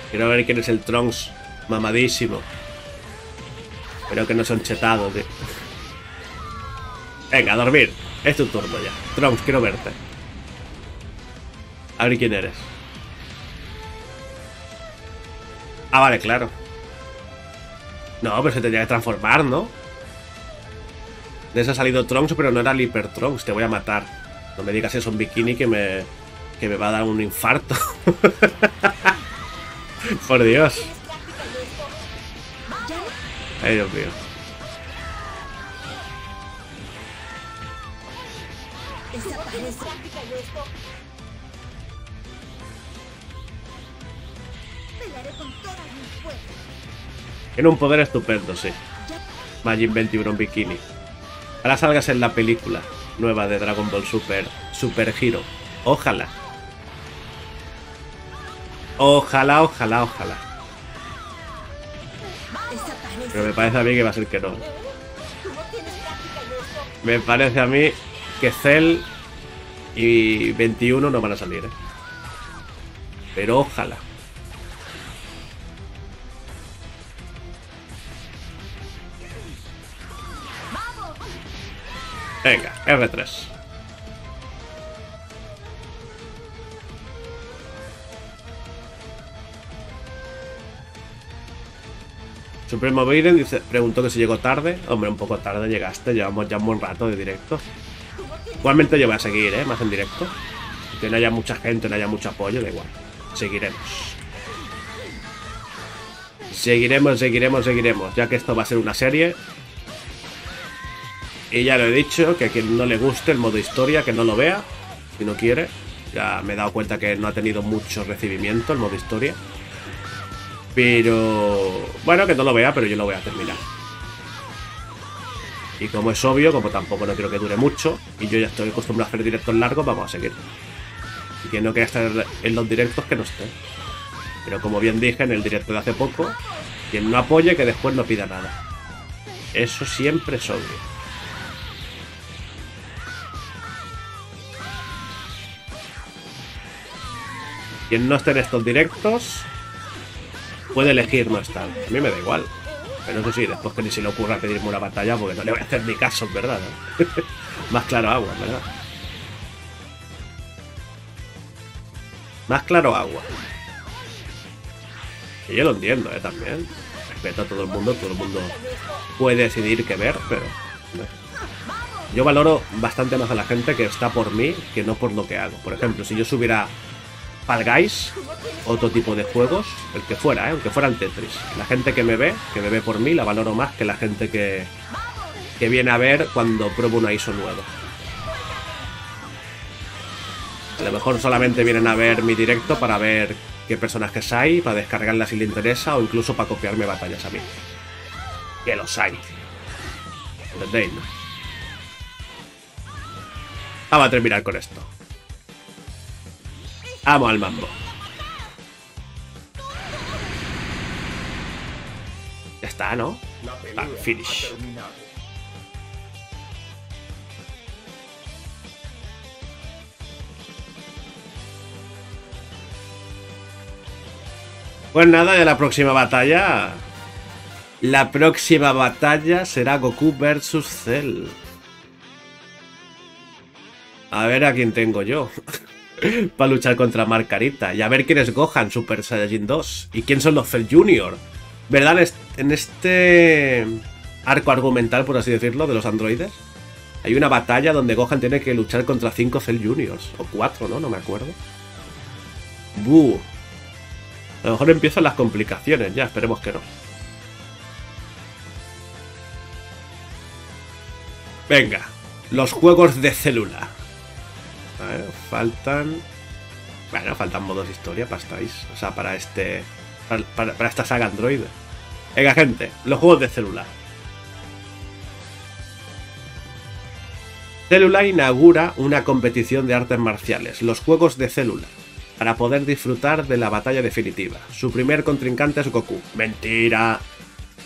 Quiero ver quién es el Trunks mamadísimo. Espero que no son chetados, tío. Venga, a dormir. Es tu turno ya. Trunks, quiero verte. A ver quién eres. Ah, vale, claro. No, pero se tenía que transformar, ¿no? De eso ha salido Trunks, pero no era el Hiper Trunks. Te voy a matar. No me digas eso, un bikini que me... que me va a dar un infarto. Por Dios. Ay, Dios mío. ¿Tienes práctica en esto? Pelaré con todas mis fuerzas. Tiene un poder estupendo, sí. Majin Bell Tiburón Bikini. Ahora salgas en la película nueva de Dragon Ball Super, Super Hero. Ojalá. Ojalá, ojalá, ojalá. Pero me parece a mí que va a ser que no. Me parece a mí que Cell y veintiuno no van a salir, ¿eh? Pero ojalá. Venga, erre tres. Supremo Biden dice, preguntó que si llegó tarde. Hombre, un poco tarde llegaste, llevamos ya un buen rato de directo. Igualmente yo voy a seguir, ¿eh? Más en directo. Que no haya mucha gente, no haya mucho apoyo, da igual. Seguiremos. Seguiremos, seguiremos, seguiremos. Ya que esto va a ser una serie. Y ya lo he dicho, que a quien no le guste el modo historia, que no lo vea, si no quiere. Ya me he dado cuenta que no ha tenido mucho recibimiento el modo historia. Pero... bueno, que no lo vea, pero yo lo voy a terminar. Y como es obvio, como tampoco no quiero que dure mucho, y yo ya estoy acostumbrado a hacer directos largos, vamos a seguir. Y quien no quiera estar en los directos, que no esté. Pero como bien dije en el directo de hace poco, quien no apoye, que después no pida nada. Eso siempre es obvio. Quien no esté en estos directos puede elegir no estar. A mí me da igual. Pero eso sí, después que ni se le ocurra pedirme una batalla, porque no le voy a hacer ni caso, en verdad, ¿no? Más claro agua, ¿verdad? Más claro agua. Y yo lo entiendo, ¿eh? También. Respeto a todo el mundo. Todo el mundo puede decidir qué ver, pero... yo valoro bastante más a la gente que está por mí que no por lo que hago. Por ejemplo, si yo subiera... Fall Guys, otro tipo de juegos, el que fuera, ¿eh? Aunque fuera el Tetris. La gente que me ve, que me ve por mí, la valoro más que la gente que, que viene a ver cuando pruebo una I S O nueva. A lo mejor solamente vienen a ver mi directo para ver qué personajes hay, para descargarlas si le interesa o incluso para copiarme batallas a mí. Que los hay. ¿Entendéis? No? Vamos a terminar con esto. Vamos al mambo. Ya está, ¿no? Va, finish. Pues nada, de la próxima batalla. La próxima batalla será Goku versus Cell. A ver a quién tengo yo. Para luchar contra Marcarita. Y a ver quién es Gohan, Super Saiyajin dos. Y quién son los Cell Junior. ¿Verdad? En este arco argumental, por así decirlo, de los androides, hay una batalla donde Gohan tiene que luchar contra cinco Cell Juniors. O cuatro, ¿no? No me acuerdo. Buh. A lo mejor empiezan las complicaciones. Ya, esperemos que no. Venga. Los juegos de célula. A ver, faltan... bueno, faltan modos de historia para estáis. O sea, para este... Para, para, para esta saga android. Venga, gente. Los juegos de celular. Célula inaugura una competición de artes marciales. Los juegos de célula. Para poder disfrutar de la batalla definitiva. Su primer contrincante es Goku. Mentira.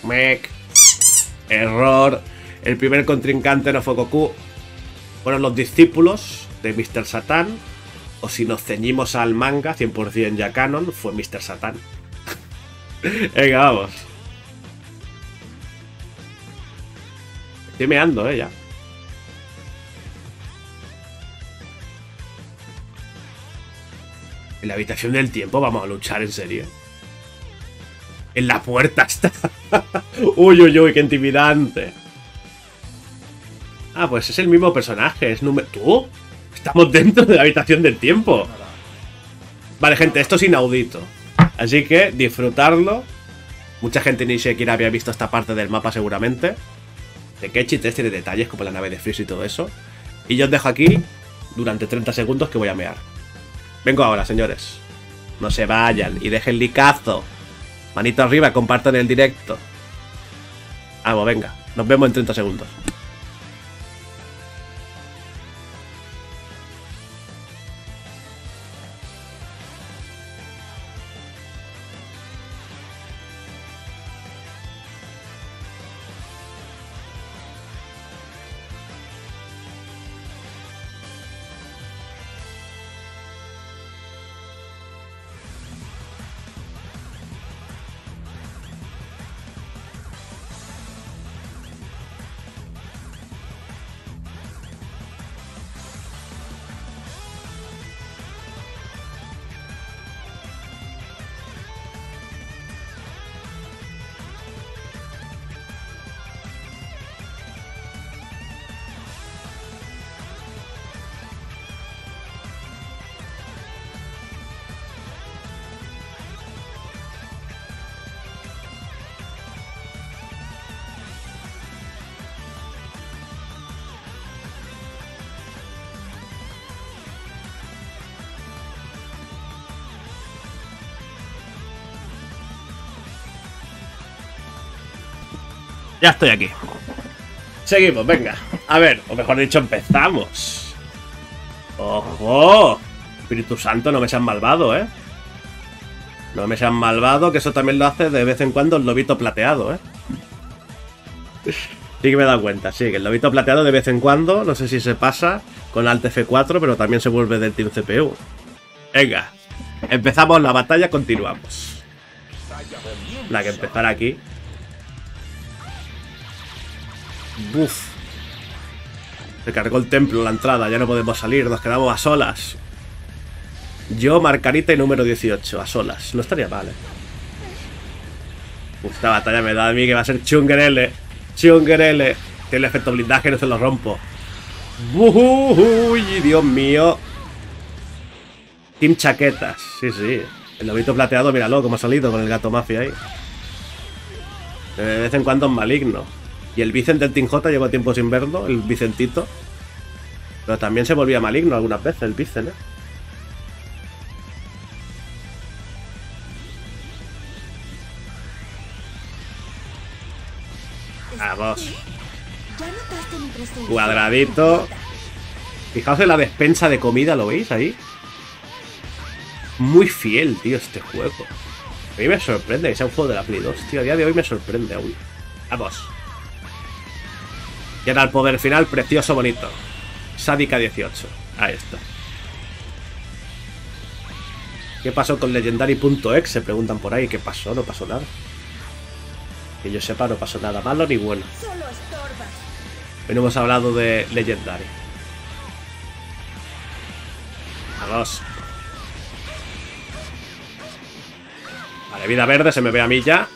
Mec. Error. El primer contrincante no fue Goku. Fueron los discípulos... de míster Satan, o si nos ceñimos al manga, cien por cien ya canon, fue míster Satan. Venga, vamos. Estoy meando, eh, ya. En la habitación del tiempo vamos a luchar, en serio. En la puerta está. Uy, uy, uy, qué intimidante. Ah, pues es el mismo personaje, es número... ¿Tú? Estamos dentro de la habitación del tiempo. Vale, gente, esto es inaudito. Así que disfrutarlo. Mucha gente ni siquiera había visto esta parte del mapa seguramente. Tenkaichi tres tiene detalles como la nave de Freezer y todo eso. Y yo os dejo aquí durante treinta segundos que voy a mear. Vengo ahora, señores. No se vayan y dejen licazo. Manito arriba, compartan el directo. Vamos, venga. Nos vemos en treinta segundos. Ya estoy aquí. Seguimos, venga. A ver, o mejor dicho, empezamos. ¡Ojo! Espíritu Santo, no me sean malvado, ¿eh? No me sean malvado, que eso también lo hace de vez en cuando el lobito plateado, ¿eh? Sí que me he dado cuenta, sí, que el lobito plateado de vez en cuando, no sé si se pasa con Alt F cuatro, pero también se vuelve del Team C P U. Venga, empezamos la batalla, continuamos. La que empezar aquí. Buf. Se cargó el templo, la entrada, ya no podemos salir, nos quedamos a solas. Yo, Marcarita y número dieciocho, a solas. No estaría mal, ¿eh? Esta batalla me da a mí que va a ser chungerele. Chungerele. Tiene el efecto blindaje, no se lo rompo. Uy, Dios mío. Team Chaquetas, sí, sí. El lobito plateado, míralo, como ha salido con el gato mafia ahí. De vez en cuando es maligno. Y el Vicent del Team J lleva tiempo sin verlo, el Vicentito. Pero también se volvía maligno algunas veces el Vicent, ¿eh? Vamos. Cuadradito. Fijaos en la despensa de comida, ¿lo veis ahí? Muy fiel, tío, este juego. A mí me sorprende que sea un juego de la Play dos, tío. A día de hoy me sorprende aún. Vamos. Y ahora el poder final, precioso, bonito. Sádica dieciocho. Ahí está. ¿Qué pasó con Legendary punto exe? Se preguntan por ahí. ¿Qué pasó? No pasó nada. Que yo sepa, no pasó nada malo ni bueno. Hoy no hemos hablado de Legendary. Vamos. Vale, vida verde, se me ve a mí ya.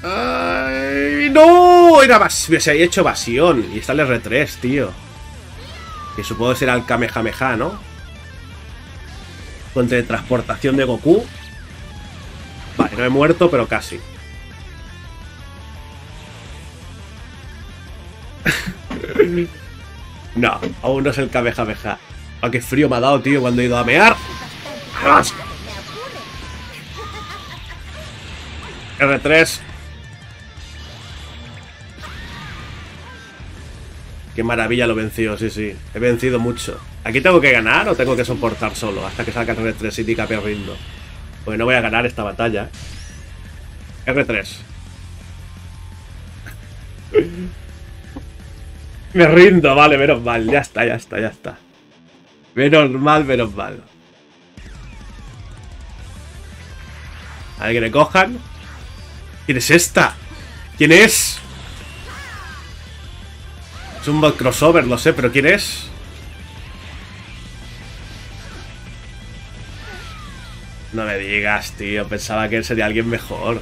¡Ay, no! Era vas se había hecho evasión. Y está el R tres, tío. Que supongo que será el Kamehameha, ¿no? Con teletransportación de Goku. Vale, no he muerto, pero casi. No, aún no es el Kamehameha. ¡Ah, qué frío me ha dado, tío, cuando he ido a mear! ¡As! R tres. Qué maravilla lo venció, sí, sí. He vencido mucho. ¿Aquí tengo que ganar o tengo que soportar solo? Hasta que salga el R tres y diga que rindo. Pues no voy a ganar esta batalla. R tres. Me rindo, vale, menos mal. Ya está, ya está, ya está. Menos mal, menos mal. A ver que le cojan. ¿Quién es esta? ¿Quién es? Es un bot crossover, lo sé, pero ¿quién es? No me digas, tío. Pensaba que él sería alguien mejor.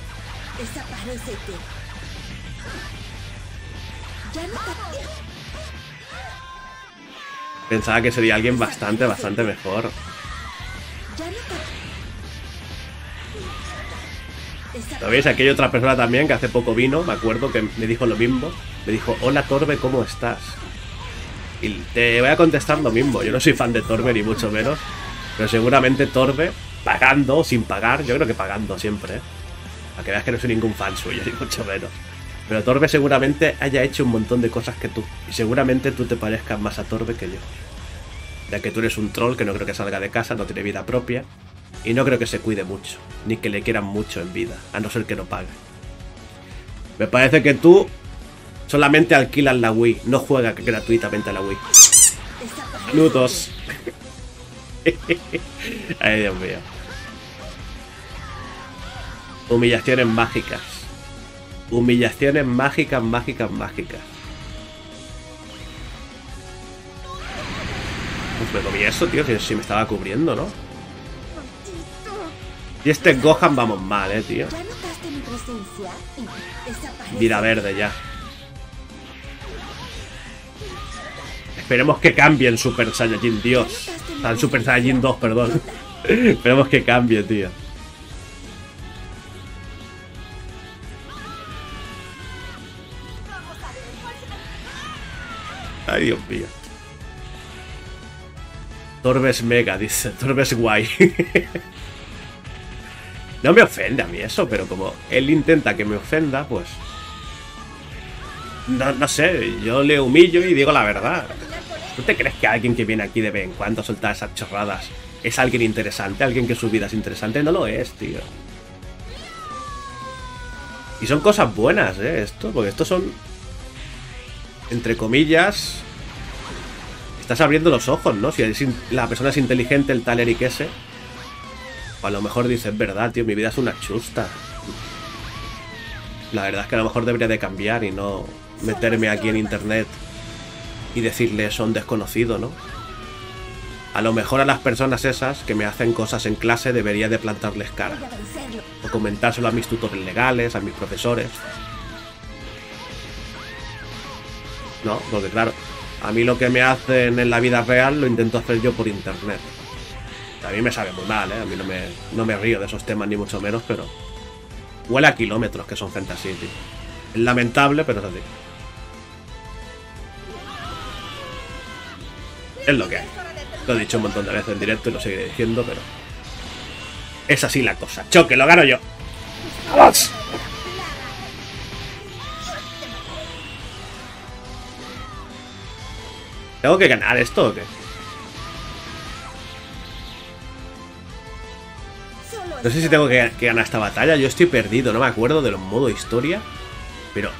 Pensaba que sería alguien bastante, bastante mejor. ¿Lo veis? Aquí hay otra persona también que hace poco vino, me acuerdo que me dijo lo mismo. Me dijo, hola Torbe, ¿cómo estás? Y te voy a contestar lo mismo. Yo no soy fan de Torbe, ni mucho menos. Pero seguramente Torbe, pagando, sin pagar, yo creo que pagando siempre, ¿eh? Para que veas que no soy ningún fan suyo, ni mucho menos. Pero Torbe seguramente haya hecho un montón de cosas que tú. Y seguramente tú te parezcas más a Torbe que yo. Ya que tú eres un troll que no creo que salga de casa, no tiene vida propia. Y no creo que se cuide mucho, ni que le quieran mucho en vida, a no ser que no pague. Me parece que tú solamente alquilas la Wii, no juegas gratuitamente a la Wii. Nudos. Ay, Dios mío. Humillaciones mágicas. Humillaciones mágicas, mágicas, mágicas. Pues me comí eso, tío, si, si me estaba cubriendo, ¿no? Y este Gohan vamos mal, eh, tío. Mira verde ya. Esperemos que cambien Super Saiyajin, Dios. Tan Super Saiyajin dos, perdón. Esperemos que cambie, tío. Ay, Dios mío. Torbes mega, dice. Torbes guay. No me ofende a mí eso, pero como él intenta que me ofenda, pues... No, no sé, yo le humillo y digo la verdad. ¿Tú te crees que alguien que viene aquí de vez en cuando a soltar esas chorradas es alguien interesante? ¿Alguien que su vida es interesante? No lo es, tío. Y son cosas buenas, ¿eh? Esto, porque estos son... Entre comillas... Estás abriendo los ojos, ¿no? Si eres in... la persona es inteligente, el tal Eric ese... A lo mejor dices, verdad, tío, mi vida es una chusta. La verdad es que a lo mejor debería de cambiar y no meterme aquí en internet y decirle son desconocido, ¿no? A lo mejor a las personas esas que me hacen cosas en clase debería de plantarles cara. O comentárselo a mis tutores legales, a mis profesores. No, porque claro, a mí lo que me hacen en la vida real lo intento hacer yo por internet. A mí me sabe muy mal, ¿eh? A mí no me, no me río de esos temas ni mucho menos, pero... Huele a kilómetros que son gente así, tío. Es lamentable, pero es así. Es lo que hay. Lo he dicho un montón de veces en directo y lo seguiré diciendo, pero... Es así la cosa. ¡Choque, lo gano yo! ¡Vamos! ¿Tengo que ganar esto o qué? No sé si tengo que, que ganar esta batalla. Yo estoy perdido, no me acuerdo de los modos historia. Pero...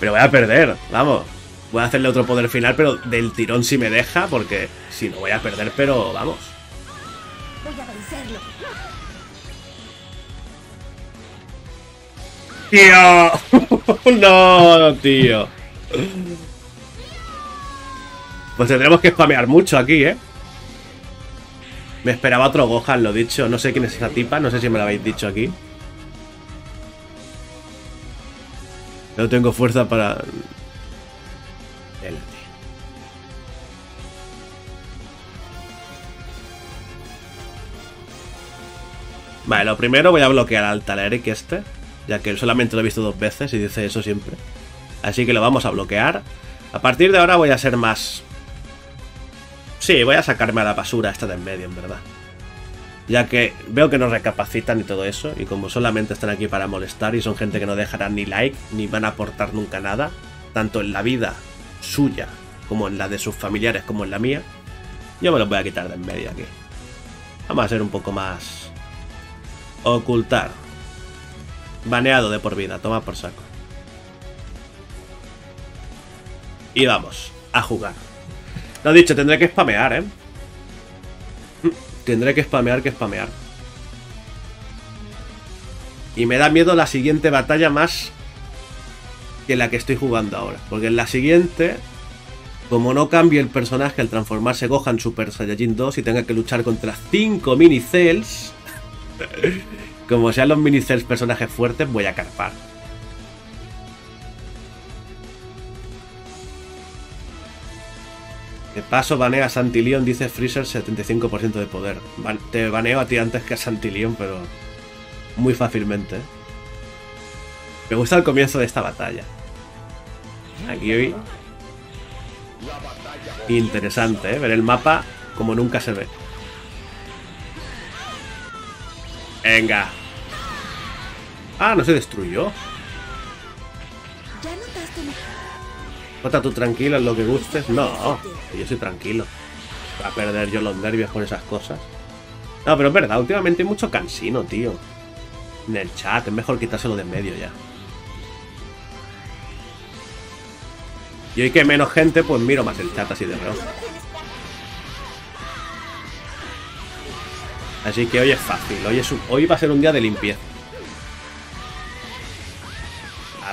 pero voy a perder, vamos. Voy a hacerle otro poder final, pero del tirón si me deja, porque si no voy a perder, pero vamos. Voy a vencerlo. ¡Tío! ¡No, tío! Pues tendremos que spamear mucho aquí, ¿eh? Me esperaba otro Gohan, lo dicho. No sé quién es esa tipa, no sé si me lo habéis dicho aquí. No tengo fuerza para... Vale, lo primero voy a bloquear al tal Eric este, ya que solamente lo he visto dos veces y dice eso siempre. Así que lo vamos a bloquear. A partir de ahora voy a ser más... Sí, voy a sacarme a la basura esta de en medio, en verdad. Ya que veo que no recapacitan y todo eso. Y como solamente están aquí para molestar y son gente que no dejará ni like, ni van a aportar nunca nada, tanto en la vida suya, como en la de sus familiares, como en la mía, yo me los voy a quitar de en medio aquí. Vamos a ser un poco más... Ocultar. Baneado de por vida, toma por saco. Y vamos, a jugar. Lo dicho, tendré que spamear, ¿eh? Tendré que spamear, que spamear. Y me da miedo la siguiente batalla más que la que estoy jugando ahora. Porque en la siguiente, como no cambie el personaje al transformarse Gohan Super Saiyajin dos y tenga que luchar contra cinco minicells, como sean los minicells personajes fuertes, voy a carpar. De paso, banea a Santilión, dice Freezer, setenta y cinco por ciento de poder. Ban te baneo a ti antes que a Santilión, pero muy fácilmente. Me gusta el comienzo de esta batalla. Aquí hoy Interesante, ¿eh? Ver el mapa como nunca se ve. Venga. Ah, no se destruyó. Jota, tú tranquilo en lo que gustes. No, yo soy tranquilo. Va a perder yo los nervios con esas cosas. No, pero es verdad, últimamente hay mucho cansino, tío. En el chat, es mejor quitárselo de en medio ya. Y hoy que hay menos gente, pues miro más el chat así de nuevo. Así que hoy es fácil, hoy, es un... hoy va a ser un día de limpieza.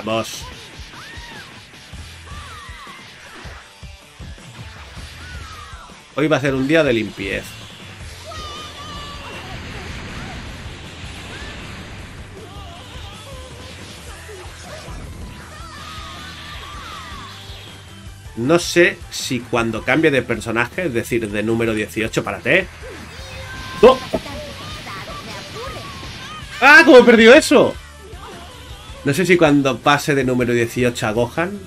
Vamos. Hoy va a ser un día de limpieza. No sé si cuando cambie de personaje, es decir, de número dieciocho para T. ¡Oh! ¡Ah! ¿Cómo he perdido eso? No sé si cuando pase de número dieciocho a Gohan,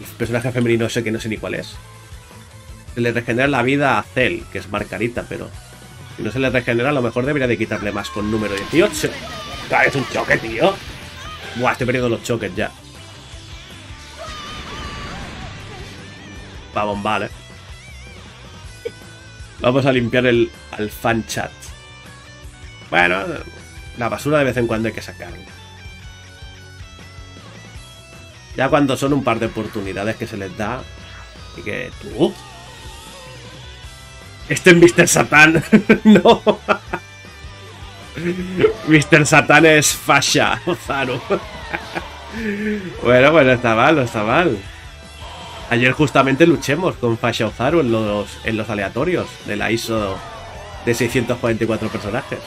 el personaje femenino ese que no sé ni cuál es, se le regenera la vida a Cell, que es Margarita, pero si no se le regenera, a lo mejor debería de quitarle más con número dieciocho. ¡Es un choque, tío! Buah, estoy perdiendo los choques ya. Va a bombar, ¿eh? Vamos a limpiar el al fan chat. Bueno, la basura de vez en cuando hay que sacarla. Ya cuando son un par de oportunidades que se les da. Y que... ¿Tú? Este es mister Satán. No. mister Satán es fasha, Ozaru. Bueno, pues no está mal, no está mal. Ayer justamente luchemos con Fasha Ozaru en los, en los aleatorios de la I S O de seiscientos cuarenta y cuatro personajes.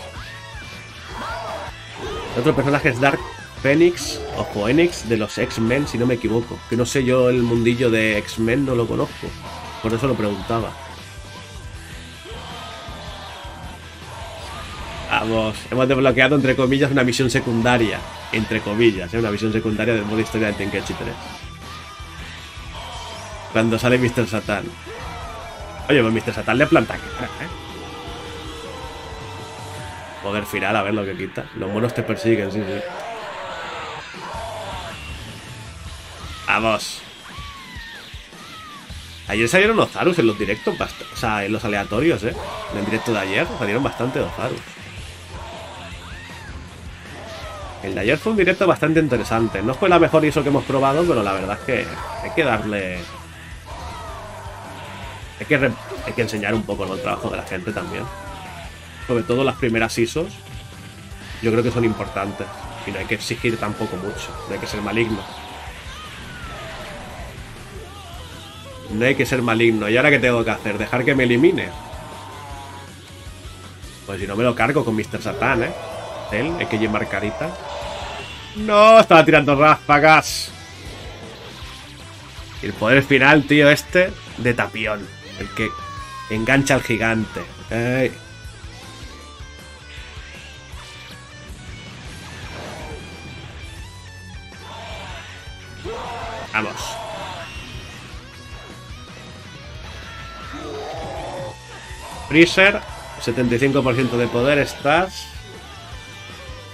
El otro personaje es Dark Phoenix o Phoenix de los X-Men, si no me equivoco. Que no sé, yo el mundillo de X-Men no lo conozco. Por eso lo preguntaba. Vamos, hemos desbloqueado, entre comillas, una misión secundaria. Entre comillas, ¿eh? Una misión secundaria del modo historia de Tenkaichi tres. Cuando sale mister Satán. Oye, pues mister Satán le planta cara, ¿eh? Poder final, a ver lo que quita. Los monos te persiguen, sí, sí. Vamos. Ayer salieron Ozarus en los directos, o sea, en los aleatorios, ¿eh? En el directo de ayer salieron bastante Ozarus. El de ayer fue un directo bastante interesante. No fue la mejor I S O que hemos probado, pero la verdad es que hay que darle... Hay que, re... hay que enseñar un poco, ¿no?, el trabajo de la gente también. Sobre todo las primeras I S Os, yo creo que son importantes. Y no hay que exigir tampoco mucho, no hay que ser maligno. No hay que ser maligno. ¿Y ahora qué tengo que hacer? ¿Dejar que me elimine? Pues si no me lo cargo con mister Satán, ¿eh? Él, hay que llevar carita. ¡No! Estaba tirando ráfagas. Y el poder final, tío, este de tapión. El que engancha al gigante. Ey. Vamos. Freezer, setenta y cinco por ciento de poder, estás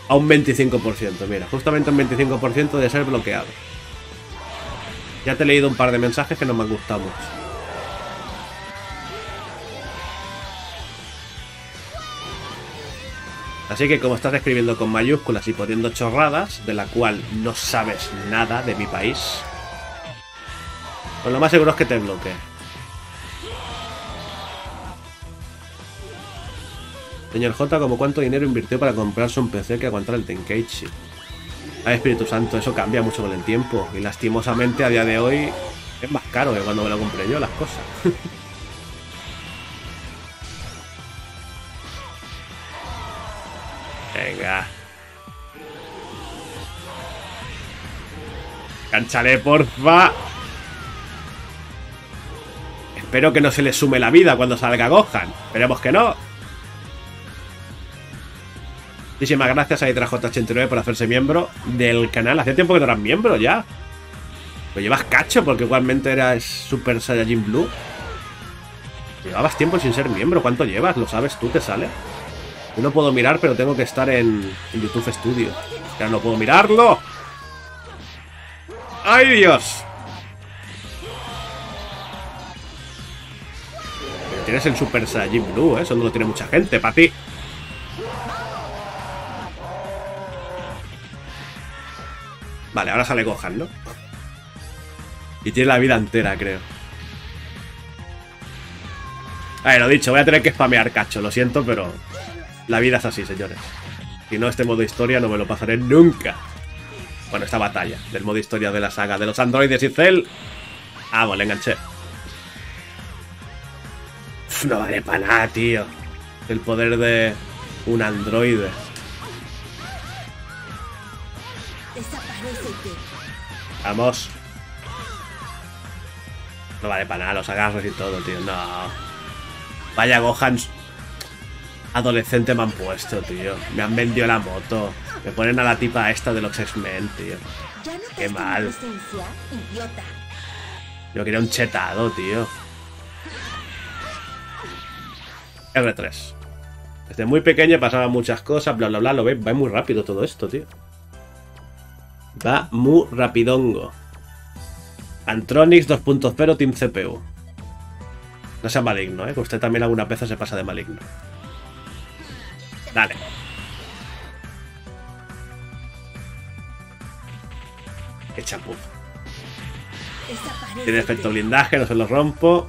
a un veinticinco por ciento, mira, justamente un veinticinco por ciento de ser bloqueado. Ya te he leído un par de mensajes que no me han gustado mucho. Así que como estás escribiendo con mayúsculas y poniendo chorradas, de la cual no sabes nada de mi país, pues lo más seguro es que te bloquee. Señor J, ¿como cuánto dinero invirtió para comprarse un P C que aguantara el Tenkaichi? Ay, Espíritu Santo, eso cambia mucho con el tiempo. Y lastimosamente a día de hoy es más caro que cuando me lo compré yo las cosas. Venga. ¡Cánchale, porfa! Espero que no se le sume la vida cuando salga Gohan. Esperemos que no. Muchísimas gracias a I tres J ochenta y nueve por hacerse miembro del canal. Hace tiempo que no eras miembro ya. ¿Lo llevas cacho? Porque igualmente eras Super Saiyajin Blue. Llevabas tiempo sin ser miembro. ¿Cuánto llevas? ¿Lo sabes tú? ¿Te sale? Yo no puedo mirar, pero tengo que estar en, en YouTube Studio. Ya no puedo mirarlo. ¡Ay, Dios! Pero tienes el Super Saiyajin Blue, ¿eh? Eso no lo tiene mucha gente, para ti. Vale, ahora sale Gohan, ¿no? Y tiene la vida entera, creo. A ver, lo dicho, voy a tener que spamear cacho, lo siento, pero la vida es así, señores. Si no, este modo historia no me lo pasaré nunca. Bueno, esta batalla del modo historia de la saga de los androides y Cell. Ah, bueno, le enganché. Uf, no vale para nada, tío. El poder de un androide. Vamos. No vale para nada, los agarres y todo, tío. No. Vaya Gohan adolescente me han puesto, tío. Me han vendido la moto. Me ponen a la tipa esta de los X-Men, tío. Qué mal. Yo quería un chetado, tío. erre tres. Desde muy pequeño pasaban muchas cosas, bla, bla, bla. Lo veis, va muy rápido todo esto, tío. Va muy rapidongo. Antronics dos punto cero Team C P U. No sea maligno, ¿eh? Que usted también alguna vez se pasa de maligno. Dale. Qué chapú. Tiene efecto blindaje, no se lo rompo.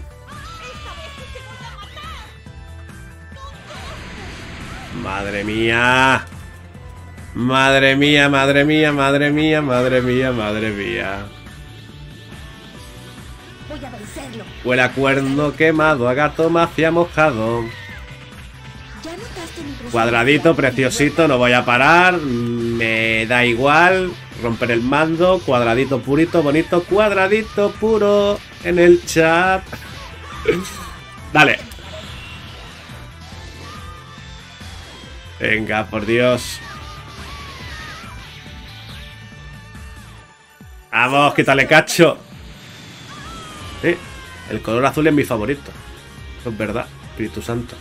Madre mía. Madre mía, madre mía, madre mía, madre mía, madre mía. Huele a cuerno quemado, a gato mafia mojado. Cuadradito, preciosito, no voy a parar. Me da igual. Romper el mando, cuadradito purito, bonito, cuadradito puro en el chat. Dale. Venga, por Dios. Vamos, quítale cacho. Sí, el color azul es mi favorito. Eso es verdad, Espíritu Santo.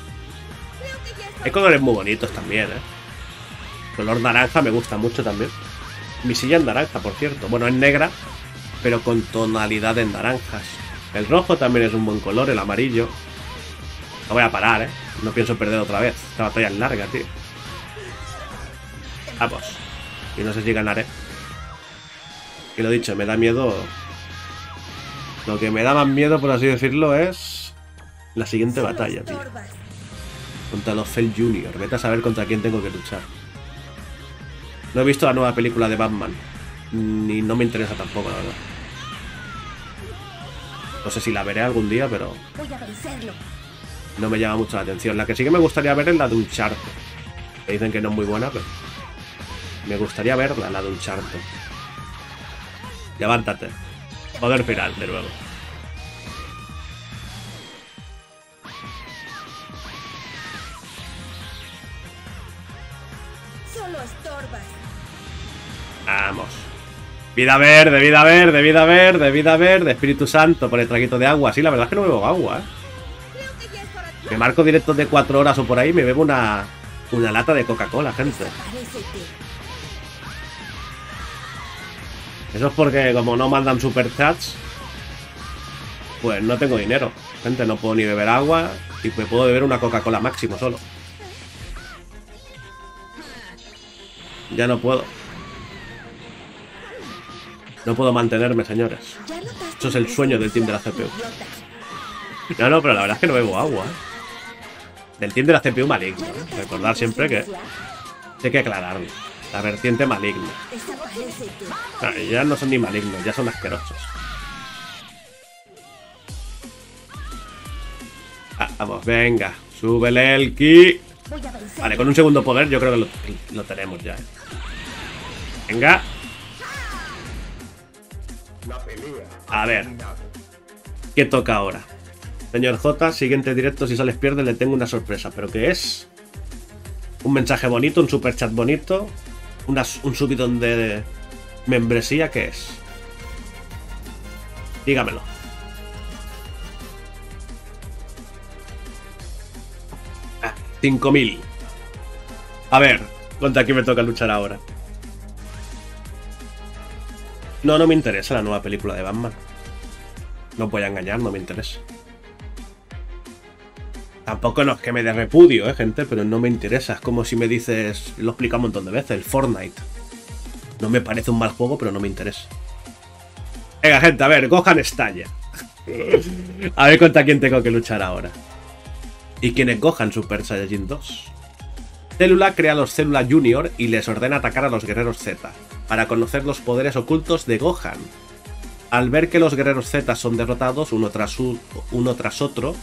Hay colores muy bonitos también, ¿eh? El color naranja me gusta mucho también. Mi silla es naranja, por cierto. Bueno, es negra, pero con tonalidades naranjas. El rojo también es un buen color, el amarillo. No voy a parar, ¿eh? No pienso perder otra vez. Esta batalla es larga, tío. Vamos. Y no sé si ganaré. Y lo dicho, me da miedo. Lo que me da más miedo, por así decirlo, es la siguiente batalla, tío. Contra los Cell Junior. Vete a saber contra quién tengo que luchar. No he visto la nueva película de Batman. Ni no me interesa tampoco, la verdad. No sé si la veré algún día, pero no me llama mucho la atención. La que sí que me gustaría ver es la de Uncharted. Me dicen que no es muy buena, pero me gustaría verla, la de Uncharted. Levántate. Poder final, de nuevo. Solo estorbas. Vamos. Vida verde, vida verde, vida verde, vida verde. Espíritu Santo, por el traguito de agua. Sí, la verdad es que no bebo agua, ¿eh? Me marco directos de cuatro horas o por ahí. Me bebo una, una lata de Coca-Cola, gente. Eso es porque como no mandan superchats, pues no tengo dinero. Gente, no puedo ni beber agua y me puedo beber una Coca-Cola máximo solo. Ya no puedo. No puedo mantenerme, señores. Eso es el sueño del team de la C P U. No, no, pero la verdad es que no bebo agua, ¿eh? Del team de la C P U maligno, ¿eh? Recordar siempre que hay que aclararlo. La vertiente maligna. Ah, ya no son ni malignos, ya son asquerosos. Ah, vamos, venga. Súbele el ki. Vale, con un segundo poder yo creo que lo, lo tenemos ya, ¿eh? Venga. A ver. ¿Qué toca ahora? Señor J, siguiente directo. Si sales pierde, le tengo una sorpresa. ¿Pero qué es? Un mensaje bonito, un superchat bonito. Una, un subidón de membresía, ¿qué es? Dígamelo. Ah, cinco mil. A ver, ¿contra quién me toca luchar ahora? No, no me interesa la nueva película de Batman. No voy a engañar, no me interesa. Tampoco no es que me dé repudio, eh, gente, pero no me interesa. Es como si me dices, lo he explicado un montón de veces, el Fortnite. No me parece un mal juego, pero no me interesa. Venga, gente, a ver, Gohan estalla. A ver contra quién tengo que luchar ahora. ¿Y quién es Gohan Super Saiyajin dos? Célula crea a los Célula Junior y les ordena atacar a los Guerreros Z, para conocer los poderes ocultos de Gohan. Al ver que los Guerreros Z son derrotados uno tras, un, uno tras otro,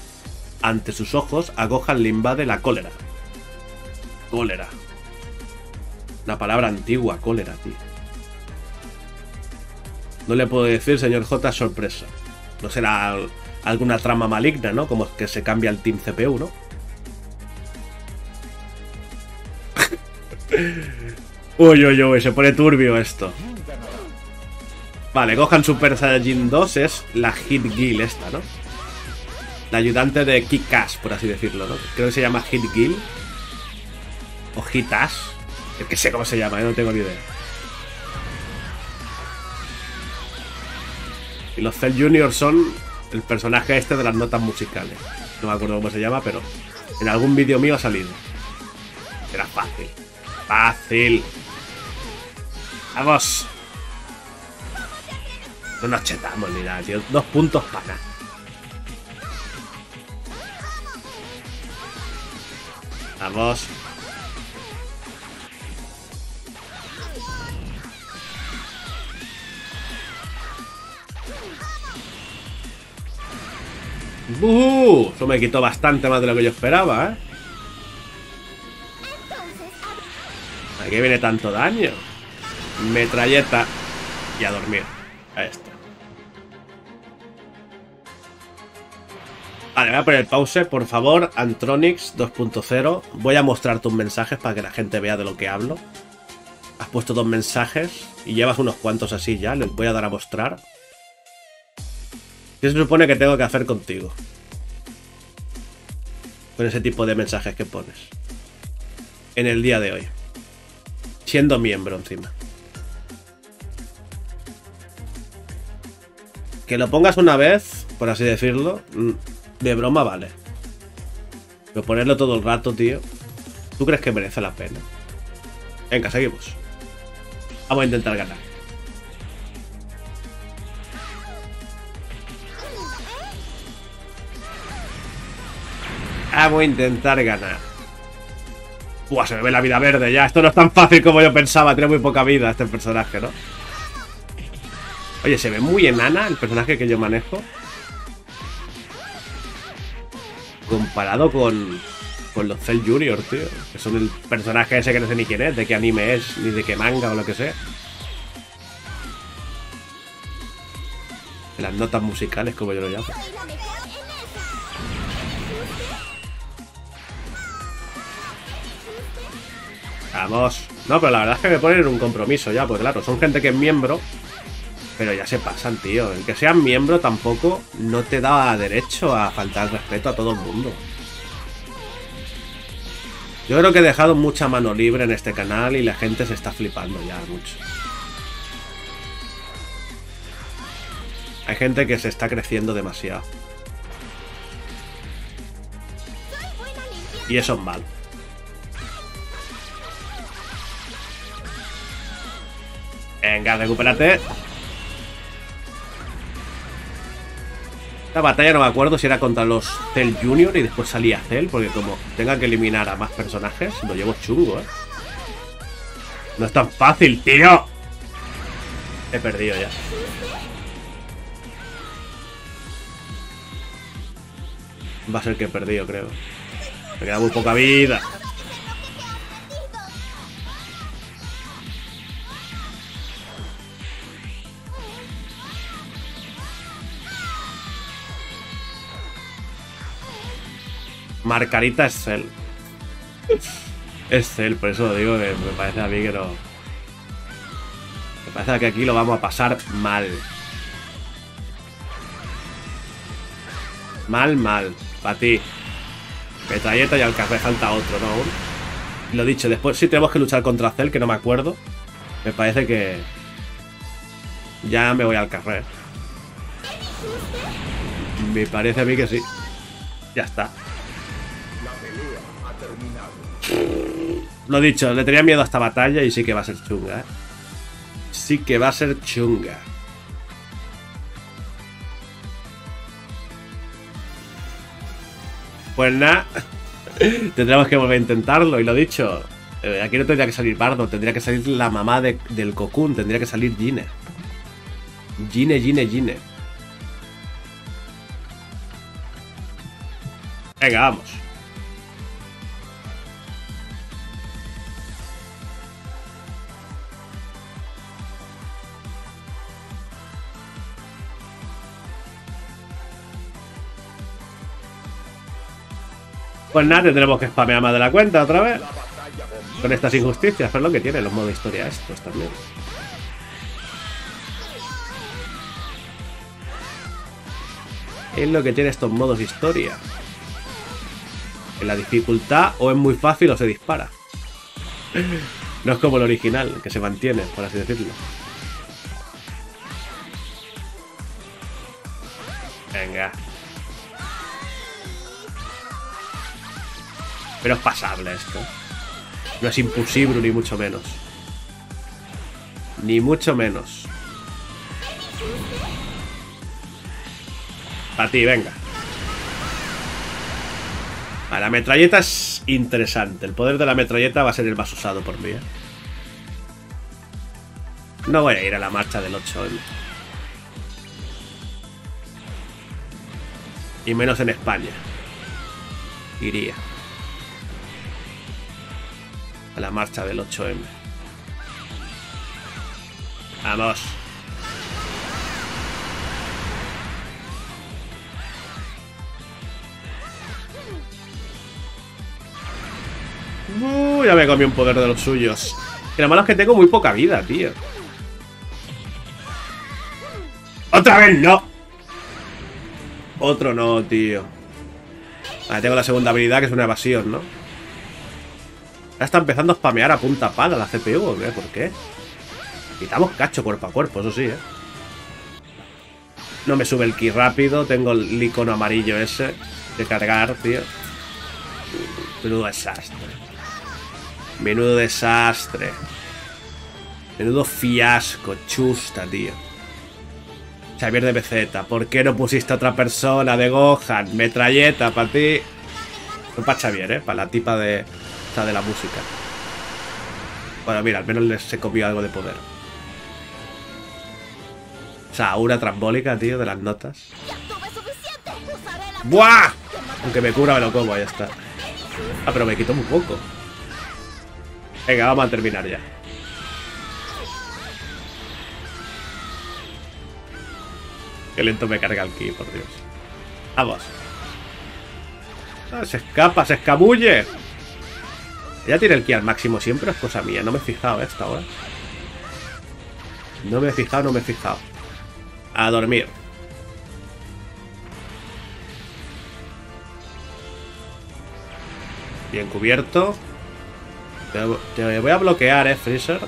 ante sus ojos a Gohan le invade la cólera. Cólera. La palabra antigua, cólera, tío. No le puedo decir, señor J, sorpresa. No será alguna trama maligna, ¿no? Como que se cambia el Team C P U, ¿no? Uy, uy, uy, se pone turbio esto. Vale, Gohan Super Saiyajin dos es la Hit Gill esta, ¿no? La ayudante de Kick-Ass, por así decirlo, ¿no? Creo que se llama Hit Gill. O Hit-Ass. Es que sé cómo se llama, ¿eh? No tengo ni idea. Y los Cell Junior son el personaje este de las notas musicales. No me acuerdo cómo se llama, pero en algún vídeo mío ha salido. Era fácil. Fácil. ¡Vamos! No nos chetamos ni nada, tío. Dos puntos para nada. Vamos. ¡Buh! Eso me quitó bastante más de lo que yo esperaba, ¿eh? ¿A qué viene tanto daño? Metralleta. Y a dormir. Ahí está. Vale, voy a poner pause, por favor, Antronix dos punto cero. Voy a mostrar tus mensajes para que la gente vea de lo que hablo. Has puesto dos mensajes y llevas unos cuantos así ya. Les voy a dar a mostrar. ¿Qué se supone que tengo que hacer contigo? Con ese tipo de mensajes que pones. En el día de hoy. Siendo miembro encima. Que lo pongas una vez, por así decirlo, de broma vale. Pero ponerlo todo el rato, tío, ¿tú crees que merece la pena? Venga, seguimos. Vamos a intentar ganar. Vamos a intentar ganar. Buah, se me ve la vida verde ya. Esto no es tan fácil como yo pensaba. Tiene muy poca vida este personaje, ¿no? Oye, se ve muy enana el personaje que yo manejo. Comparado con, con los Cell Junior, tío. Que son el personaje ese que no sé ni quién es, de qué anime es, ni de qué manga o lo que sea. De las notas musicales, como yo lo llamo. Vamos. No, pero la verdad es que me ponen un compromiso ya, pues claro, son gente que es miembro. Pero ya se pasan, tío. El que seas miembro tampoco no te da derecho a faltar respeto a todo el mundo. Yo creo que he dejado mucha mano libre en este canal y la gente se está flipando ya mucho. Hay gente que se está creciendo demasiado. Y eso es malo. Venga, recupérate. La batalla no me acuerdo si era contra los Cell Junior y después salía Cell, porque como tenga que eliminar a más personajes, lo llevo chungo, ¿eh? No es tan fácil, tío. He perdido ya. Va a ser que he perdido, creo. Me queda muy poca vida. Marcarita es Cell. Es Cell, por eso lo digo que me parece a mí que no. Me parece que aquí lo vamos a pasar mal. Mal, mal. Para ti. Metralleta y al café falta otro, ¿no? Lo dicho, después sí tenemos que luchar contra Cell, que no me acuerdo. Me parece que... ya me voy al café. Me parece a mí que sí. Ya está. Lo dicho, le tenía miedo a esta batalla y sí que va a ser chunga, ¿eh? Sí que va a ser chunga. Pues nada, tendremos que volver a intentarlo, y lo dicho, eh, aquí no tendría que salir Bardo, tendría que salir la mamá de, del Cocoon, tendría que salir Gine. Gine, Gine, Gine. Venga, vamos. Pues nada, tendremos que spamear más de la cuenta otra vez. Con estas injusticias, es lo que tienen los modos de historia estos también. Es lo que tienen estos modos de historia. En la dificultad o es muy fácil o se dispara. No es como el original, que se mantiene, por así decirlo. Venga. Pero es pasable esto. No es imposible, ni mucho menos. Ni mucho menos. Para ti, venga. A la metralleta es interesante. El poder de la metralleta va a ser el más usado por mí, ¿eh? No voy a ir a la marcha del ocho M. Y menos en España. Iría. A la marcha del ocho M. Vamos. Uh, ya me comí un poder de los suyos. Que lo malo es que tengo muy poca vida, tío. ¡Otra vez no! Otro no, tío. Vale, tengo la segunda habilidad, que es una evasión, ¿no? Ya está empezando a spamear a punta pala la C P U, ¿o qué? ¿Por qué? Quitamos cacho cuerpo a cuerpo, eso sí, ¿eh? No me sube el ki rápido. Tengo el icono amarillo ese de cargar, tío. Menudo desastre. Menudo desastre. Menudo fiasco, chusta, tío. Xavier D B Z, ¿por qué no pusiste a otra persona de Gohan? Metralleta, para ti. No para Xavier, ¿eh? Para la tipa de... de la música. Bueno, mira, al menos les se copió algo de poder. O sea, una trambólica, tío, de las notas. ¡Buah! Aunque me cura, me lo como, ya está. Ah, pero me quitó muy poco. Venga, vamos a terminar ya. Qué lento me carga el ki, por Dios. Vamos. Ah, se escapa, se escabulle. Ya tiene el ki al máximo siempre, es cosa mía. No me he fijado hasta ahora. No me he fijado, no me he fijado. A dormir. Bien cubierto. Te, te voy a bloquear, eh, Freezer.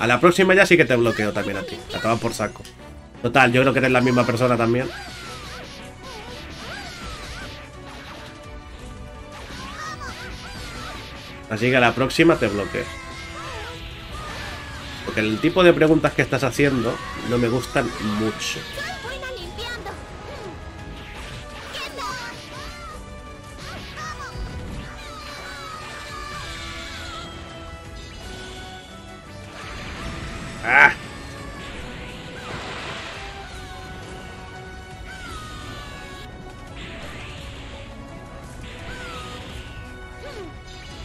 A la próxima ya sí que te bloqueo también a ti. La toman por saco. Total, yo creo que eres la misma persona también. Así que a la próxima te bloqueo. Porque el tipo de preguntas que estás haciendo no me gustan mucho. ¡Ah!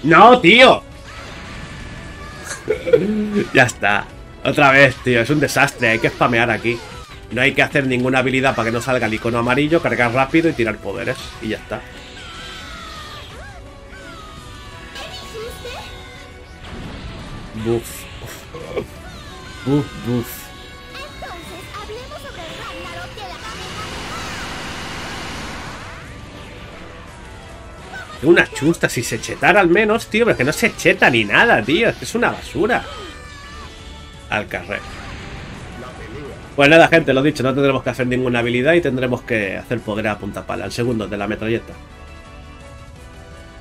¡No, tío! Ya está. Otra vez, tío. Es un desastre. Hay que spamear aquí. No hay que hacer ninguna habilidad para que no salga el icono amarillo, cargar rápido y tirar poderes. Y ya está. Buf. Buf, buf. Una chusta, si se chetara al menos, tío. Pero es que no se cheta ni nada, tío. Es una basura. Al carrer. Pues nada, gente, lo dicho. No tendremos que hacer ninguna habilidad y tendremos que hacer poder a punta pala. Al segundo, de la metralleta.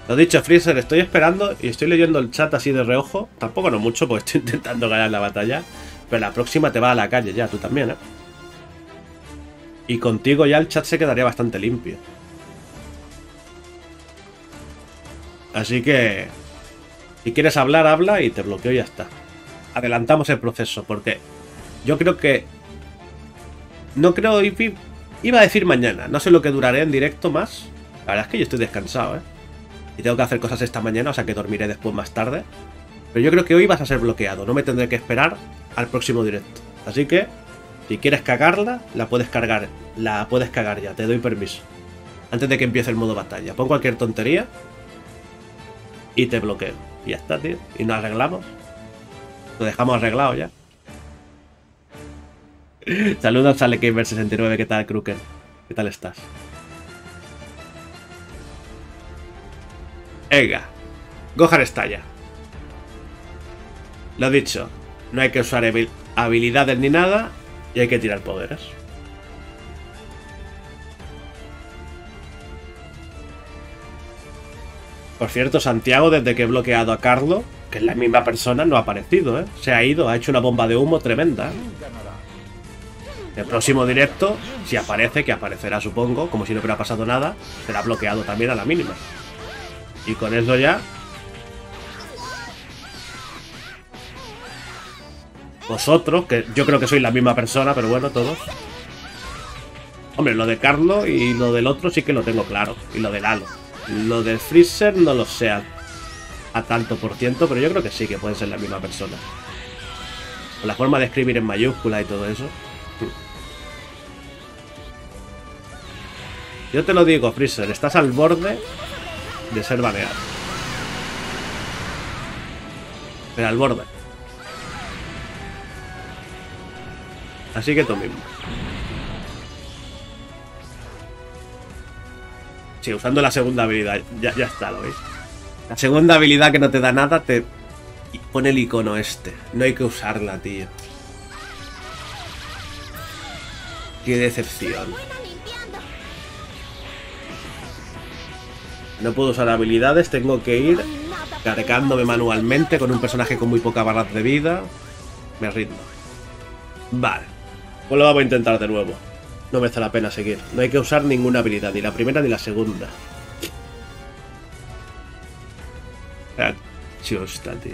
Lo dicho, Freezer, estoy esperando y estoy leyendo el chat así de reojo. Tampoco no mucho, porque estoy intentando ganar la batalla. Pero la próxima te va a la calle ya, tú también, ¿eh? Y contigo ya el chat se quedaría bastante limpio. Así que, si quieres hablar, habla y te bloqueo y ya está. Adelantamos el proceso, porque yo creo que... No creo... Iba a decir mañana. No sé lo que duraré en directo más. La verdad es que yo estoy descansado, ¿eh? Y tengo que hacer cosas esta mañana, o sea que dormiré después más tarde. Pero yo creo que hoy vas a ser bloqueado. No me tendré que esperar al próximo directo. Así que, si quieres cagarla, la puedes cargar. La puedes cagar ya, te doy permiso. Antes de que empiece el modo batalla. Pon cualquier tontería... Y te bloqueo. Y ya está, tío. Y nos arreglamos. Lo dejamos arreglado ya. Saludos a Gamer sesenta y nueve. ¿Qué tal, Kruken? ¿Qué tal estás? Venga. Gohan estalla. Lo dicho. No hay que usar habilidades ni nada. Y hay que tirar poderes. Por cierto, Santiago, desde que he bloqueado a Carlo, que es la misma persona, no ha aparecido, ¿eh? Se ha ido, ha hecho una bomba de humo tremenda. El próximo directo, si aparece, que aparecerá supongo, como si no hubiera pasado nada, será bloqueado también a la mínima. Y con eso ya... Vosotros, que yo creo que sois la misma persona, pero bueno, todos. Hombre, lo de Carlo y lo del otro sí que lo tengo claro, y lo del Halo. Lo del Freezer no lo sé a, a tanto por ciento, pero yo creo que sí, que pueden ser la misma persona. Con la forma de escribir en mayúsculas y todo eso. Yo te lo digo, Freezer, estás al borde de ser baneado. Pero al borde. Así que tú mismo. Sí, usando la segunda habilidad. Ya, ya está, ¿lo veis? La segunda habilidad que no te da nada te pone el icono este. No hay que usarla, tío. Qué decepción. No puedo usar habilidades. Tengo que ir cargándome manualmente con un personaje con muy poca barra de vida. Me rindo. Vale. Pues lo vamos a intentar de nuevo. No merece la pena seguir. No hay que usar ninguna habilidad, ni la primera ni la segunda. Ah, chusta, tío.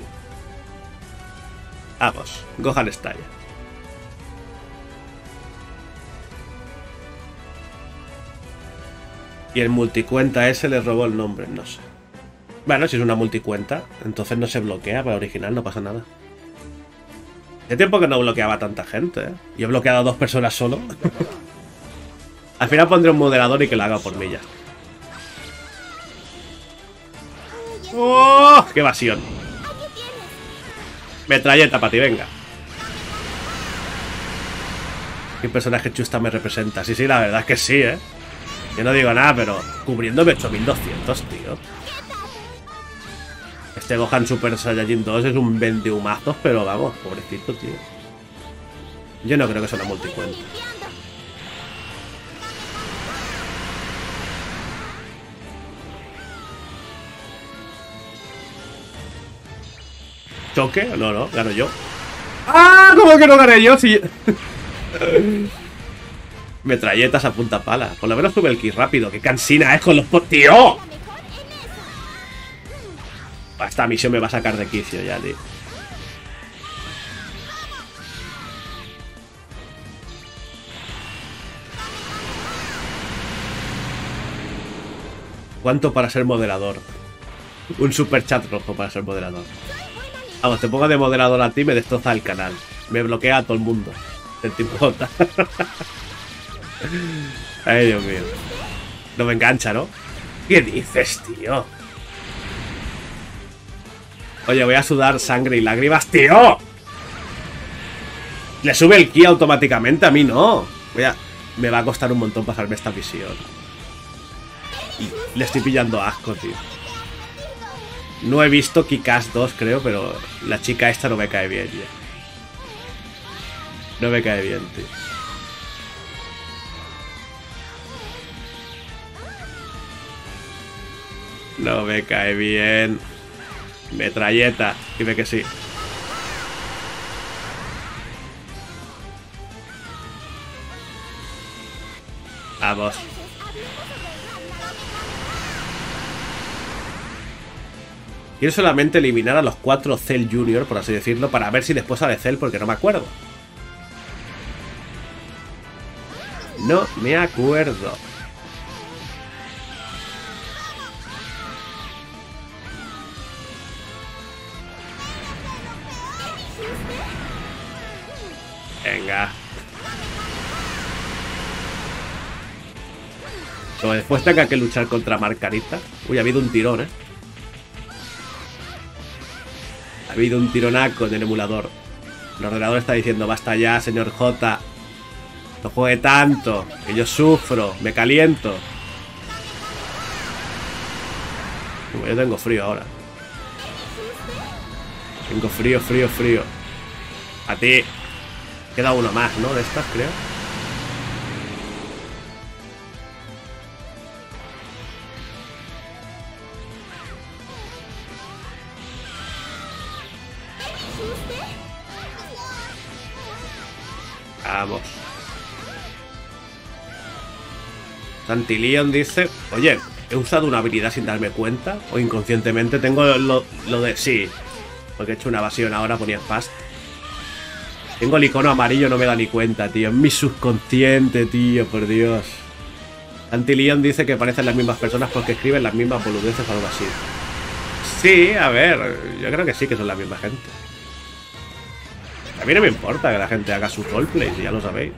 Vamos, Gohan estalla. Y el multicuenta ese le robó el nombre, no sé. Bueno, si es una multicuenta, entonces no se bloquea, para original no pasa nada. Hace tiempo que no bloqueaba a tanta gente, ¿eh? Yo he bloqueado a dos personas solo. Al final pondré un moderador y que lo haga por mí ya. ¡Oh! ¡Qué evasión! Metralleta para ti, venga. ¿Qué personaje chusta me representa? Sí, sí, la verdad es que sí, ¿eh? Yo no digo nada, pero cubriéndome ocho mil doscientos, tío. Este Gohan Super Saiyajin dos es un vendehumazos, pero vamos, pobrecito, tío. Yo no creo que sea una multicuenta. ¿Choque? No, no, gano yo. ¡Ah! ¿Cómo que no gané yo? Si... Metralletas a punta pala. Por lo menos tuve el ki rápido. ¡Qué cansina es con los... ¡Tío! Esta misión me va a sacar de quicio ya, tío. ¿Cuánto para ser moderador? Un super chat rojo para ser moderador. Vamos, te pongo de moderador a ti, me destroza el canal. Me bloquea a todo el mundo. El tipo J. Ay, Dios mío. No me engancha, ¿no? ¿Qué dices, tío? Oye, voy a sudar sangre y lágrimas, tío. Le sube el ki automáticamente, a mí no. Voy a... Me va a costar un montón pasarme esta visión. Le estoy pillando asco, tío. No he visto Kick-Ass dos, creo, pero la chica esta no me cae bien, ya. No me cae bien, tío. No me cae bien. Metralleta, dime que sí. Vamos. Quiero solamente eliminar a los cuatro Cell Junior, por así decirlo, para ver si después sale Cell, porque no me acuerdo. No me acuerdo. Venga. Como después tenga que luchar contra Marcarita. Uy, ha habido un tirón, eh. Ha habido un tironaco en el emulador. El ordenador está diciendo: basta ya, señor J. No juegue tanto, que yo sufro, me caliento. Uy, yo tengo frío ahora. Tengo frío, frío, frío. A ti. Queda uno más, ¿no? De estas, creo. Vamos. Santilion dice... Oye, ¿he usado una habilidad sin darme cuenta? ¿O inconscientemente tengo lo, lo de...? Sí. Porque he hecho una evasión ahora, ponía fast. Tengo el icono amarillo, no me da ni cuenta, tío. Es mi subconsciente, tío, por Dios. Antilion dice que parecen las mismas personas porque escriben las mismas boludeces o algo así. Sí, a ver, yo creo que sí que son la misma gente. A mí no me importa que la gente haga su roleplay, si ya lo sabéis.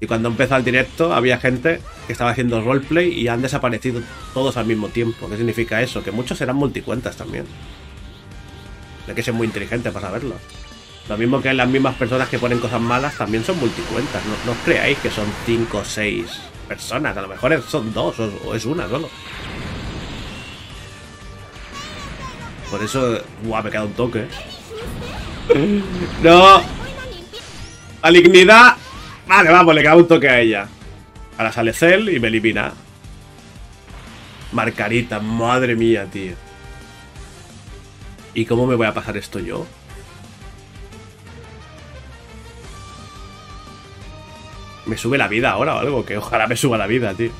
Y cuando empezó el directo había gente que estaba haciendo roleplay y han desaparecido todos al mismo tiempo. ¿Qué significa eso? Que muchos eran multicuentas también. Hay que ser muy inteligente para saberlo. Lo mismo que las mismas personas que ponen cosas malas también son multicuentas. No, no os creáis que son cinco o seis personas. A lo mejor son dos o, o es una solo. Por eso... Buah, me queda un toque. ¡No! ¡Malignidad! Vale, vamos, le queda un toque a ella. Ahora sale Cell y me elimina. Marcarita, madre mía, tío. ¿Y cómo me voy a pasar esto yo? Me sube la vida ahora o algo, que ojalá me suba la vida, tío.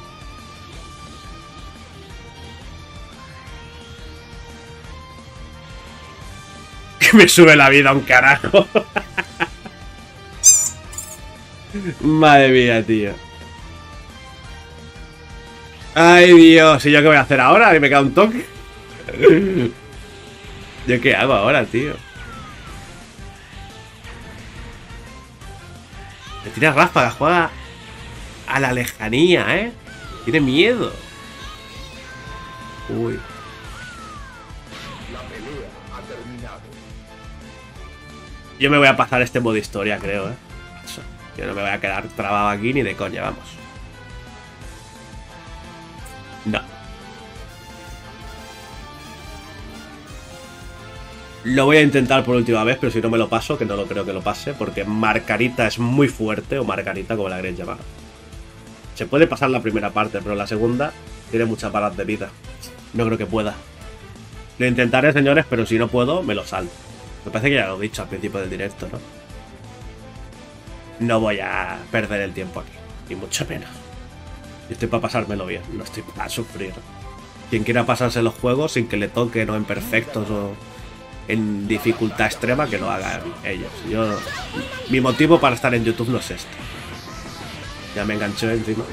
Que me sube la vida un carajo. Madre mía, tío. Ay, Dios, ¿y yo qué voy a hacer ahora? ¿Me queda un toque? ¿Yo qué hago ahora, tío? Le tira ráfagas, juega a la lejanía, ¿eh? Tiene miedo. Uy. La pelea ha terminado. Yo me voy a pasar este modo historia, creo, ¿eh? Eso. Yo no me voy a quedar trabado aquí ni de coña, vamos. No. Lo voy a intentar por última vez, pero si no me lo paso, que no lo creo que lo pase, porque Margarita es muy fuerte, o Margarita, como la queréis llamar. Se puede pasar la primera parte, pero la segunda tiene muchas balas de vida. No creo que pueda. Lo intentaré, señores, pero si no puedo, me lo salto. Me parece que ya lo he dicho al principio del directo, ¿no? No voy a perder el tiempo aquí, ni mucho menos. Yo estoy para pasármelo bien, no estoy para sufrir. Quien quiera pasarse los juegos sin que le toquen o en perfectos o... en dificultad extrema, que lo hagan ellos. Yo, mi motivo para estar en YouTube no es este. Ya me enganché encima.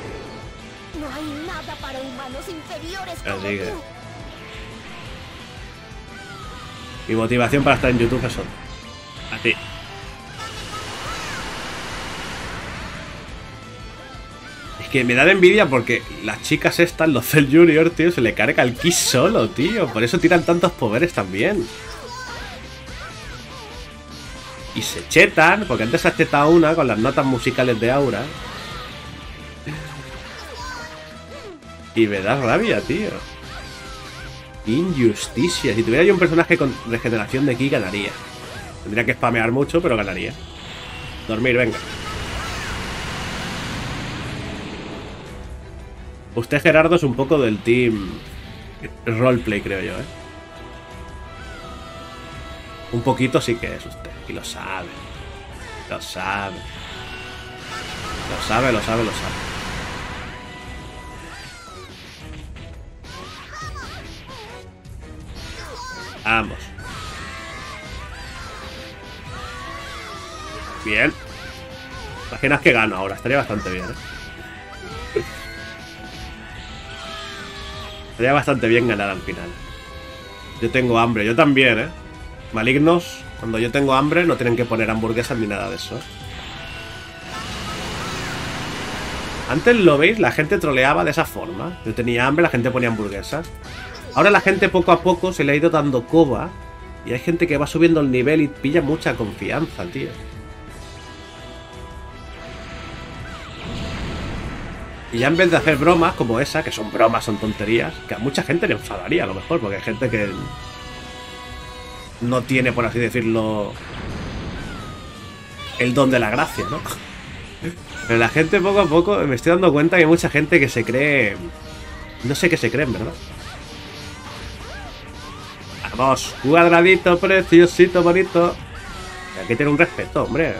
No hay nada para humanos inferiores como tú. Así que mi motivación para estar en YouTube es otra. A ti. Es que me da envidia porque las chicas estas, los Cell Junior, tío, se le carga el ki solo, tío. Por eso tiran tantos poderes también. Y se chetan, porque antes se ha chetado una con las notas musicales de Aura. Y me da rabia, tío. Injusticia. Si tuviera yo un personaje con regeneración de ki, ganaría. Tendría que spamear mucho, pero ganaría. Dormir, venga. Usted, Gerardo, es un poco del team roleplay, creo yo, ¿eh? Un poquito sí que es usted. Y lo sabe. Lo sabe. Lo sabe, lo sabe, lo sabe. Vamos. Bien. Imaginas que gano ahora. Estaría bastante bien, ¿eh? Estaría bastante bien ganar al final. Yo tengo hambre. Yo también, ¿eh? Malignos, cuando yo tengo hambre no tienen que poner hamburguesas ni nada de eso. Antes, lo veis, la gente troleaba de esa forma. Yo tenía hambre, la gente ponía hamburguesas. Ahora la gente poco a poco se le ha ido dando coba y hay gente que va subiendo el nivel y pilla mucha confianza, tío. Y ya en vez de hacer bromas como esa, que son bromas, son tonterías, que a mucha gente le enfadaría a lo mejor, porque hay gente que no tiene, por así decirlo, el don de la gracia, ¿no? Pero la gente poco a poco, me estoy dando cuenta que hay mucha gente que se cree... No sé qué se creen, ¿verdad? Vamos, cuadradito, preciosito, bonito. Hay que tener un respeto, hombre.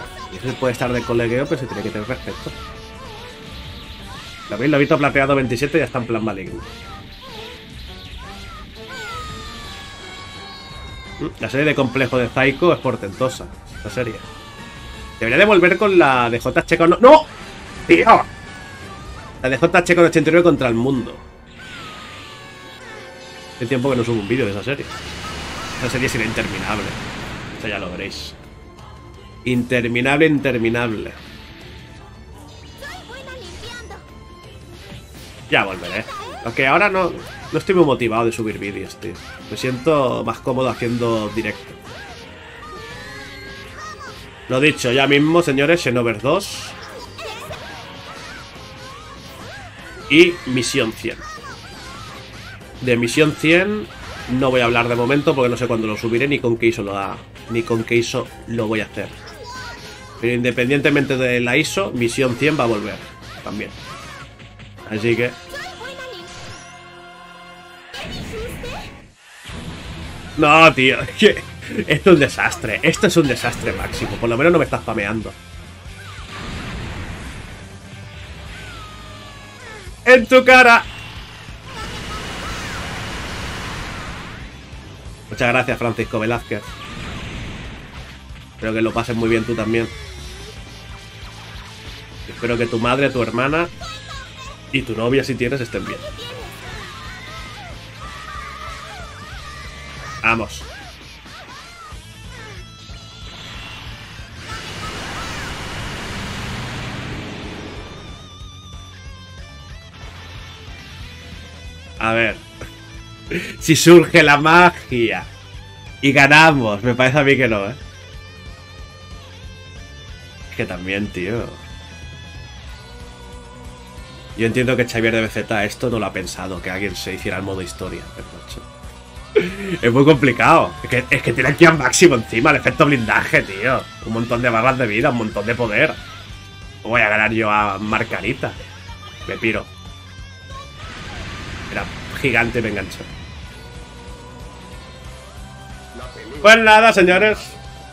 Eso puede estar de colegueo, pero se tiene que tener respeto. Lo veis, lobito plateado veintisiete ya está en plan maligno. La serie de complejo de Psycho es portentosa. Esta serie. Debería de volver con la de Jhkuno ochenta y nueve. ¡No! ¡No! ¡Tío! La de Jhkuno ochenta y nueve contra el mundo. Hace tiempo que no subo un vídeo de esa serie. Esa serie será interminable. O sea, ya lo veréis. Interminable, interminable. Ya volveré. Aunque ahora no, no estoy muy motivado de subir vídeos, tío. Me siento más cómodo haciendo directo. Lo dicho, ya mismo, señores, Xenoverse dos. Y Misión cien. De Misión cien... No voy a hablar de momento porque no sé cuándo lo subiré ni con qué I S O lo ha, ni con qué I S O lo voy a hacer. Pero independientemente de la I S O, Misión cien va a volver también. Así que... No, tío. Esto es un desastre. Esto es un desastre máximo. Por lo menos no me estás spameando. ¡En tu cara! Muchas gracias, Francisco Velázquez. Espero que lo pases muy bien tú también. Espero que tu madre, tu hermana y tu novia, si tienes, estén bien. Vamos. A ver. Si surge la magia y ganamos, me parece a mí que no, ¿eh? Es que también, tío. Yo entiendo que Xavier D B Z esto no lo ha pensado, que alguien se hiciera el modo historia. Es muy complicado. Es que, es que tiene aquí al máximo encima el efecto blindaje, tío. Un montón de barras de vida, un montón de poder. Voy a ganar yo a Margarita. Me piro. Era gigante, me enganchó. Pues nada, señores.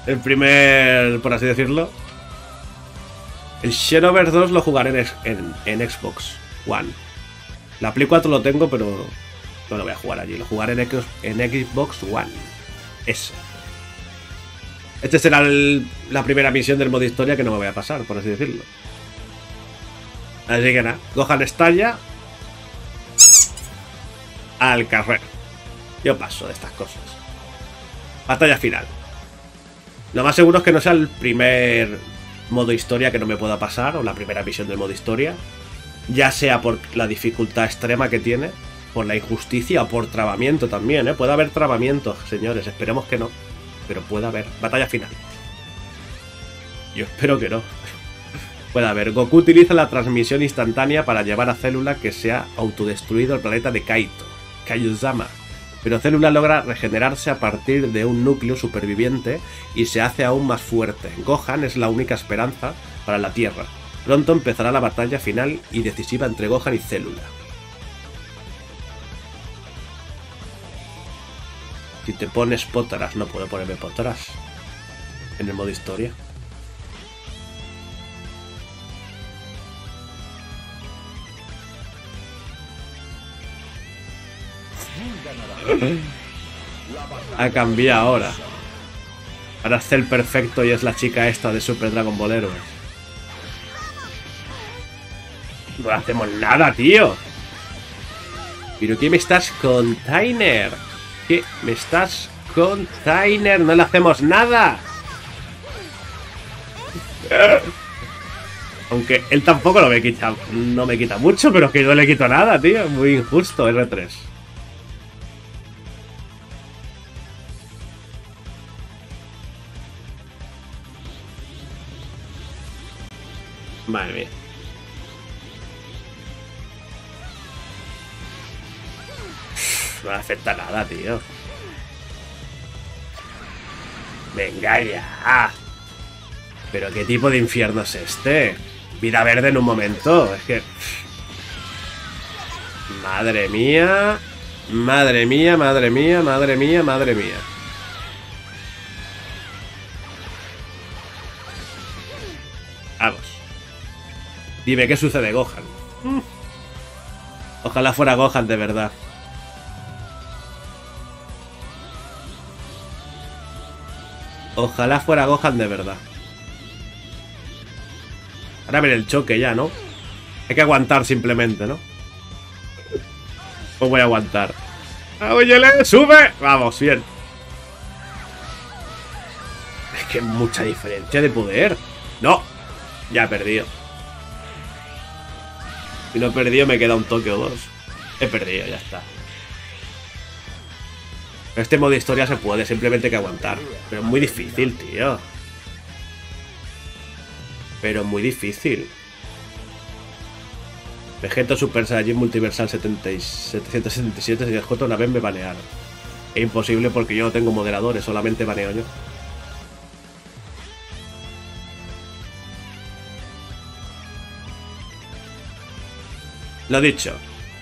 El primer, por así decirlo, el Xenoverse dos lo jugaré en, en, en Xbox One. La Play cuatro lo tengo, pero no lo voy a jugar allí. Lo jugaré en, en Xbox One. Eso. Este será el, la primera misión del modo historia que no me voy a pasar, por así decirlo. Así que nada. Gohan estalla. Al carrero. Yo paso de estas cosas. Batalla final. Lo más seguro es que no sea el primer modo historia que no me pueda pasar, o la primera misión del modo historia, ya sea por la dificultad extrema que tiene, por la injusticia o por trabamiento también, ¿eh? Puede haber trabamientos, señores, esperemos que no, pero puede haber. Batalla final. Yo espero que no. Puede haber. Goku utiliza la transmisión instantánea para llevar a Célula que se ha autodestruido el planeta de Kaito Kaiosama Pero Célula logra regenerarse a partir de un núcleo superviviente y se hace aún más fuerte. Gohan es la única esperanza para la Tierra. Pronto empezará la batalla final y decisiva entre Gohan y Célula. Si te pones Potaras, no puedo ponerme Potaras en el modo historia. Ha cambiado ahora. Ahora es Cell perfecto y es la chica esta de Super Dragon Ball Heroes. No hacemos nada, tío. ¿Pero qué me estás container? ¿Qué me estás container? No le hacemos nada. Aunque él tampoco lo me quita. No me quita mucho, pero es que no le quito nada, tío. Muy injusto, R tres. Madre mía. No acepta nada, tío. Venga ya. Pero qué tipo de infierno es este. Vida verde en un momento. Es que... Madre mía. Madre mía, madre mía, madre mía, madre mía. Vamos. Dime, ¿qué sucede, Gohan? Mm. Ojalá fuera Gohan de verdad. Ojalá fuera Gohan de verdad. Ahora ver el choque ya, ¿no? Hay que aguantar simplemente, ¿no? Pues voy a aguantar. ¡Óyele! ¡Sube! Vamos, bien. Es que mucha diferencia de poder. ¡No! Ya he perdido. Si no he perdido, me queda un toque o dos. He perdido, ya está. Este modo de historia se puede, simplemente hay que aguantar. Pero es muy difícil, tío. Pero muy difícil. Vegeta Super Saiyajin Multiversal setenta y siete setecientos setenta y siete. Si el J una vez me banearon. Es imposible porque yo no tengo moderadores, solamente baneo yo. Lo dicho,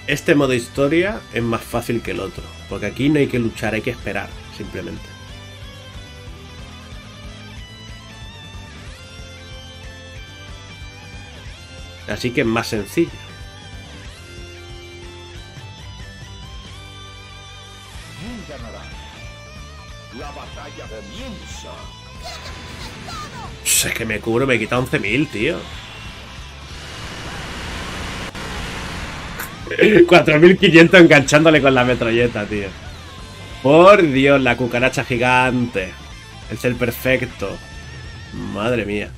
este modo historia es más fácil que el otro, porque aquí no hay que luchar, hay que esperar, simplemente. Así que es más sencillo. Pff, es que me cubro, me quita once mil, tío. cuatro mil quinientos enganchándole con la metralleta, tío. Por Dios, la cucaracha gigante. Es el perfecto. Madre mía.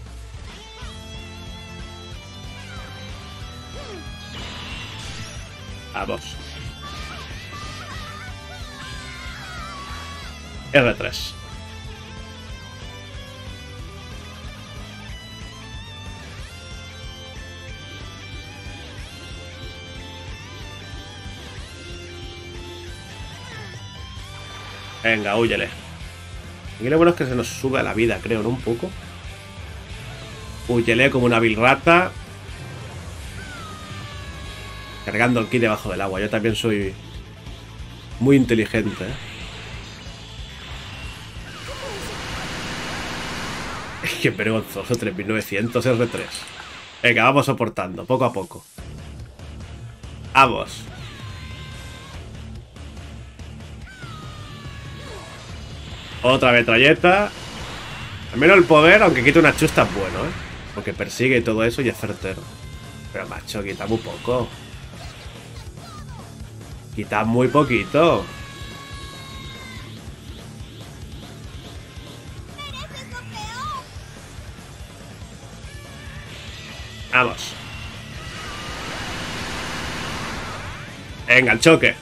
Vamos. R tres. Venga, huyele. Aquí lo bueno es que se nos sube a la vida, creo, ¿no? Un poco. Huyele como una vil rata. Cargando el ki debajo del agua. Yo también soy muy inteligente, ¿eh? Es que vergonzoso, tres mil novecientos R tres. Venga, vamos soportando, poco a poco. Vamos. Otra metralleta. Al menos el poder, aunque quita una chusta, es bueno, ¿eh? Porque persigue y todo eso y es certero. Pero, macho, quita muy poco. Quita muy poquito. Vamos. Venga, el choque.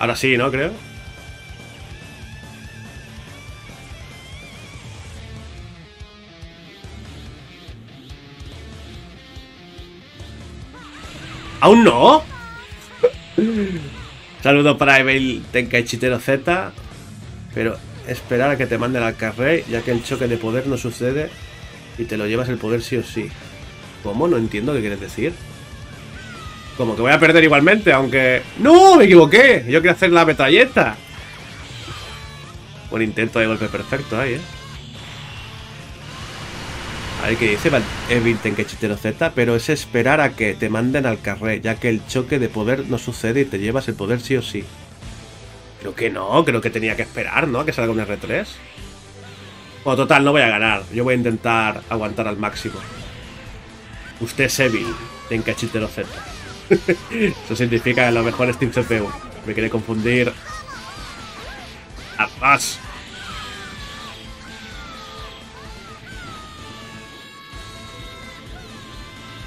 Ahora sí, ¿no? Creo. ¿Aún no? Saludos para Evil Tenkaichitero Z. Pero esperar a que te manden al carré, ya que el choque de poder no sucede y te lo llevas el poder sí o sí. ¿Cómo? No entiendo qué quieres decir. Como que voy a perder igualmente, aunque... ¡No! ¡Me equivoqué! Yo quería hacer la metralleta. Buen intento de golpe perfecto ahí, ¿eh? A ver qué dice Evil Tenkaichitero Z. Pero es esperar a que te manden al carré, ya que el choque de poder no sucede y te llevas el poder sí o sí. Creo que no, creo que tenía que esperar, ¿no? Que salga un erre tres. Bueno, total, no voy a ganar. Yo voy a intentar aguantar al máximo. Usted es Evil Tenkaichitero Z. Eso significa que lo mejor es Team C P U. Me quiere confundir. ¡Atrás!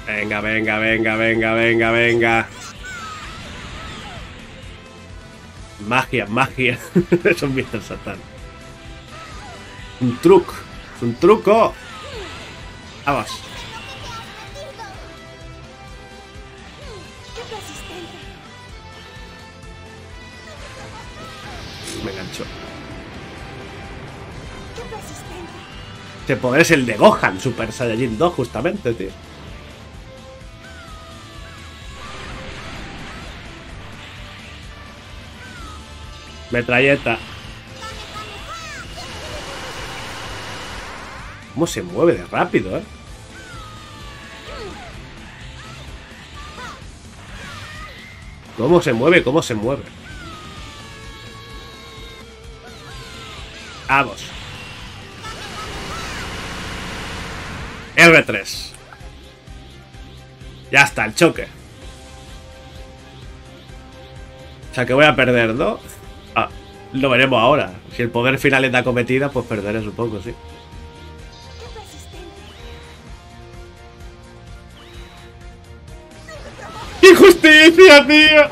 Venga, venga, venga, venga, venga, venga. Magia, magia. Es un mister Satán. Un truco. Es un truco. Vamos. Me enganchó. Este poder es el de Gohan, Super Saiyajin dos, justamente, tío. Metralleta. ¿Cómo se mueve de rápido, eh? ¿Cómo se mueve? ¿Cómo se mueve? Vamos. erre tres. Ya está, el choque. O sea que voy a perder, ¿no? Ah, lo veremos ahora. Si el poder final es la cometida, pues perderé supongo, sí. ¡Injusticia, tío!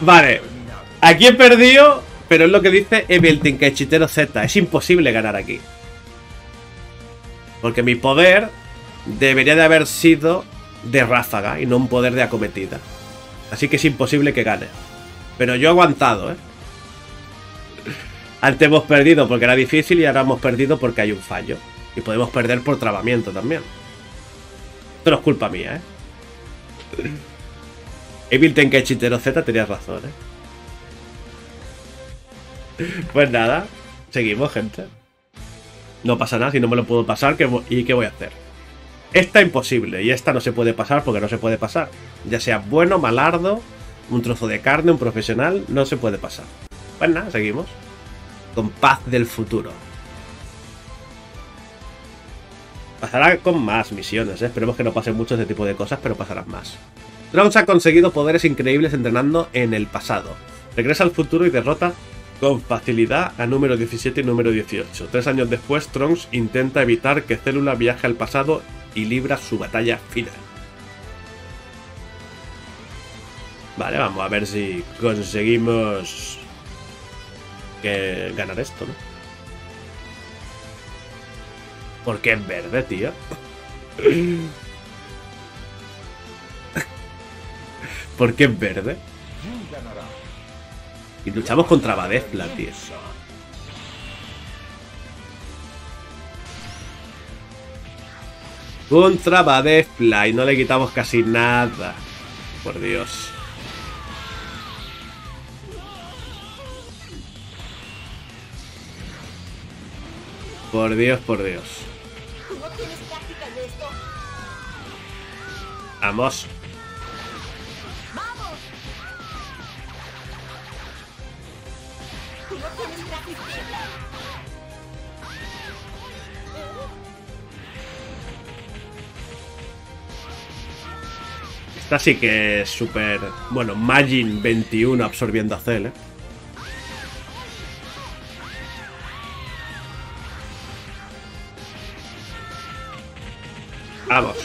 Vale. Aquí he perdido, pero es lo que dice Evil Tenkaichitero Z. Es imposible ganar aquí. Porque mi poder debería de haber sido de ráfaga y no un poder de acometida. Así que es imposible que gane. Pero yo he aguantado, ¿eh? Antes hemos perdido porque era difícil y ahora hemos perdido porque hay un fallo. Y podemos perder por trabamiento también. Esto no es culpa mía, ¿eh? Evil Tenkaichitero Z, tenías razón, ¿eh? Pues nada, seguimos, gente. No pasa nada, si no me lo puedo pasar, ¿qué ¿y qué voy a hacer? Esta imposible, y esta no se puede pasar porque no se puede pasar. Ya sea bueno, malardo, un trozo de carne, un profesional, no se puede pasar. Pues nada, seguimos. Con Paz del Futuro. Pasará con más misiones, ¿eh? Esperemos que no pasen mucho este tipo de cosas, pero pasarán más. Trunks ha conseguido poderes increíbles entrenando en el pasado. Regresa al futuro y derrota... con facilidad a número diecisiete y número dieciocho. Tres años después, Trunks intenta evitar que Célula viaje al pasado y libra su batalla final. Vale, vamos a ver si conseguimos que ganar esto, ¿no? Porque es verde, tío. Porque es verde. Y luchamos contra Badefla, tío. Contra Badefla. Y no le quitamos casi nada. Por Dios. Por Dios, por Dios. Vamos. Esta sí que es súper... Bueno, Majin veintiuno absorbiendo a Cell, ¿eh? Vamos.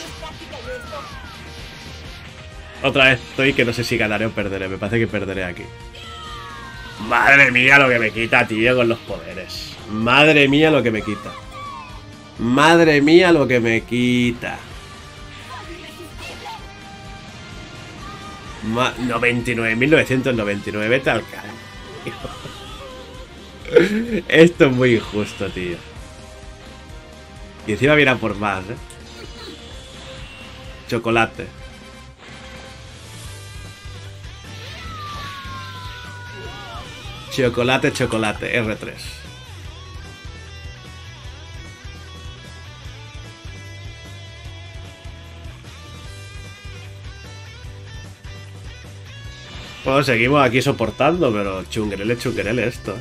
Otra vez estoy que no sé si ganaré o perderé. Me parece que perderé aquí. Madre mía lo que me quita, tío, con los poderes. Madre mía lo que me quita. Madre mía lo que me quita. noventa y nueve mil novecientos noventa y nueve, tal carajo. Esto es muy injusto, tío. Y encima viene a por más, ¿eh? Chocolate. Chocolate, chocolate, R tres. Bueno, seguimos aquí soportando, pero chungrele, chungrele esto.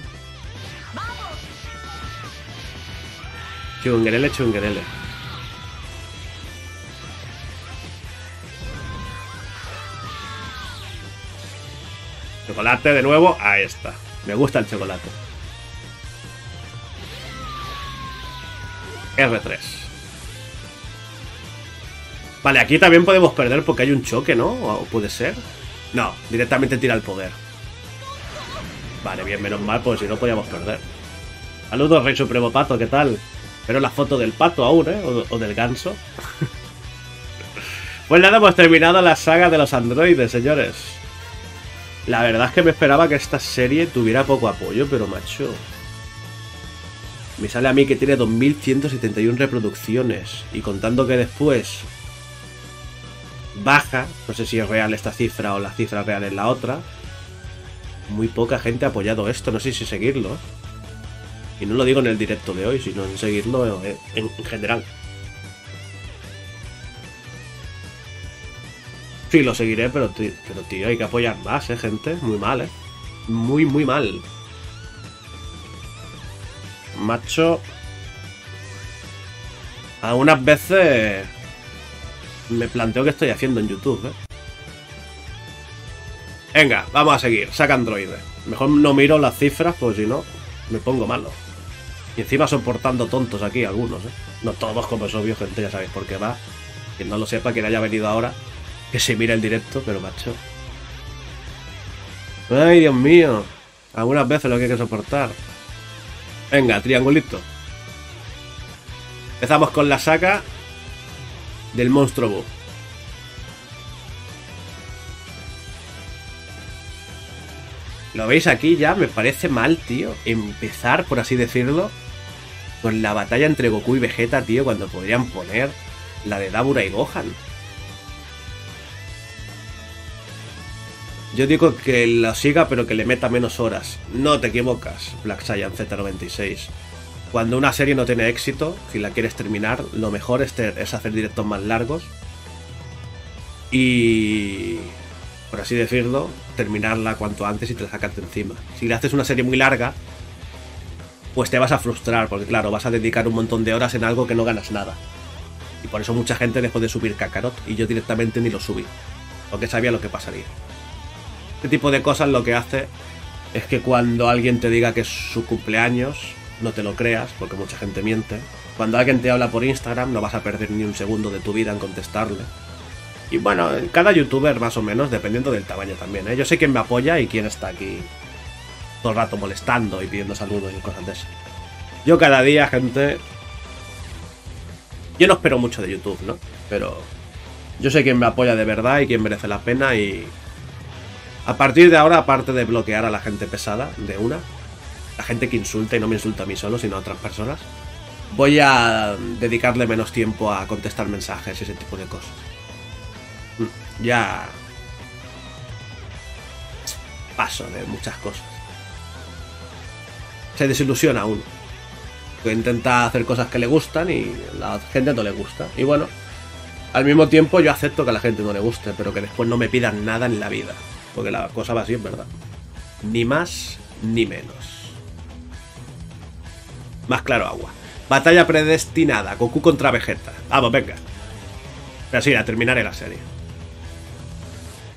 Chungrele, chungrele. Chocolate de nuevo, ahí está. Me gusta el chocolate. R tres. Vale, aquí también podemos perder porque hay un choque, ¿no? ¿O puede ser? No, directamente tira el poder. Vale, bien, menos mal, porque si no podíamos perder. Saludos, Rey Supremo Pato, ¿qué tal? Pero la foto del pato aún, ¿eh? O, o del ganso. Pues nada, hemos terminado la saga de los androides, señores. La verdad es que me esperaba que esta serie tuviera poco apoyo, pero macho... Me sale a mí que tiene dos mil ciento setenta y uno reproducciones. Y contando que después... baja, no sé si es real esta cifra o la cifra real es la otra. Muy poca gente ha apoyado esto, no sé si seguirlo. Y no lo digo en el directo de hoy, sino en seguirlo en, en, en general. Sí, lo seguiré, pero tío, pero tío, hay que apoyar más, ¿eh, gente? Muy mal, ¿eh? Muy, muy mal. Macho... Algunas veces... me planteo qué estoy haciendo en YouTube, ¿eh? Venga, vamos a seguir. Saca androides. Mejor no miro las cifras, porque si no, me pongo malo. Y encima soportando tontos aquí algunos, ¿eh? No todos, como es obvio, gente, ya sabéis por qué va. Quien no lo sepa, quien haya venido ahora... que se mira el directo, pero macho. Ay, Dios mío. Algunas veces lo que hay que soportar. Venga, triangulito. Empezamos con la saga del monstruo Buu. Lo veis aquí ya, me parece mal, tío. Empezar, por así decirlo, con la batalla entre Goku y Vegeta, tío, cuando podrían poner la de Dabura y Gohan. Yo digo que la siga, pero que le meta menos horas. No te equivocas, Black Saiyan Z noventa y seis. Cuando una serie no tiene éxito, si la quieres terminar, lo mejor es, ter es hacer directos más largos. Y... por así decirlo, terminarla cuanto antes y te la sacas de encima. Si le haces una serie muy larga, pues te vas a frustrar, porque claro, vas a dedicar un montón de horas en algo que no ganas nada. Y por eso mucha gente dejó de subir Kakarot, y yo directamente ni lo subí, porque sabía lo que pasaría. Este tipo de cosas lo que hace es que cuando alguien te diga que es su cumpleaños, no te lo creas, porque mucha gente miente. Cuando alguien te habla por Instagram, no vas a perder ni un segundo de tu vida en contestarle. Y bueno, cada youtuber más o menos, dependiendo del tamaño también, ¿eh? Yo sé quién me apoya y quién está aquí todo el rato molestando y pidiendo saludos y cosas de esas. Yo cada día, gente... yo no espero mucho de YouTube, ¿no? Pero yo sé quién me apoya de verdad y quién merece la pena y... a partir de ahora, aparte de bloquear a la gente pesada de una, la gente que insulta, y no me insulta a mí solo, sino a otras personas, voy a dedicarle menos tiempo a contestar mensajes y ese tipo de cosas. Ya... paso de muchas cosas. Se desilusiona uno, que intenta hacer cosas que le gustan y la gente no le gusta. Y bueno, al mismo tiempo yo acepto que a la gente no le guste, pero que después no me pidan nada en la vida. Porque la cosa va así, es verdad. Ni más, ni menos. Más claro agua. Batalla predestinada. Goku contra Vegeta. Vamos, venga. Pero sí, la terminaré la serie.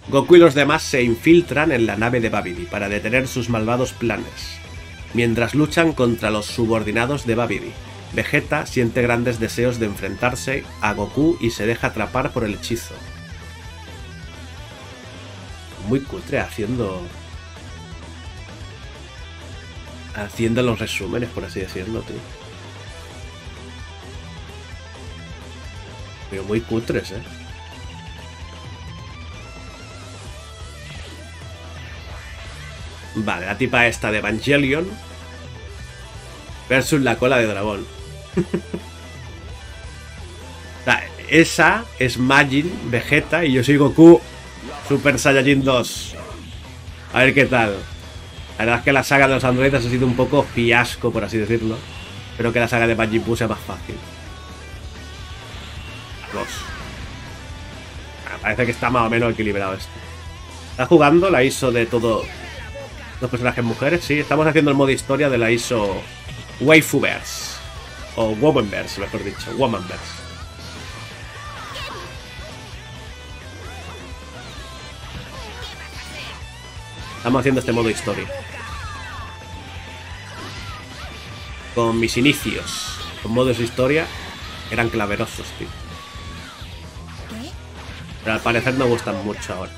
Goku y los demás se infiltran en la nave de Babidi para detener sus malvados planes. Mientras luchan contra los subordinados de Babidi, Vegeta siente grandes deseos de enfrentarse a Goku y se deja atrapar por el hechizo. Muy cutre haciendo haciendo los resúmenes, por así decirlo, tío. Pero muy cutres, eh. Vale, la tipa esta de Evangelion versus la cola de dragón. Esa es Majin, Vegeta, y yo soy Goku, Super Saiyajin dos. A ver qué tal. La verdad es que la saga de los androides ha sido un poco fiasco, por así decirlo. Espero que la saga de Majin Buu sea más fácil. Dos. Ah, parece que está más o menos equilibrado esto. ¿Está jugando la I S O de todos los personajes mujeres? Sí, estamos haciendo el modo historia de la I S O Waifuverse. O Womanverse, mejor dicho. Womanverse. Estamos haciendo este modo historia. Con mis inicios. Con modos historia. Eran claverosos, tío. Pero al parecer no gustan mucho ahora.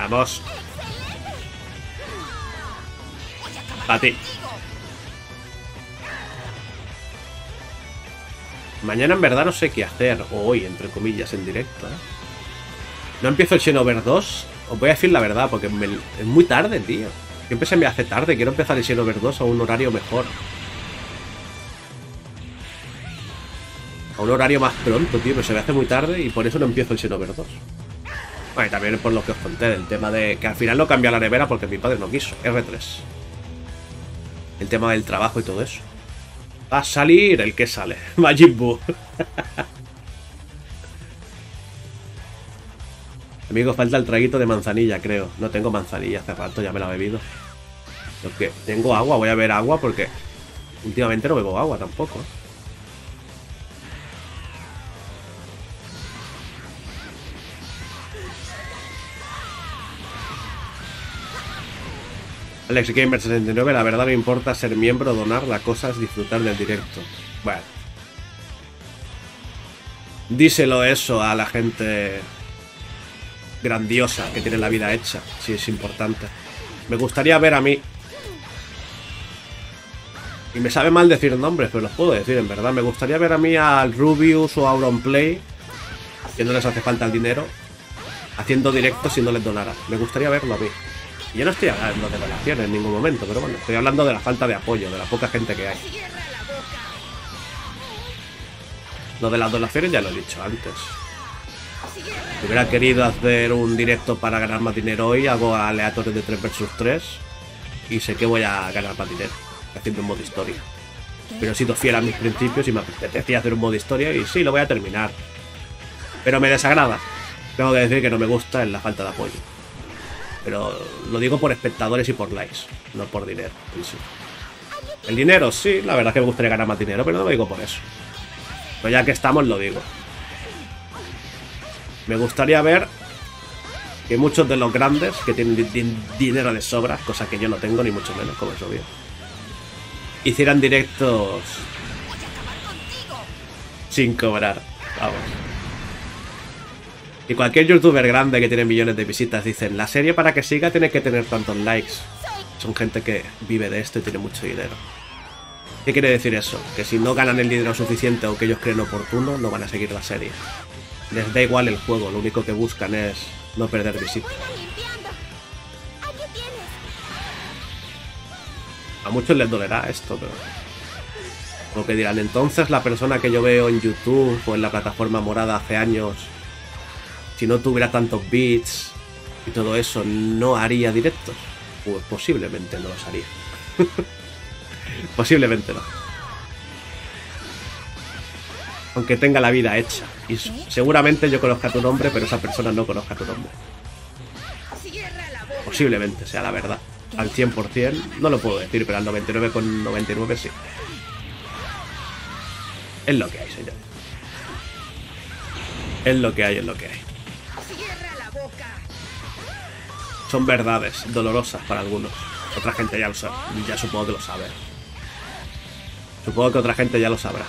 Vamos. Para ti. Mañana en verdad no sé qué hacer, o hoy, entre comillas, en directo, ¿eh? No empiezo el Xenoverse dos, os voy a decir la verdad, porque me, es muy tarde, tío. Yo empecé me hace tarde, quiero empezar el Xenoverse dos a un horario mejor. A un horario más pronto, tío, pero se me hace muy tarde y por eso no empiezo el Xenoverse dos. Bueno, y también por lo que os conté, del tema de que al final no cambié la nevera porque mi padre no quiso, R tres. El tema del trabajo y todo eso. Va a salir el que sale, Majin Buu. Amigo, falta el traguito de manzanilla, creo. No tengo manzanilla, hace rato ya me la he bebido. Lo que tengo agua, voy a beber agua porque últimamente no bebo agua tampoco. Alex Gamer sesenta y nueve, la verdad no importa ser miembro, donar, la cosa es disfrutar del directo. Bueno. Díselo eso a la gente grandiosa que tiene la vida hecha, si es importante. Me gustaría ver a mí. Y me sabe mal decir nombres, pero los puedo decir, en verdad. Me gustaría ver a mí al Rubius o a Auronplay, que no les hace falta el dinero, haciendo directos si no les donara. Me gustaría verlo a mí. Yo no estoy hablando de donaciones en ningún momento, pero bueno, estoy hablando de la falta de apoyo, de la poca gente que hay. Lo de las donaciones ya lo he dicho antes. Si hubiera querido hacer un directo para ganar más dinero hoy, hago aleatorios de tres versus tres y sé que voy a ganar más dinero haciendo un modo historia. Pero he sido fiel a mis principios y me apetecía hacer un modo historia y sí, lo voy a terminar. Pero me desagrada. Tengo que decir que no me gusta en la falta de apoyo. Pero lo digo por espectadores y por likes, no por dinero. El dinero, sí, la verdad es que me gustaría ganar más dinero, pero no lo digo por eso. Pero ya que estamos, lo digo. Me gustaría ver que muchos de los grandes que tienen dinero de sobra, cosa que yo no tengo ni mucho menos, como es obvio, hicieran directos sin cobrar. Vamos. Y cualquier youtuber grande que tiene millones de visitas dicen, la serie para que siga tiene que tener tantos likes. Son gente que vive de esto y tiene mucho dinero. ¿Qué quiere decir eso? Que si no ganan el dinero suficiente o que ellos creen oportuno, no van a seguir la serie. Les da igual el juego, lo único que buscan es no perder visitas. A muchos les dolerá esto, pero... Lo que dirán, entonces la persona que yo veo en YouTube o en la plataforma morada hace años... Si no tuviera tantos bits y todo eso, ¿no haría directos? Pues posiblemente no los haría. Posiblemente no. Aunque tenga la vida hecha. Y seguramente yo conozca tu nombre, pero esa persona no conozca tu nombre. Posiblemente sea la verdad. Al cien por cien no lo puedo decir, pero al noventa y nueve coma noventa y nueve por ciento sí. Es lo que hay, señores. Es lo que hay, es lo que hay. Son verdades dolorosas para algunos. Otra gente ya lo sabe. Ya supongo que lo sabe. Supongo que otra gente ya lo sabrá.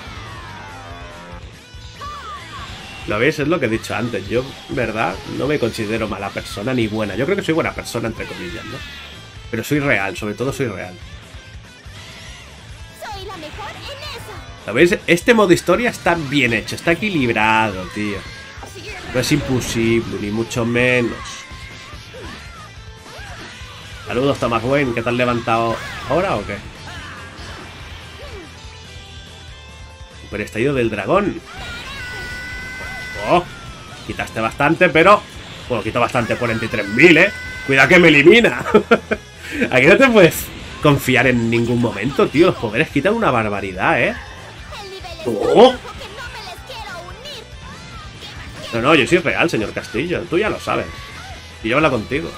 ¿Lo veis? Es lo que he dicho antes. Yo, en verdad, no me considero mala persona ni buena. Yo creo que soy buena persona, entre comillas, ¿no? Pero soy real, sobre todo soy real. Soy la mejor en eso. ¿Sabéis? Este modo historia está bien hecho, está equilibrado, tío. No es imposible, ni mucho menos. Saludos, Thomas Wayne, ¿qué te has levantado ahora o qué? Super estallido del dragón. Oh, quitaste bastante, pero... Bueno, quito bastante, cuarenta y tres mil, ¿eh? Cuidado que me elimina. Aquí no te puedes confiar en ningún momento, tío. Los poderes quitan una barbaridad, ¿eh? Oh. No, no, yo soy real, señor Castillo. Tú ya lo sabes. Y yo hablo contigo.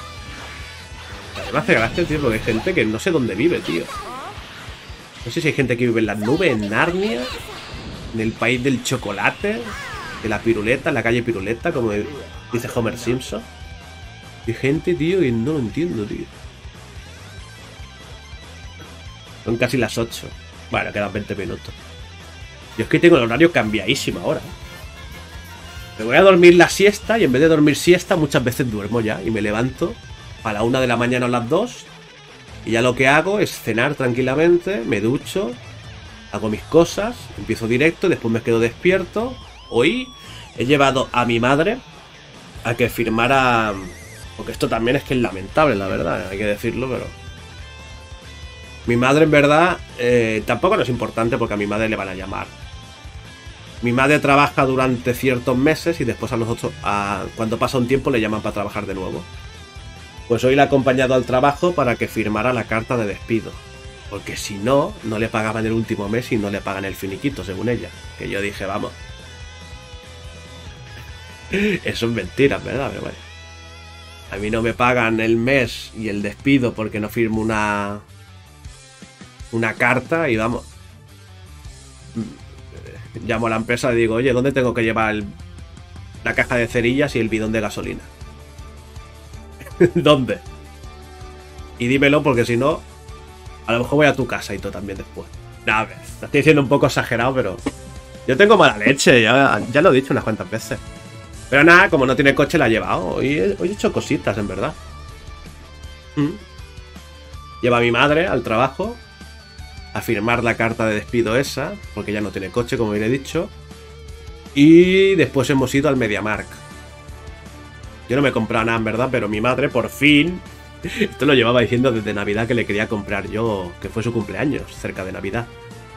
Me hace gracia, tío, porque hay gente que no sé dónde vive, tío. No sé si hay gente que vive en las nubes, en Narnia, en el país del chocolate, de la piruleta, en la calle piruleta, como dice Homer Simpson. Y gente, tío, que no lo entiendo, tío. Son casi las ocho. Bueno, quedan veinte minutos. Yo es que tengo el horario cambiadísimo ahora. Me voy a dormir la siesta y en vez de dormir siesta muchas veces duermo ya. Y me levanto a la una de la mañana o las dos. Y ya lo que hago es cenar tranquilamente, me ducho, hago mis cosas, empiezo directo, después me quedo despierto. Hoy he llevado a mi madre a que firmara... Porque esto también es que es lamentable, la verdad, hay que decirlo, pero... Mi madre, en verdad, eh, tampoco no es importante porque a mi madre le van a llamar. Mi madre trabaja durante ciertos meses y después a nosotros, a, cuando pasa un tiempo, le llaman para trabajar de nuevo. Pues hoy la he acompañado al trabajo para que firmara la carta de despido. Porque si no, no le pagaban el último mes y no le pagan el finiquito, según ella. Que yo dije, vamos. Eso es mentira, ¿verdad? Pero bueno. A mí no me pagan el mes y el despido porque no firmo una... Una carta y vamos. Llamo a la empresa y digo, oye, ¿dónde tengo que llevar el... la caja de cerillas y el bidón de gasolina? ¿Dónde? Y dímelo porque si no, a lo mejor voy a tu casa y tú también después. Nada, lo estoy diciendo un poco exagerado, pero... Yo tengo mala leche, ya, ya lo he dicho unas cuantas veces. Pero nada, como no tiene coche la he llevado. Hoy he, hoy he hecho cositas, en verdad. ¿Mm? Lleva a mi madre al trabajo a firmar la carta de despido esa, porque ya no tiene coche, como bien he dicho. Y después hemos ido al MediaMarkt. Yo no me he comprado nada, en verdad, pero mi madre, por fin... Esto lo llevaba diciendo desde Navidad que le quería comprar yo, que fue su cumpleaños, cerca de Navidad.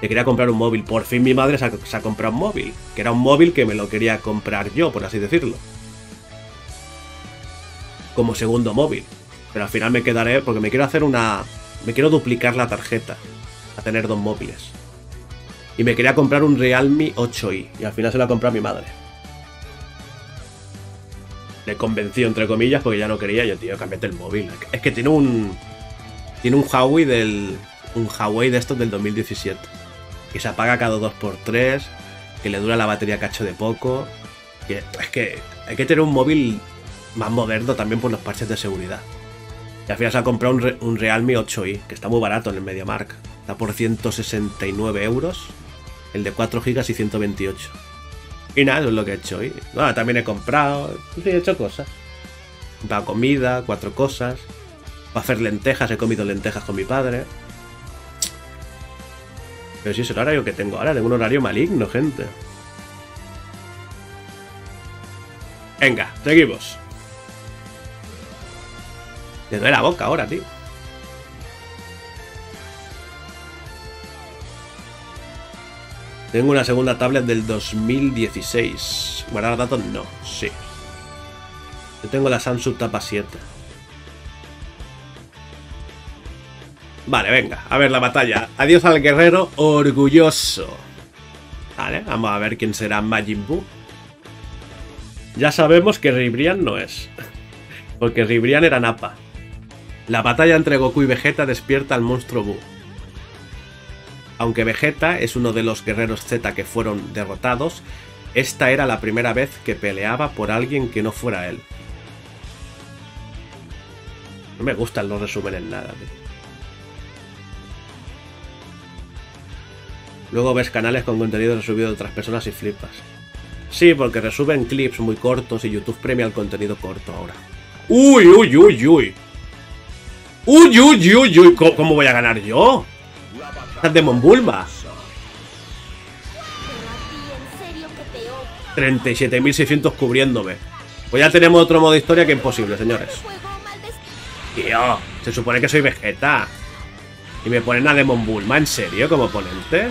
Le quería comprar un móvil. Por fin mi madre se ha, se ha comprado un móvil. Que era un móvil que me lo quería comprar yo, por así decirlo. Como segundo móvil. Pero al final me quedaré, porque me quiero hacer una... Me quiero duplicar la tarjeta. A tener dos móviles. Y me quería comprar un Realme ocho i. Y al final se lo ha comprado mi madre. Le convenció, entre comillas, porque ya no quería. Yo, tío, cámbiate el móvil. Es que tiene un... Tiene un Huawei del... Un Huawei de estos del dos mil diecisiete. Que se apaga cada dos por tres, que le dura la batería cacho de poco. Que, es que hay que tener un móvil más moderno también por los parches de seguridad. Y al final se ha comprado un, un Realme ocho i, que está muy barato en el MediaMarkt. Está por ciento sesenta y nueve euros, el de cuatro gigas y ciento veintiocho. Y nada, eso es lo que he hecho hoy. Bueno, también he comprado, sí, he hecho cosas. He comprado comida, cuatro cosas. Para hacer lentejas, he comido lentejas con mi padre. Pero si es el horario que tengo ahora, tengo un horario maligno, gente. Venga, seguimos. Me duele la boca ahora, tío. Tengo una segunda tablet del dos mil dieciséis. Guardar datos, no, sí. Yo tengo la Samsung Tapa siete. Vale, venga, a ver la batalla. Adiós al guerrero orgulloso. Vale, vamos a ver quién será Majin Buu. Ya sabemos que Ribrian no es. Porque Ribrian era Nappa. La batalla entre Goku y Vegeta despierta al monstruo Buu. Aunque Vegeta es uno de los guerreros Z que fueron derrotados, esta era la primera vez que peleaba por alguien que no fuera él. No me gustan los resúmenes nada, tío. Luego ves canales con contenido resubido de otras personas y flipas. Sí, porque resuben clips muy cortos y YouTube premia el contenido corto ahora. ¡Uy, uy, uy, uy! ¡Uy, uy, uy, uy! ¿Cómo, cómo voy a ganar yo? ¡Estás de Mon Bulma! treinta y siete mil seiscientos cubriéndome. Pues ya tenemos otro modo de historia que imposible, señores. Tío, se supone que soy Vegeta. Y me ponen a Demon Bulma, ¿en serio? Como oponente.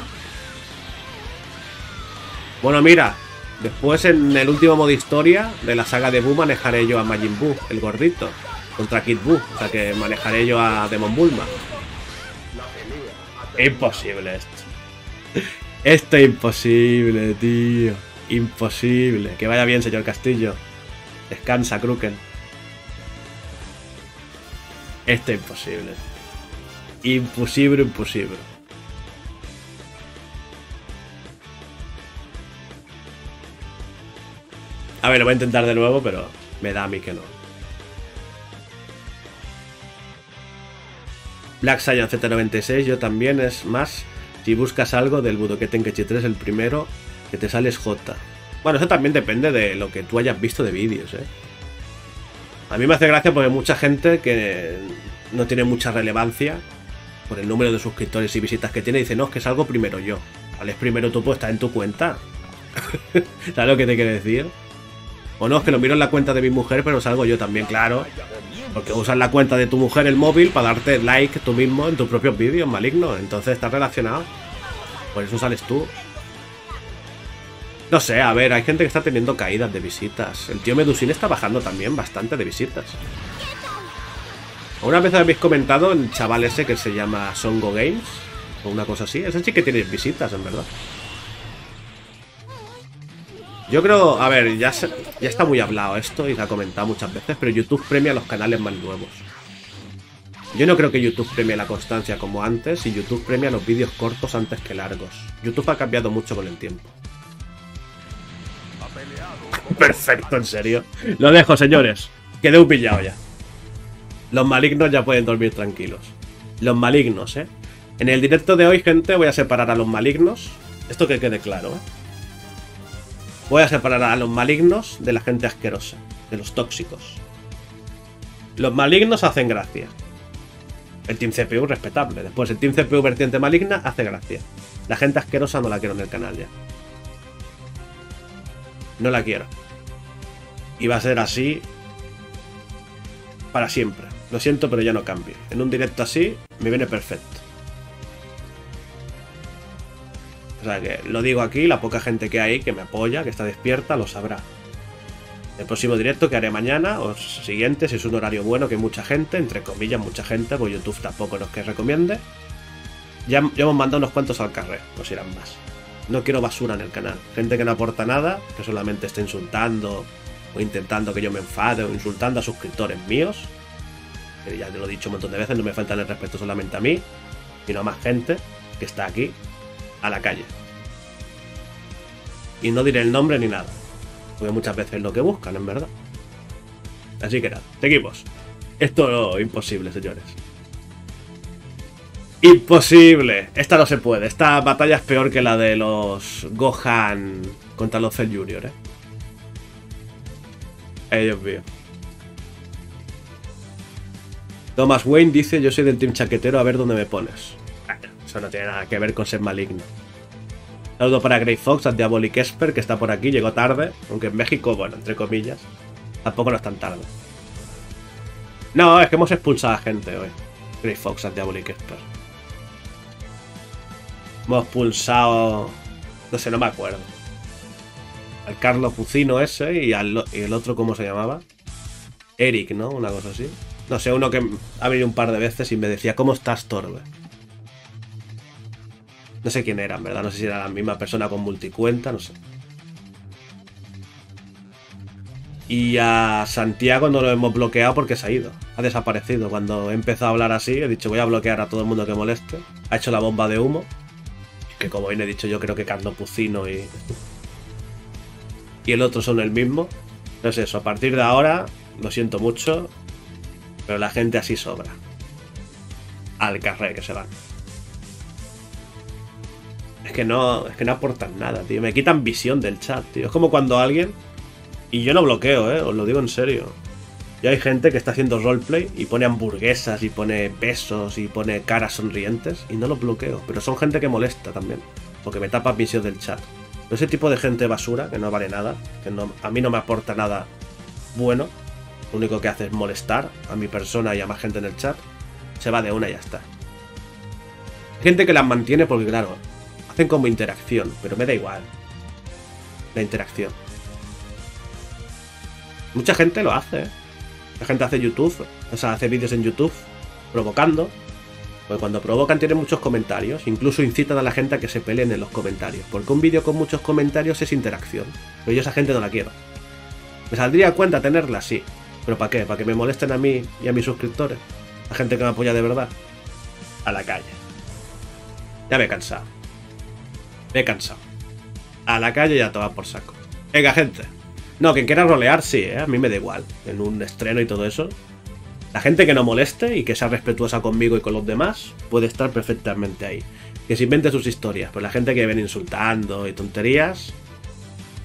Bueno, mira. Después, en el último modo de historia de la saga de Buu, manejaré yo a Majin Buu, el gordito, contra Kid Buu. O sea que manejaré yo a Demon Bulma. Imposible esto. Esto es imposible, tío. Imposible. Que vaya bien, señor Castillo. Descansa, Kruken. Esto es imposible. Imposible, imposible. A ver, lo voy a intentar de nuevo, pero me da a mí que no. Black Saiyan Z noventa y seis, yo también, es más, si buscas algo del Budokai Tenkaichi tres, el primero que te sale es J. Bueno, eso también depende de lo que tú hayas visto de vídeos, ¿eh? A mí me hace gracia porque mucha gente que no tiene mucha relevancia por el número de suscriptores y visitas que tiene, dice, no, es que salgo primero yo. ¿Cuál es primero tú? Pues está en tu cuenta. ¿Sabes lo que te quiero decir? O no, es que lo miro en la cuenta de mi mujer, pero salgo yo también, claro. Porque usas la cuenta de tu mujer, el móvil, para darte like tú mismo en tus propios vídeos, maligno. Entonces estás relacionado. Por eso sales tú. No sé, a ver, hay gente que está teniendo caídas de visitas. El tío Medusín está bajando también bastante de visitas. Una vez habéis comentado el chaval ese que se llama Songo Games, o una cosa así. Ese sí que tiene visitas, en verdad. Yo creo, a ver, ya, se, ya está muy hablado esto y se ha comentado muchas veces, pero YouTube premia los canales más nuevos. Yo no creo que YouTube premie la constancia como antes, y YouTube premia los vídeos cortos antes que largos. YouTube ha cambiado mucho con el tiempo. Perfecto, en serio. Lo dejo, señores. Quedé un pillado ya. Los malignos ya pueden dormir tranquilos. Los malignos, ¿eh? En el directo de hoy, gente, voy a separar a los malignos. Esto que quede claro, ¿eh? Voy a separar a los malignos de la gente asquerosa, de los tóxicos. Los malignos hacen gracia. El Team C P U respetable. Después el Team C P U vertiente maligna hace gracia. La gente asquerosa no la quiero en el canal ya. No la quiero. Y va a ser así para siempre. Lo siento, pero ya no cambio. En un directo así me viene perfecto. O sea que lo digo aquí, la poca gente que hay que me apoya, que está despierta, lo sabrá. El próximo directo que haré mañana o siguiente, si es un horario bueno, que hay mucha gente, entre comillas mucha gente, porque YouTube tampoco nos que recomiende. Ya, ya hemos mandado unos cuantos al carrer, nos irán más. No quiero basura en el canal, gente que no aporta nada, que solamente está insultando o intentando que yo me enfade o insultando a suscriptores míos. Que ya te lo he dicho un montón de veces, no me faltan el respeto solamente a mí, sino a más gente que está aquí. A la calle. Y no diré el nombre ni nada, porque muchas veces es lo que buscan, en verdad. Así que nada, seguimos. Esto es imposible, señores. ¡Imposible! Esta no se puede. Esta batalla es peor que la de los Gohan contra los Cell Junior, ¿eh? Ay, Dios mío. Thomas Wayne dice, yo soy del team chaquetero, a ver dónde me pones. Eso no tiene nada que ver con ser maligno. Saludo para Grey Fox, al Diabolic Esper, que está por aquí, llegó tarde. Aunque en México, bueno, entre comillas, tampoco no es tan tarde. No, es que hemos expulsado a gente hoy. Grey Fox, al Diabolic Esper. Hemos expulsado... No sé, no me acuerdo. Al Carlos Pucino ese y, al, y el otro, ¿cómo se llamaba? Eric, ¿no? Una cosa así. No sé, uno que ha venido un par de veces y me decía, ¿cómo estás, Torbe? No sé quién era, en verdad. No sé si era la misma persona con multicuenta, no sé. Y a Santiago no lo hemos bloqueado porque se ha ido. Ha desaparecido. Cuando he empezado a hablar así, he dicho voy a bloquear a todo el mundo que moleste. Ha hecho la bomba de humo. Que como bien he dicho, yo creo que Carlos Pucino y... y el otro son el mismo. Entonces eso, a partir de ahora, lo siento mucho, pero la gente así sobra. Al carrer que se van. Es que no, es que no aportan nada, tío. Me quitan visión del chat, tío. Es como cuando alguien... Y yo no bloqueo, eh. Os lo digo en serio. Yo hay gente que está haciendo roleplay y pone hamburguesas y pone besos y pone caras sonrientes y no los bloqueo. Pero son gente que molesta también. Porque me tapan visión del chat. Ese tipo de gente basura, que no vale nada, que no, a mí no me aporta nada bueno, lo único que hace es molestar a mi persona y a más gente en el chat, se va de una y ya está. Hay gente que las mantiene porque, claro, hacen como interacción, pero me da igual la interacción. Mucha gente lo hace, ¿eh? La gente hace YouTube, o sea, hace vídeos en YouTube provocando. Porque cuando provocan tienen muchos comentarios, incluso incitan a la gente a que se peleen en los comentarios. Porque un vídeo con muchos comentarios es interacción. Pero yo esa gente no la quiero. Me saldría a cuenta tenerla, sí. ¿Pero para qué? ¿Para que me molesten a mí y a mis suscriptores? La gente que me apoya de verdad. A la calle. Ya me he cansado. Me he cansado. A la calle y a tomar por saco. Venga, gente. No, quien quiera rolear, sí, ¿eh? A mí me da igual. En un estreno y todo eso. La gente que no moleste y que sea respetuosa conmigo y con los demás puede estar perfectamente ahí. Que se invente sus historias, pero la gente que viene insultando y tonterías...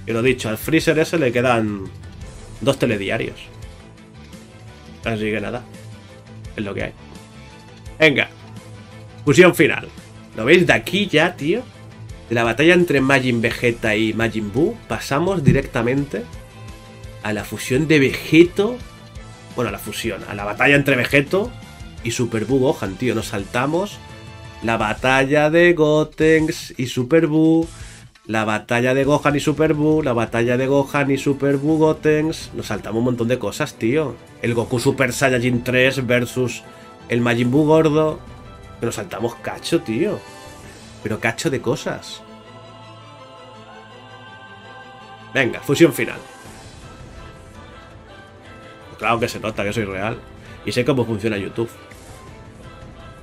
Y lo dicho, al Freezer ese le quedan dos telediarios. Así que nada, es lo que hay. Venga, fusión final. ¿Lo veis de aquí ya, tío? De la batalla entre Majin Vegeta y Majin Buu pasamos directamente a la fusión de Vegeto... Bueno, a la fusión, a la batalla entre Vegeto y Super Buu Gohan, tío. Nos saltamos la batalla de Gotenks y Super Buu, la batalla de Gohan y Super Buu, la batalla de Gohan y Super Buu Gotenks. Nos saltamos un montón de cosas, tío. El Goku Super Saiyajin tres versus el Majin Buu gordo. Nos saltamos cacho, tío. Pero cacho de cosas. Venga, fusión final. Claro que se nota que soy real. Y sé cómo funciona YouTube.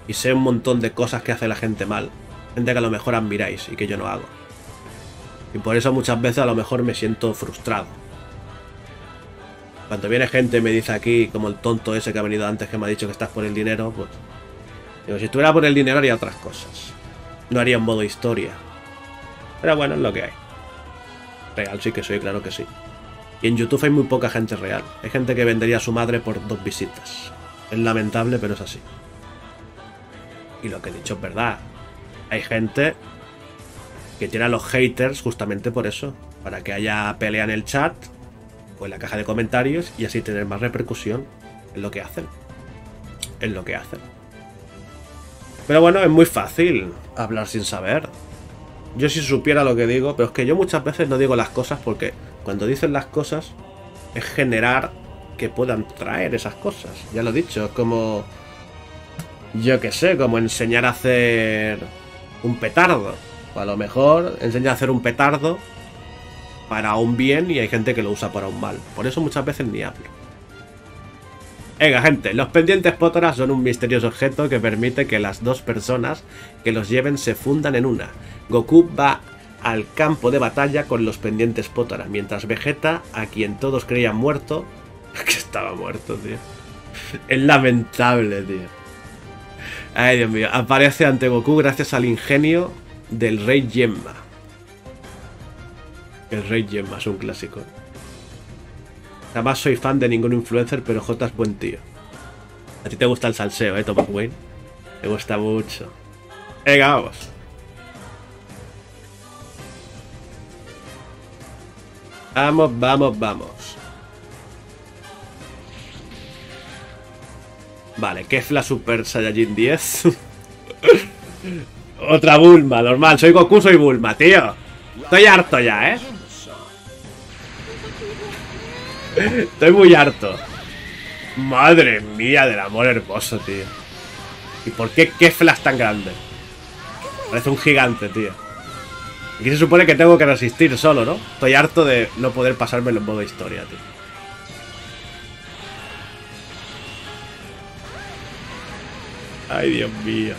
Y sé un montón de cosas que hace la gente mal. Gente que a lo mejor admiráis y que yo no hago. Y por eso muchas veces a lo mejor me siento frustrado. Cuando viene gente y me dice aquí, como el tonto ese que ha venido antes que me ha dicho que estás por el dinero, pues... Digo, si estuviera por el dinero haría otras cosas. No haría en modo historia. Pero bueno, es lo que hay. Real sí que soy, claro que sí. Y en YouTube hay muy poca gente real. Hay gente que vendería a su madre por dos visitas. Es lamentable, pero es así. Y lo que he dicho es verdad. Hay gente que tiene a los haters justamente por eso. Para que haya pelea en el chat o en la caja de comentarios y así tener más repercusión. Es lo que hacen. Es lo que hacen. Pero bueno, es muy fácil hablar sin saber. Yo si supiera lo que digo, pero es que yo muchas veces no digo las cosas porque... Cuando dicen las cosas es generar que puedan traer esas cosas. Ya lo he dicho, es como, yo qué sé, como enseñar a hacer un petardo. O a lo mejor enseñar a hacer un petardo para un bien y hay gente que lo usa para un mal. Por eso muchas veces ni hablo. Venga, gente, los pendientes pótoras son un misterioso objeto que permite que las dos personas que los lleven se fundan en una. Goku va al campo de batalla con los pendientes pótora, mientras Vegeta, a quien todos creían muerto, que estaba muerto, tío. Es lamentable, tío. Ay, Dios mío. Aparece ante Goku gracias al ingenio del Rey Gemma. El Rey Gemma es un clásico. Jamás soy fan de ningún influencer, pero Jota es buen tío. A ti te gusta el salseo, eh, Thomas Wayne. Te gusta mucho. Venga, vamos. Vamos, vamos, vamos. Vale, Kefla Super Saiyajin diez. Otra Bulma, normal. Soy Goku, soy Bulma, tío. Estoy harto ya, ¿eh? Estoy muy harto. Madre mía del amor hermoso, tío. ¿Y por qué Kefla es tan grande? Parece un gigante, tío. Aquí se supone que tengo que resistir solo, ¿no? Estoy harto de no poder pasármelo en modo historia, tío. Ay, Dios mío.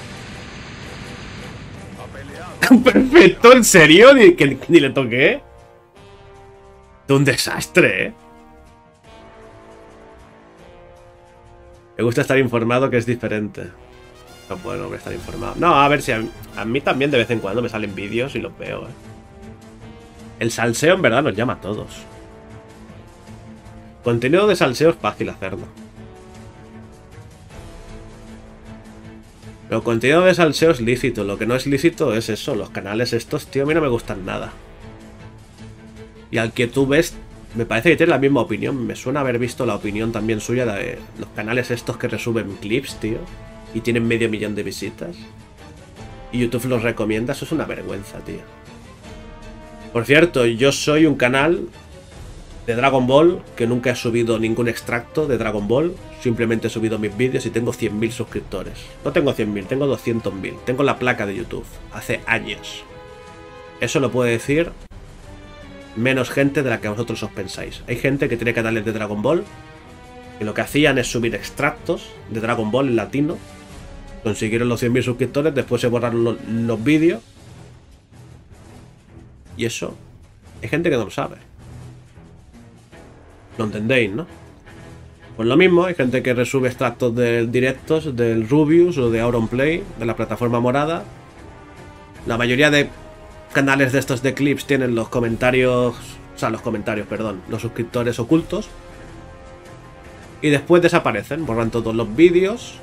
Perfecto, ¿en serio? ¿Ni, que, ni le toqué? Es un desastre, ¿eh? Me gusta estar informado, que es diferente. No puedo estar informado. No, a ver si a, a mí también de vez en cuando me salen vídeos y los veo, ¿eh? El salseo en verdad nos llama a todos. Contenido de salseo es fácil hacerlo. Pero contenido de salseo es lícito. Lo que no es lícito es eso. Los canales estos, tío, a mí no me gustan nada. y al que tú ves, me parece que tiene la misma opinión. Me suena haber visto la opinión también suya de los canales estos que resuben clips, tío, y tienen medio millón de visitas. Y YouTube los recomienda, eso es una vergüenza, tío. Por cierto, yo soy un canal de Dragon Ball que nunca he subido ningún extracto de Dragon Ball. Simplemente he subido mis vídeos y tengo cien mil suscriptores. No tengo cien mil, tengo doscientos mil. Tengo la placa de YouTube, hace años. Eso lo puede decir menos gente de la que vosotros os pensáis. Hay gente que tiene canales de Dragon Ball que lo que hacían es subir extractos de Dragon Ball en latino. Consiguieron los cien mil suscriptores, después se borraron los, los vídeos. Y eso, hay gente que no lo sabe. Lo entendéis, ¿no? Pues lo mismo, hay gente que resube extractos de directos, del Rubius o de Auronplay, de la plataforma morada. La mayoría de canales de estos de clips tienen los comentarios, o sea, los comentarios, perdón, los suscriptores ocultos. Y después desaparecen, borran todos los vídeos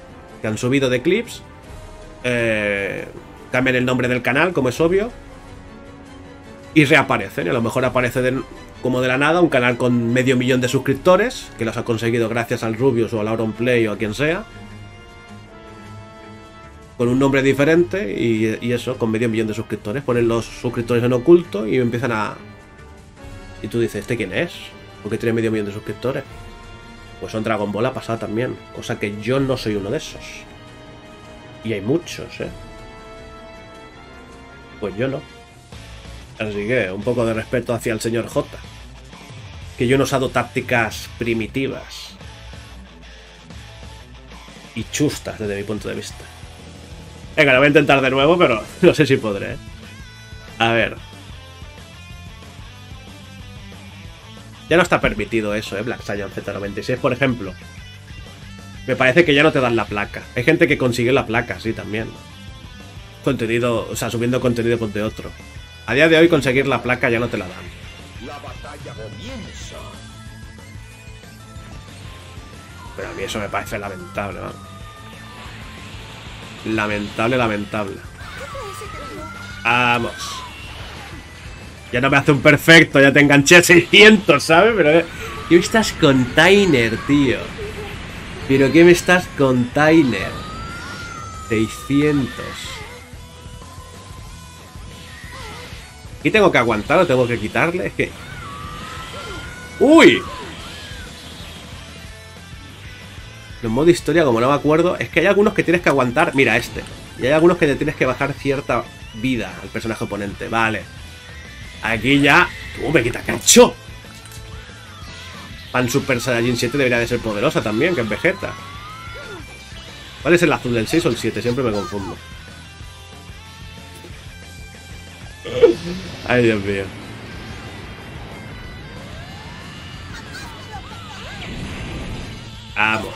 que han subido de clips, eh, cambian el nombre del canal, como es obvio, y reaparecen. Y a lo mejor aparece de, como de la nada, un canal con medio millón de suscriptores, que los ha conseguido gracias al Rubius o al Auronplay o a quien sea, con un nombre diferente, y, y eso, con medio millón de suscriptores. Ponen los suscriptores en oculto y empiezan a... Y tú dices, ¿este quién es? ¿Por qué tiene medio millón de suscriptores? Pues son Dragon Ball ha pasado también, cosa que yo no soy uno de esos. Y hay muchos, ¿eh? Pues yo no. Así que un poco de respeto hacia el señor J, que yo no he usado tácticas primitivas y chustas desde mi punto de vista. Venga, lo voy a intentar de nuevo, pero no sé si podré, ¿eh? A ver. Ya no está permitido eso, ¿eh? Black Saiyan Z noventa y seis, por ejemplo. Me parece que ya no te dan la placa. Hay gente que consigue la placa, sí, también. Contenido, o sea, subiendo contenido de otro. A día de hoy conseguir la placa ya no te la dan. La batalla comienza. Pero a mí eso me parece lamentable, ¿no? Lamentable, lamentable. Vamos. Ya no me hace un perfecto, ya te enganché a seiscientos, ¿sabes? Pero... ¿Qué me estás container, tío? ¿Pero qué me estás container? seiscientos. ¿Y tengo que aguantar o tengo que quitarle? Es que... ¡Uy! En modo historia, como no me acuerdo, es que hay algunos que tienes que aguantar... Mira, este. Y hay algunos que te tienes que bajar cierta vida al personaje oponente. Vale. Aquí ya... ¡Uh, me quita cacho! Pan Super Saiyajin siete debería de ser poderosa también, que es Vegeta. ¿Cuál es el azul, del seis o el siete? Siempre me confundo. Ay, Dios mío. Vamos.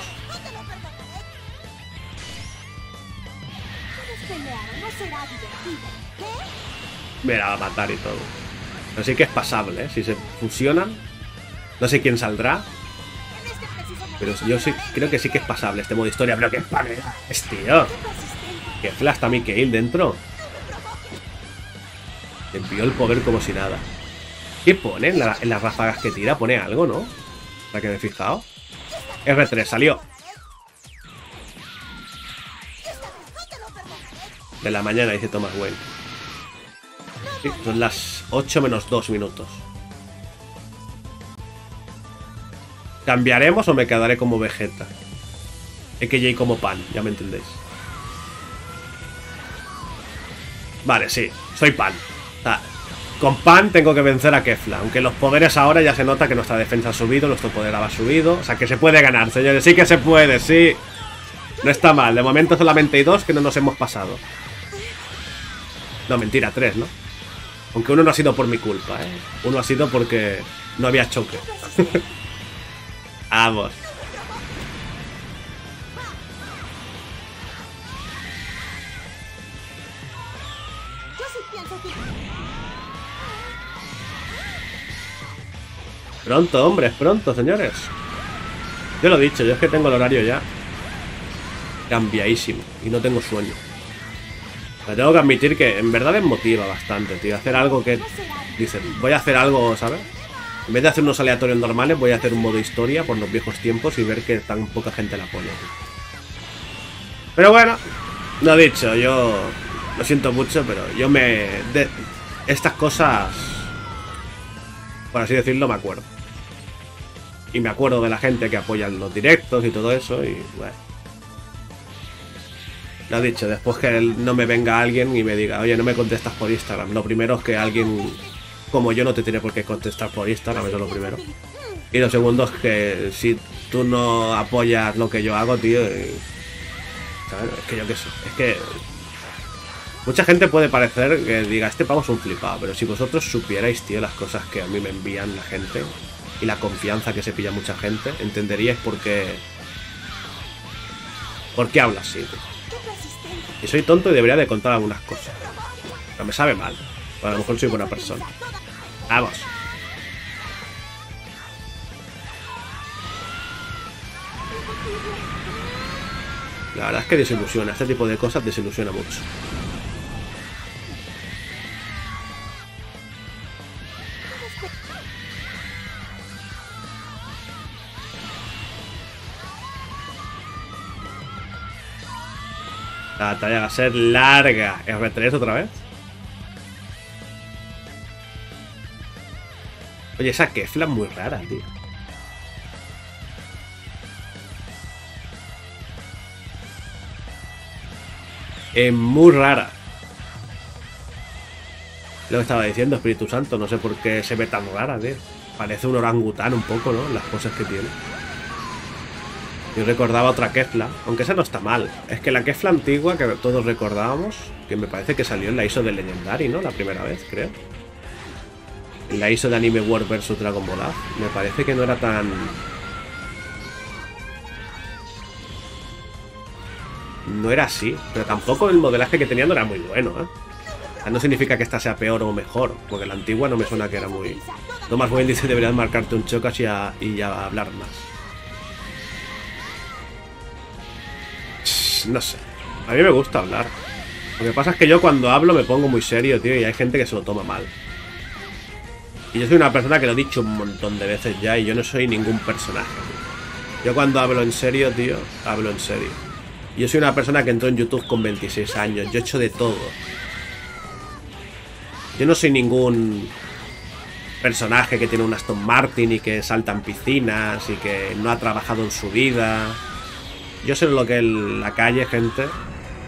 Me la va a matar y todo. Pero sí que es pasable, ¿eh? Si se fusionan, no sé quién saldrá, pero yo sí, creo que sí que es pasable este modo historia. Pero que es, tío, que flash está mi Kale dentro. Envió el poder como si nada. ¿Qué pone en, la, en las ráfagas que tira? Pone algo, ¿no? Para que me he fijado. R tres, salió. De la mañana, dice Thomas Wayne. Sí, son las ocho menos dos minutos. ¿Cambiaremos o me quedaré como Vegeta? E K J como pan, ya me entendéis. Vale, sí, soy pan. O sea, con pan tengo que vencer a Kefla. Aunque los poderes ahora ya se nota que nuestra defensa ha subido, nuestro poder ha subido. O sea, que se puede ganar, señores. Sí que se puede, sí. No está mal. De momento solamente hay dos que no nos hemos pasado. No, mentira, tres, ¿no? Aunque uno no ha sido por mi culpa, ¿eh? Uno ha sido porque no había choque. Vamos. Pronto, hombres, pronto, señores. Yo lo he dicho, yo es que tengo el horario ya cambiadísimo y no tengo sueño. Pero tengo que admitir que en verdad me motiva bastante, tío. Hacer algo que... Dicen, voy a hacer algo, ¿sabes? En vez de hacer unos aleatorios normales, voy a hacer un modo historia por los viejos tiempos y ver que tan poca gente la pone. Pero bueno, lo dicho, yo lo siento mucho, pero yo me... de estas cosas, por así decirlo, me acuerdo. Y me acuerdo de la gente que apoya los directos y todo eso, y bueno. Lo dicho, después que no me venga alguien y me diga, oye, no me contestas por Instagram. Lo primero es que alguien como yo no te tiene por qué contestar por Instagram, eso es lo primero. Y lo segundo es que si tú no apoyas lo que yo hago, tío, y... ¿sabes? Es que yo qué sé, es que... mucha gente puede parecer que diga, este pavo es un flipado, pero si vosotros supierais, tío, las cosas que a mí me envían la gente y la confianza que se pilla mucha gente, entenderíais por qué... por qué hablo así, tío. Y soy tonto y debería de contar algunas cosas. No me sabe mal. O a lo mejor soy buena persona. Vamos. La verdad es que desilusiona. Este tipo de cosas desilusiona mucho. La batalla va a ser larga. R tres otra vez. Oye, esa Kefla es muy rara, tío. Es muy rara. Lo que estaba diciendo, Espíritu Santo. No sé por qué se ve tan rara, tío. Parece un orangután un poco, ¿no? Las cosas que tiene. Yo recordaba otra Kefla. Aunque esa no está mal. Es que la Kefla antigua que todos recordábamos, que me parece que salió en la I S O de Legendary, ¿no? La primera vez, creo. La I S O de Anime World versus. Dragon Ball me parece que no era tan... no era así, pero tampoco el modelaje que tenía no era muy bueno, ¿eh? No significa que esta sea peor o mejor, porque la antigua no me suena que era muy... Tomás Boyle dice, deberías marcarte un chocas y ya y hablar más. No sé, a mí me gusta hablar. Lo que pasa es que yo cuando hablo me pongo muy serio, tío, y hay gente que se lo toma mal. Y yo soy una persona que lo he dicho un montón de veces ya y yo no soy ningún personaje. Yo cuando hablo en serio, tío, hablo en serio. Yo soy una persona que entró en YouTube con veintiséis años. Yo he hecho de todo. Yo no soy ningún personaje que tiene un Aston Martin y que salta en piscinas y que no ha trabajado en su vida. Yo sé lo que es la calle, gente.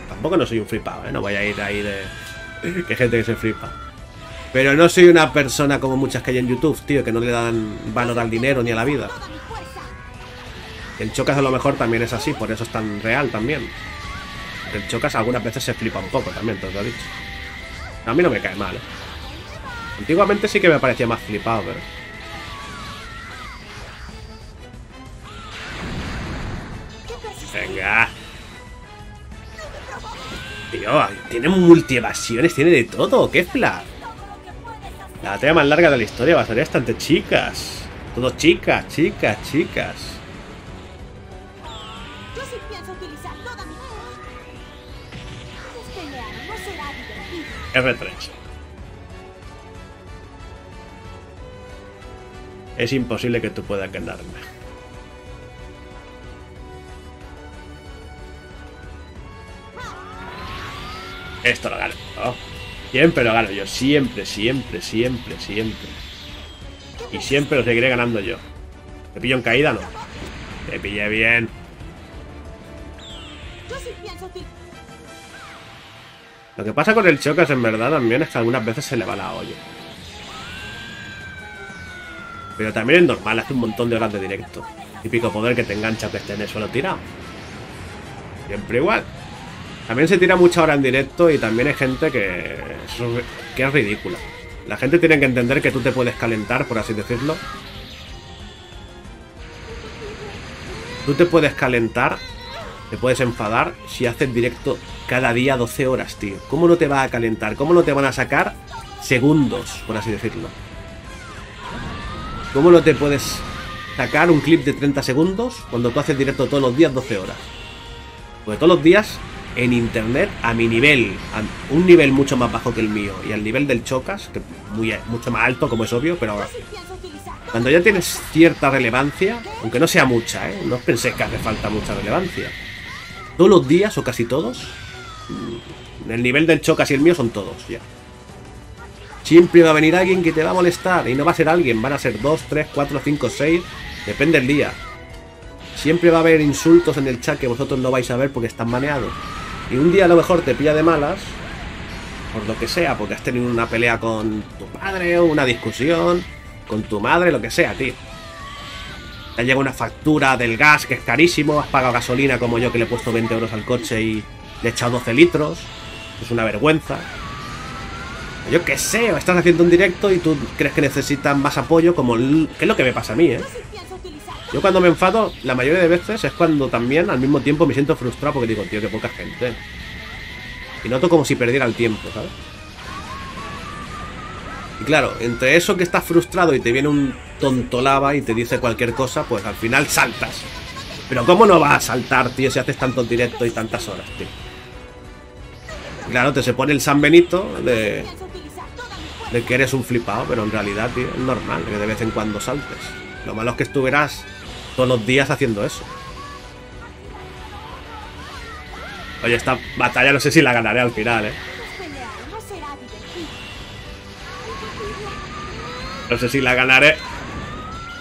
Tampoco no soy un flipado, ¿eh? No voy a ir ahí de... que gente que se flipa. Pero no soy una persona como muchas que hay en YouTube, tío, que no le dan valor al dinero ni a la vida. El Chocas a lo mejor también es así, por eso es tan real también. El Chocas algunas veces se flipa un poco también, te lo he dicho. A mí no me cae mal, ¿eh? Antiguamente sí que me parecía más flipado, pero... venga. Tío, tiene multievasiones, tiene de todo, qué fla. La batalla más larga de la historia va a ser esta entre chicas. Todo chicas, chicas, chicas. Yo sí pienso utilizar toda mi... R tres. Es imposible que tú puedas ganarme. Esto lo gano, ¿no? Siempre lo gano yo, siempre, siempre, siempre, siempre. Y siempre lo seguiré ganando yo. ¿Te pillo en caída, no? Te pillé bien. Lo que pasa con el Chocas en verdad también es que algunas veces se le va la olla. Pero también es normal, hace un montón de horas de directo. Típico poder que te engancha que esté en el suelo tirado. Siempre igual. También se tira mucha hora en directo y también hay gente que es, que es ridícula. La gente tiene que entender que tú te puedes calentar, por así decirlo. Tú te puedes calentar, te puedes enfadar si haces directo cada día doce horas, tío. ¿Cómo no te va a calentar? ¿Cómo no te van a sacar segundos, por así decirlo? ¿Cómo no te puedes sacar un clip de treinta segundos cuando tú haces directo todos los días doce horas? Porque todos los días... en internet a mi nivel, a un nivel mucho más bajo que el mío y al nivel del Chocas, que muy, mucho más alto, como es obvio, pero ahora, cuando ya tienes cierta relevancia, aunque no sea mucha, ¿eh? No penséis que hace falta mucha relevancia. Todos los días, o casi todos, el nivel del Chocas y el mío son todos, ya. Siempre va a venir alguien que te va a molestar. Y no va a ser alguien, van a ser dos, tres, cuatro, cinco, seis. Depende del día. Siempre va a haber insultos en el chat que vosotros no vais a ver porque están baneados. Y un día a lo mejor te pilla de malas, por lo que sea, porque has tenido una pelea con tu padre, o una discusión con tu madre, lo que sea, tío. Te llega una factura del gas que es carísimo, has pagado gasolina como yo que le he puesto veinte euros al coche y le he echado doce litros. Es una vergüenza. Yo qué sé, o estás haciendo un directo y tú crees que necesitas más apoyo, como el... que es lo que me pasa a mí, ¿eh? Yo cuando me enfado, la mayoría de veces es cuando también al mismo tiempo me siento frustrado porque digo, tío, qué poca gente. Y noto como si perdiera el tiempo, ¿sabes? Y claro, entre eso que estás frustrado y te viene un tontolaba y te dice cualquier cosa, pues al final saltas. Pero ¿cómo no vas a saltar, tío, si haces tantos directos y tantas horas, tío? Y claro, te se pone el San Benito de... de que eres un flipado, pero en realidad, tío, es normal que de vez en cuando saltes. Lo malo es que estuvieras todos los días haciendo eso. Oye, esta batalla no sé si la ganaré al final, ¿eh? No sé si la ganaré.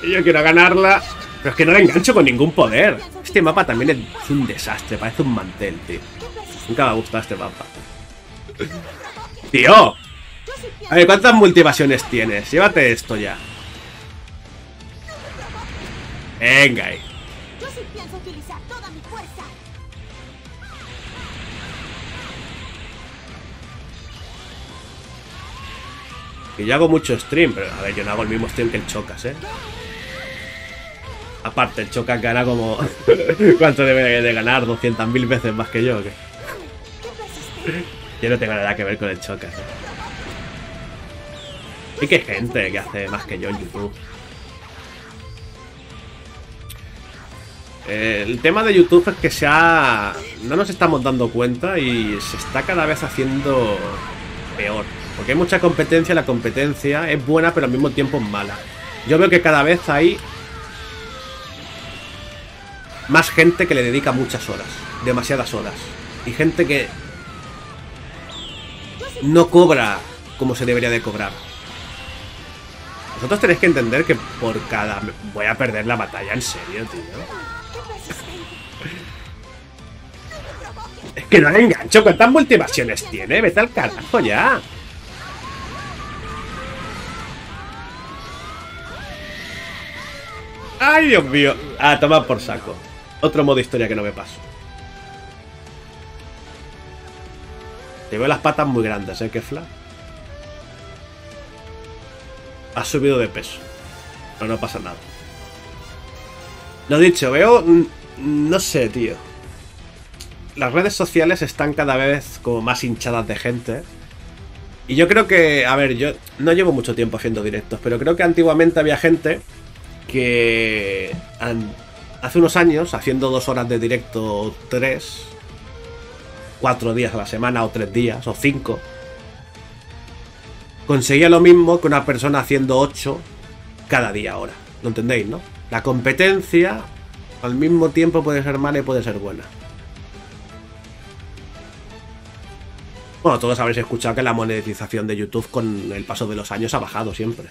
Yo quiero ganarla. Pero es que no la engancho con ningún poder. Este mapa también es un desastre. Parece un mantel, tío. Nunca me ha gustado este mapa. ¡Tío! A ver, ¿cuántas multivasiones tienes? Llévate esto ya. Venga ahí. Que yo hago mucho stream, pero a ver, yo no hago el mismo stream que el Chocas, ¿eh? Aparte, el Chocas gana como... ¿Cuánto debe de ganar? doscientas mil veces más que yo, ¿qué? Yo no tengo nada que ver con el Chocas, ¿eh? Y qué gente que hace más que yo en YouTube. Eh, el tema de YouTube es que se ha... no nos estamos dando cuenta y se está cada vez haciendo peor. Porque hay mucha competencia, la competencia es buena pero al mismo tiempo es mala. Yo veo que cada vez hay más gente que le dedica muchas horas, demasiadas horas. Y gente que no cobra como se debería de cobrar. Vosotros tenéis que entender que por cada... voy a perder la batalla, en serio, tío. Es que no le engancho. ¿Cuántas motivaciones tiene? Vete al carajo ya. ¡Ay, Dios mío! Ah, toma por saco. Otro modo historia que no me paso. Te veo las patas muy grandes, ¿eh, Kefla? Has subido de peso. Pero no pasa nada. Lo dicho, veo... no sé, tío. Las redes sociales están cada vez como más hinchadas de gente. Y yo creo que... a ver, yo no llevo mucho tiempo haciendo directos, pero creo que antiguamente había gente que... hace unos años, haciendo dos horas de directo, o tres, cuatro días a la semana, o tres días, o cinco, conseguía lo mismo que una persona haciendo ocho cada día ahora. ¿Lo entendéis, no? La competencia al mismo tiempo puede ser mala y puede ser buena. Bueno, todos habréis escuchado que la monetización de YouTube con el paso de los años ha bajado siempre.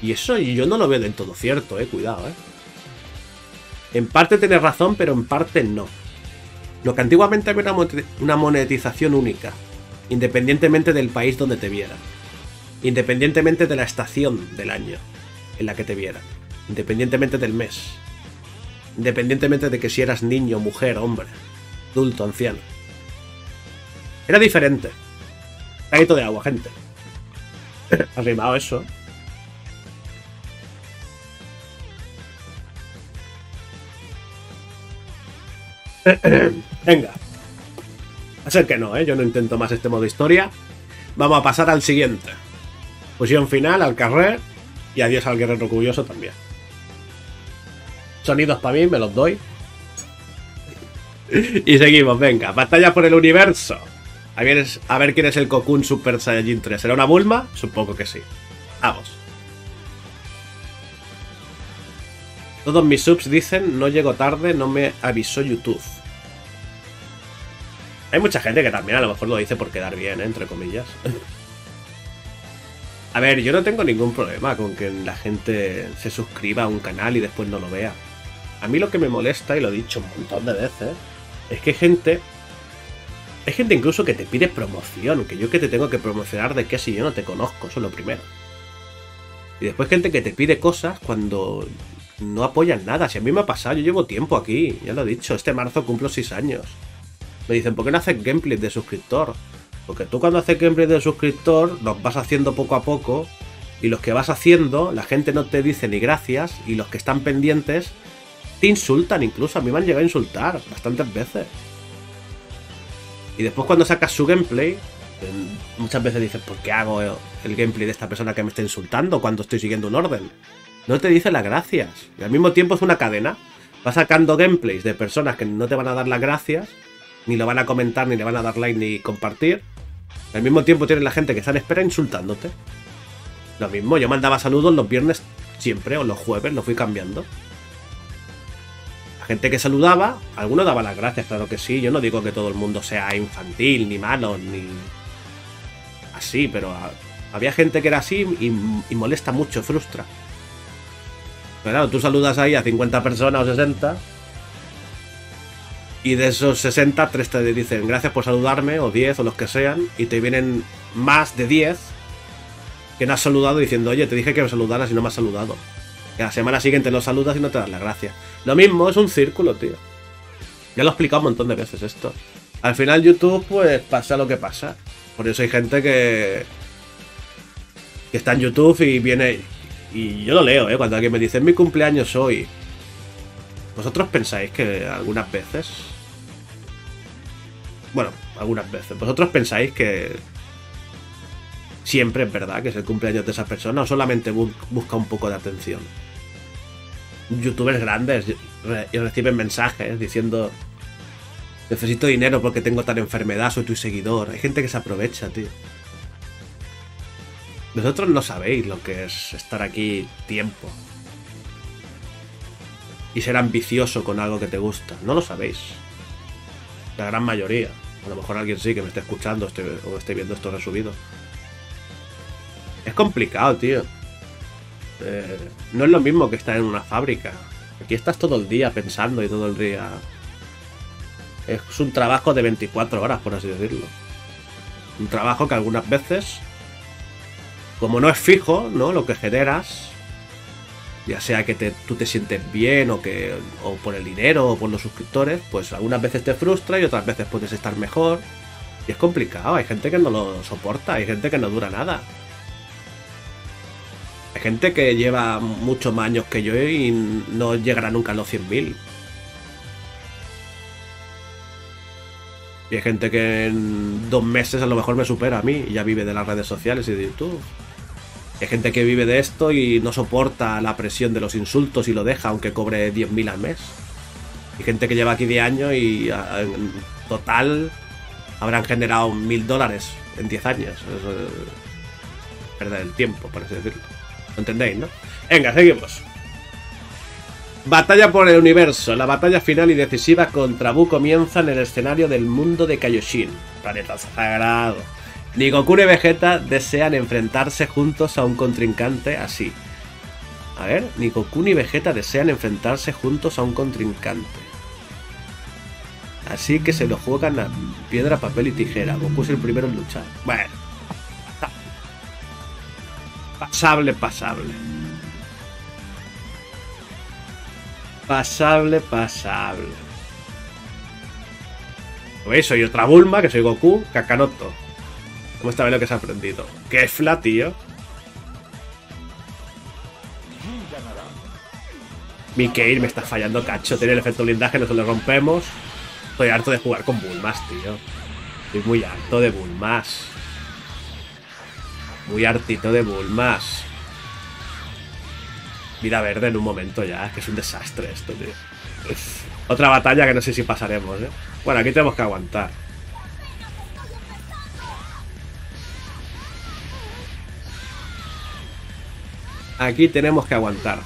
Y eso yo no lo veo del todo cierto, eh. Cuidado, eh. En parte tenés razón, pero en parte no. Lo que antiguamente había una monetización única, independientemente del país donde te vieran, independientemente de la estación del año en la que te vieran, independientemente del mes, independientemente de que si eras niño, mujer, hombre, adulto, anciano. Era diferente. Traguito de agua, gente. Ha rimado eso. Venga. Va a ser que no, ¿eh? Yo no intento más este modo historia. Vamos a pasar al siguiente. Fusión final, al carrer. Y adiós al guerrero curioso también. Sonidos para mí, me los doy. Y seguimos, venga. Batalla por el universo. A ver, a ver quién es el Cocoon Super Saiyajin tres. ¿Será una Bulma? Supongo que sí. Vamos. Todos mis subs dicen, no llego tarde, no me avisó YouTube. Hay mucha gente que también a lo mejor lo dice por quedar bien, ¿eh? Entre comillas. A ver, yo no tengo ningún problema con que la gente se suscriba a un canal y después no lo vea. A mí lo que me molesta, y lo he dicho un montón de veces, es que hay gente... Hay gente incluso que te pide promoción, que yo que te tengo que promocionar de qué si yo no te conozco, eso es lo primero. Y después gente que te pide cosas cuando... No apoyan nada, si a mí me ha pasado, yo llevo tiempo aquí, ya lo he dicho, este marzo cumplo seis años. Me dicen, ¿por qué no haces gameplay de suscriptor? Porque tú cuando haces gameplay de suscriptor los vas haciendo poco a poco y los que vas haciendo, la gente no te dice ni gracias y los que están pendientes te insultan incluso, a mí me han llegado a insultar bastantes veces. Y después cuando sacas su gameplay, muchas veces dices, ¿por qué hago el gameplay de esta persona que me está insultando cuando estoy siguiendo un orden? No te dice las gracias. Y al mismo tiempo es una cadena. Vas sacando gameplays de personas que no te van a dar las gracias, ni lo van a comentar, ni le van a dar like, ni compartir. Y al mismo tiempo tienes la gente que está en espera insultándote. Lo mismo, yo mandaba saludos los viernes siempre, o los jueves, lo fui cambiando. La gente que saludaba, algunos daba las gracias, claro que sí. Yo no digo que todo el mundo sea infantil, ni malo, ni... Así, pero había gente que era así y, y molesta mucho, frustra. Pero claro, tú saludas ahí a cincuenta personas o sesenta y de esos sesenta, tres te dicen gracias por saludarme, o diez, o los que sean, y te vienen más de diez que no has saludado diciendo, oye, te dije que me saludaras y no me has saludado. Que la semana siguiente no saludas y no te das la gracia. Lo mismo, es un círculo, tío. Ya lo he explicado un montón de veces esto. Al final YouTube, pues, pasa lo que pasa. Por eso hay gente que... que está en YouTube y viene... Y yo lo leo, ¿eh? Cuando alguien me dice, es mi cumpleaños hoy. ¿Vosotros pensáis que algunas veces... Bueno, algunas veces. ¿Vosotros pensáis que... siempre es verdad que es el cumpleaños de esa persona o solamente bu busca un poco de atención? Youtubers grandes re reciben mensajes diciendo... Necesito dinero porque tengo tal enfermedad, soy tu seguidor. Hay gente que se aprovecha, tío. Vosotros no sabéis lo que es estar aquí tiempo y ser ambicioso con algo que te gusta. No lo sabéis. La gran mayoría. A lo mejor alguien sí que me esté escuchando estoy, o esté viendo esto resubido. Es complicado, tío. Eh, no es lo mismo que estar en una fábrica. Aquí estás todo el día pensando y todo el día... Es un trabajo de veinticuatro horas, por así decirlo. Un trabajo que algunas veces... Como no es fijo, ¿no? Lo que generas, ya sea que te, tú te sientes bien o que o por el dinero o por los suscriptores, pues algunas veces te frustra y otras veces puedes estar mejor. Y es complicado, hay gente que no lo soporta, hay gente que no dura nada. Hay gente que lleva muchos más años que yo y no llegará nunca a los cien mil. Y hay gente que en dos meses a lo mejor me supera a mí y ya vive de las redes sociales y de YouTube. Hay gente que vive de esto y no soporta la presión de los insultos y lo deja, aunque cobre diez mil al mes. Hay gente que lleva aquí diez años y en total habrán generado mil dólares en diez años. Eso es perder el tiempo, por así decirlo. ¿Lo entendéis, no? Venga, seguimos. Batalla por el universo. La batalla final y decisiva contra Buu comienza en el escenario del mundo de Kaioshin, planeta sagrado. Ni Goku ni Vegeta desean enfrentarse juntos a un contrincante así. A ver, ni Goku ni Vegeta desean enfrentarse juntos a un contrincante. Así que se lo juegan a piedra, papel y tijera. Goku es el primero en luchar. Bueno. Pasable, pasable. Pasable, pasable. Pues soy otra Bulma, que soy Goku, Kakaroto. ¿Cómo está bien lo que se ha aprendido? Kefla, tío. Mi Kale me está fallando, cacho. Tiene el efecto blindaje, no se lo rompemos. Estoy harto de jugar con Bulmas, tío. Estoy muy harto de Bulmas. Muy hartito de Bulmas. Vida verde en un momento ya, es que es un desastre esto, tío. Otra batalla que no sé si pasaremos, ¿eh? Bueno, aquí tenemos que aguantar. Aquí tenemos que aguantar.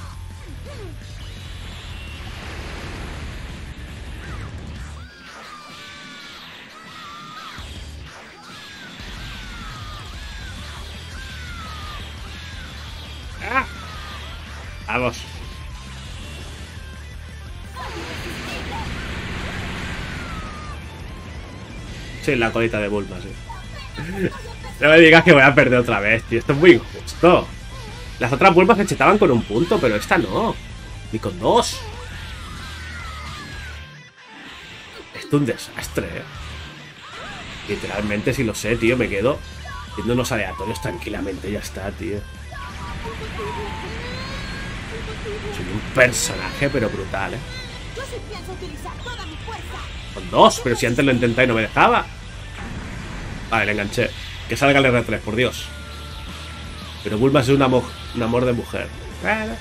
¡Ah! Vamos. Sí, la colita de Bulma, sí. No me digas que voy a perder otra vez, tío. Esto es muy injusto. Las otras Bulmas se chetaban con un punto, pero esta no. Ni con dos. Esto es un desastre, ¿eh? Literalmente, si lo sé, tío, me quedo haciendo unos aleatorios tranquilamente. Ya está, tío. Soy un personaje, pero brutal, ¿eh? Con dos, pero si antes lo intenté y no me dejaba. Vale, le enganché. Que salga el R tres, por Dios. Pero Bulma es un amor, un amor de mujer. Claro.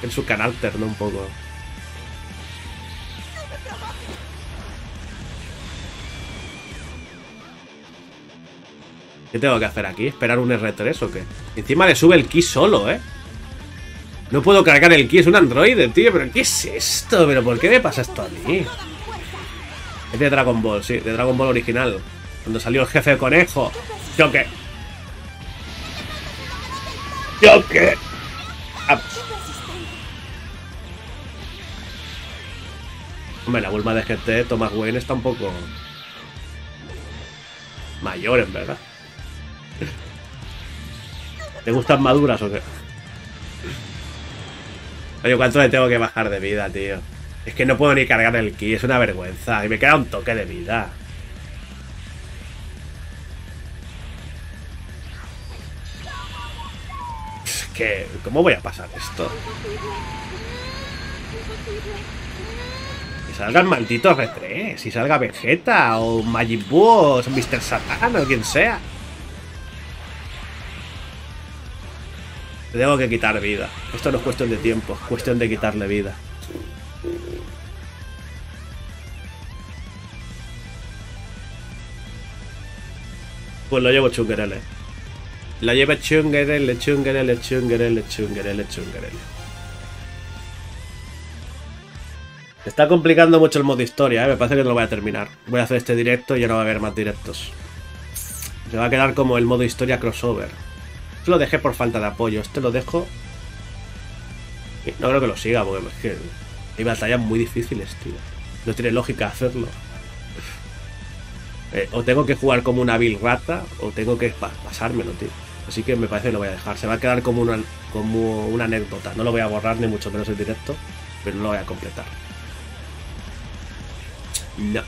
En su carácter, ¿no? Un poco. ¿Qué tengo que hacer aquí? ¿Esperar un R tres o qué? Encima le sube el ki solo, ¿eh? No puedo cargar el ki, es un androide, tío. ¿Pero qué es esto? ¿Pero por qué me pasa esto a mí? Es de Dragon Ball, sí. De Dragon Ball original. Cuando salió el jefe conejo. Yo qué... Yo qué. Ah. Hombre, la Bulma de G T, Thomas Wayne, está un poco mayor, en verdad. ¿Te gustan maduras o qué? Oye, ¿cuánto le tengo que bajar de vida, tío? Es que no puedo ni cargar el ki, es una vergüenza. Y me queda un toque de vida. ¿Cómo voy a pasar esto? Que salgan malditos R tres. Si salga Vegeta o Majin Buu o mister Satan o quien sea. Tengo que quitar vida. Esto no es cuestión de tiempo, es cuestión de quitarle vida. Pues lo llevo chunguerele. La lleva chungerele, chungerele, chungerele, chungerele, chungerele. Se está complicando mucho el modo historia, ¿eh? Me parece que no lo voy a terminar. Voy a hacer este directo y ya no va a haber más directos. Se va a quedar como el modo historia crossover. Esto lo dejé por falta de apoyo. Este lo dejo... No creo que lo siga, porque es que hay batallas muy difíciles, tío. No tiene lógica hacerlo. Eh, o tengo que jugar como una vil rata, o tengo que pa pasármelo, tío. Así que me parece que lo voy a dejar. Se va a quedar como una, como una anécdota. No lo voy a borrar, ni mucho menos el directo. Pero no lo voy a completar. No.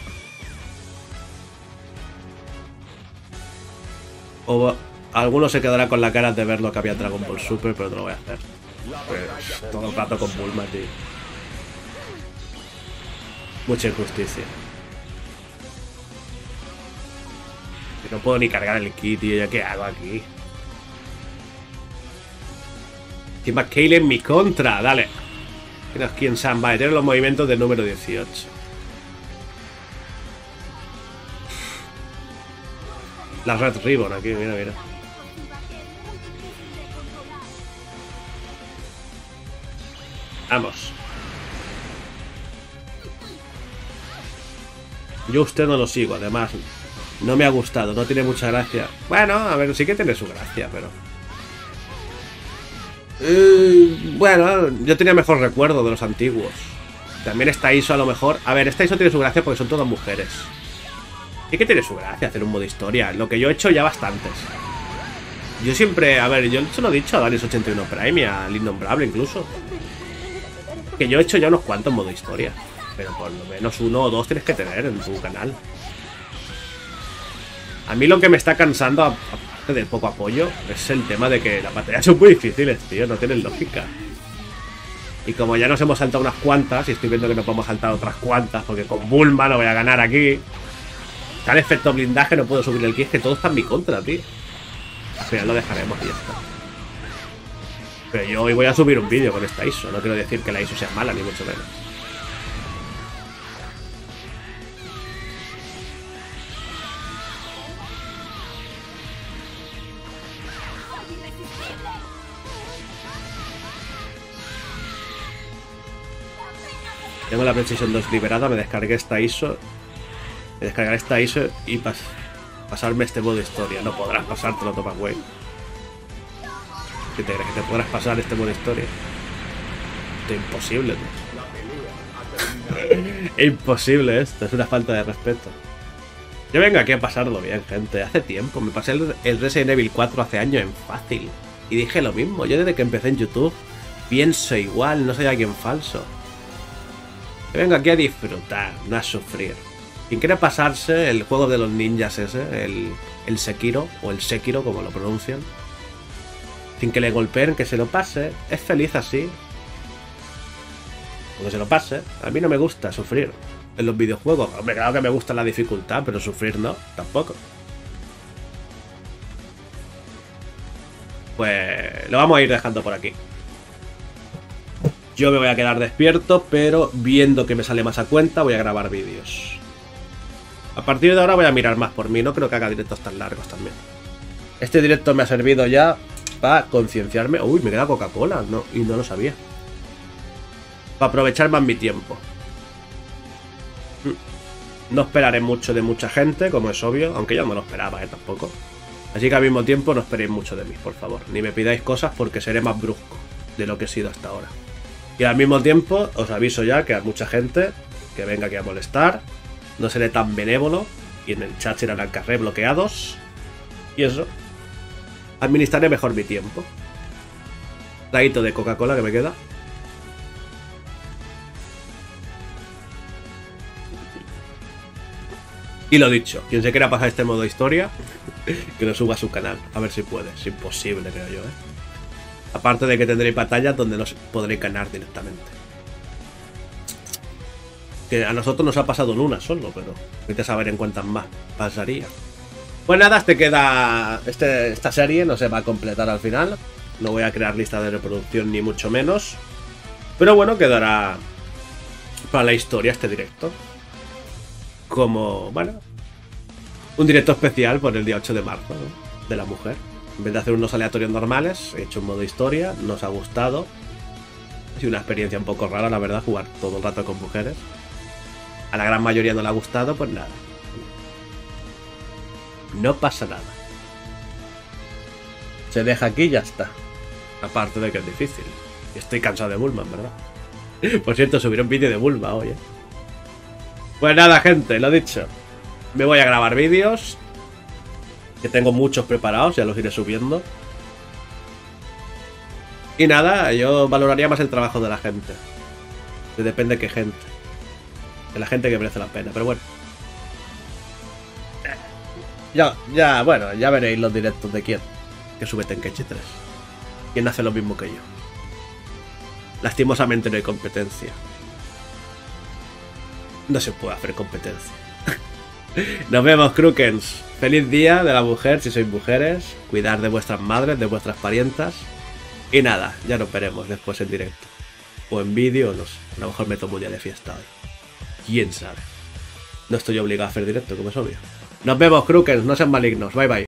O alguno se quedará con la cara de ver lo que había en Dragon Ball Super, pero no lo voy a hacer. Pues, todo el rato con Bulma, tío. Mucha injusticia. No puedo ni cargar el ki, tío. ¿Ya qué hago aquí? ¿Quién va Kale en mi contra? Dale. Menos quién Sam va a tener los movimientos del número dieciocho. La Red Ribbon aquí, mira, mira. Vamos. Yo a usted no lo sigo, además... No me ha gustado, no tiene mucha gracia. Bueno, a ver, sí que tiene su gracia, pero... Eh, bueno, yo tenía mejor recuerdo de los antiguos. También esta I S O a lo mejor... A ver, esta I S O tiene su gracia porque son todas mujeres. Sí que tiene su gracia hacer un modo historia. Lo que yo he hecho ya bastantes. Yo siempre... A ver, yo se lo he dicho a Danis ochenta y uno Prime y al Innombrable incluso. Que yo he hecho ya unos cuantos modo historia. Pero por lo menos uno o dos tienes que tener en tu canal. A mí lo que me está cansando, aparte del poco apoyo, es el tema de que las batallas son muy difíciles, tío. No tienen lógica. Y como ya nos hemos saltado unas cuantas, y estoy viendo que nos podemos saltar otras cuantas, porque con Bulma no voy a ganar aquí. Tal efecto blindaje, no puedo subir el ki, es que todo está en mi contra, tío. Al final lo dejaremos y ya está. Pero yo hoy voy a subir un vídeo con esta I S O. No quiero decir que la I S O sea mala, ni mucho menos. Tengo la PlayStation dos liberada, me descargué esta I S O. Me descargaré esta I S O y pas pasarme este modo historia. No podrás pasártelo, Topa Way. ¿Qué te crees? ¿Que te podrás pasar este modo historia? Esto es imposible, tío. Imposible esto, es una falta de respeto. Yo vengo aquí a pasarlo bien, gente. Hace tiempo, me pasé el, el Resident Evil cuatro hace años en fácil. Y dije lo mismo, yo desde que empecé en YouTube pienso igual, no soy alguien falso. Yo vengo aquí a disfrutar, no a sufrir. Quien quiera pasarse el juego de los ninjas ese, el, el Sekiro, o el Sekiro como lo pronuncian, sin que le golpeen, que se lo pase, es feliz así. Porque se lo pase, a mí no me gusta sufrir en los videojuegos. Hombre, claro que me gusta la dificultad, pero sufrir no, tampoco. Pues lo vamos a ir dejando por aquí. Yo me voy a quedar despierto, pero viendo que me sale más a cuenta voy a grabar vídeos. A partir de ahora voy a mirar más por mí, no creo que haga directos tan largos también. Este directo me ha servido ya para concienciarme. Uy, me queda Coca-Cola, no, y no lo sabía. Para aprovechar más mi tiempo. No esperaré mucho de mucha gente, como es obvio, aunque yo no lo esperaba, ¿eh? Tampoco. Así que al mismo tiempo no esperéis mucho de mí, por favor. Ni me pidáis cosas porque seré más brusco de lo que he sido hasta ahora. Y al mismo tiempo os aviso ya que a mucha gente que venga aquí a molestar, no seré tan benévolo. Y en el chat serán al carré bloqueados. Y eso. Administraré mejor mi tiempo. Traguito de Coca-Cola que me queda. Y lo dicho, quien se quiera pasar este modo historia, que lo suba a su canal, a ver si puede. Es imposible, creo yo, ¿eh? Aparte de que tendréis batallas donde los podréis ganar directamente. Que a nosotros nos ha pasado en una solo, pero vete a saber en cuántas más pasaría. Pues nada, este queda, este, esta serie no se va a completar al final. No voy a crear lista de reproducción ni mucho menos. Pero bueno, quedará para la historia este directo. Como, bueno, un directo especial por el día ocho de marzo, ¿no? De la mujer. En vez de hacer unos aleatorios normales, he hecho un modo historia, nos ha gustado. Ha sido una experiencia un poco rara, la verdad, jugar todo el rato con mujeres. A la gran mayoría no le ha gustado, pues nada. No pasa nada. Se deja aquí y ya está. Aparte de que es difícil. Estoy cansado de Bulma, ¿verdad? Por cierto, subiré un vídeo de Bulma hoy, ¿eh? Pues nada, gente, lo dicho. Me voy a grabar vídeos. Que tengo muchos preparados, ya los iré subiendo. Y nada, yo valoraría más el trabajo de la gente. Que depende de qué gente. De la gente que merece la pena, pero bueno. Ya, ya, bueno, ya veréis los directos de quién. Que sube Tenkaichi tres. Quién hace lo mismo que yo. Lastimosamente no hay competencia. No se puede hacer competencia. Nos vemos, Crookens. Feliz día de la mujer, si sois mujeres. Cuidar de vuestras madres, de vuestras parientas. Y nada, ya nos veremos después en directo. O en vídeo, o no sé. A lo mejor me tomo un día de fiesta hoy. Quién sabe. No estoy obligado a hacer directo, como es obvio. Nos vemos, Crookens. No sean malignos. Bye, bye.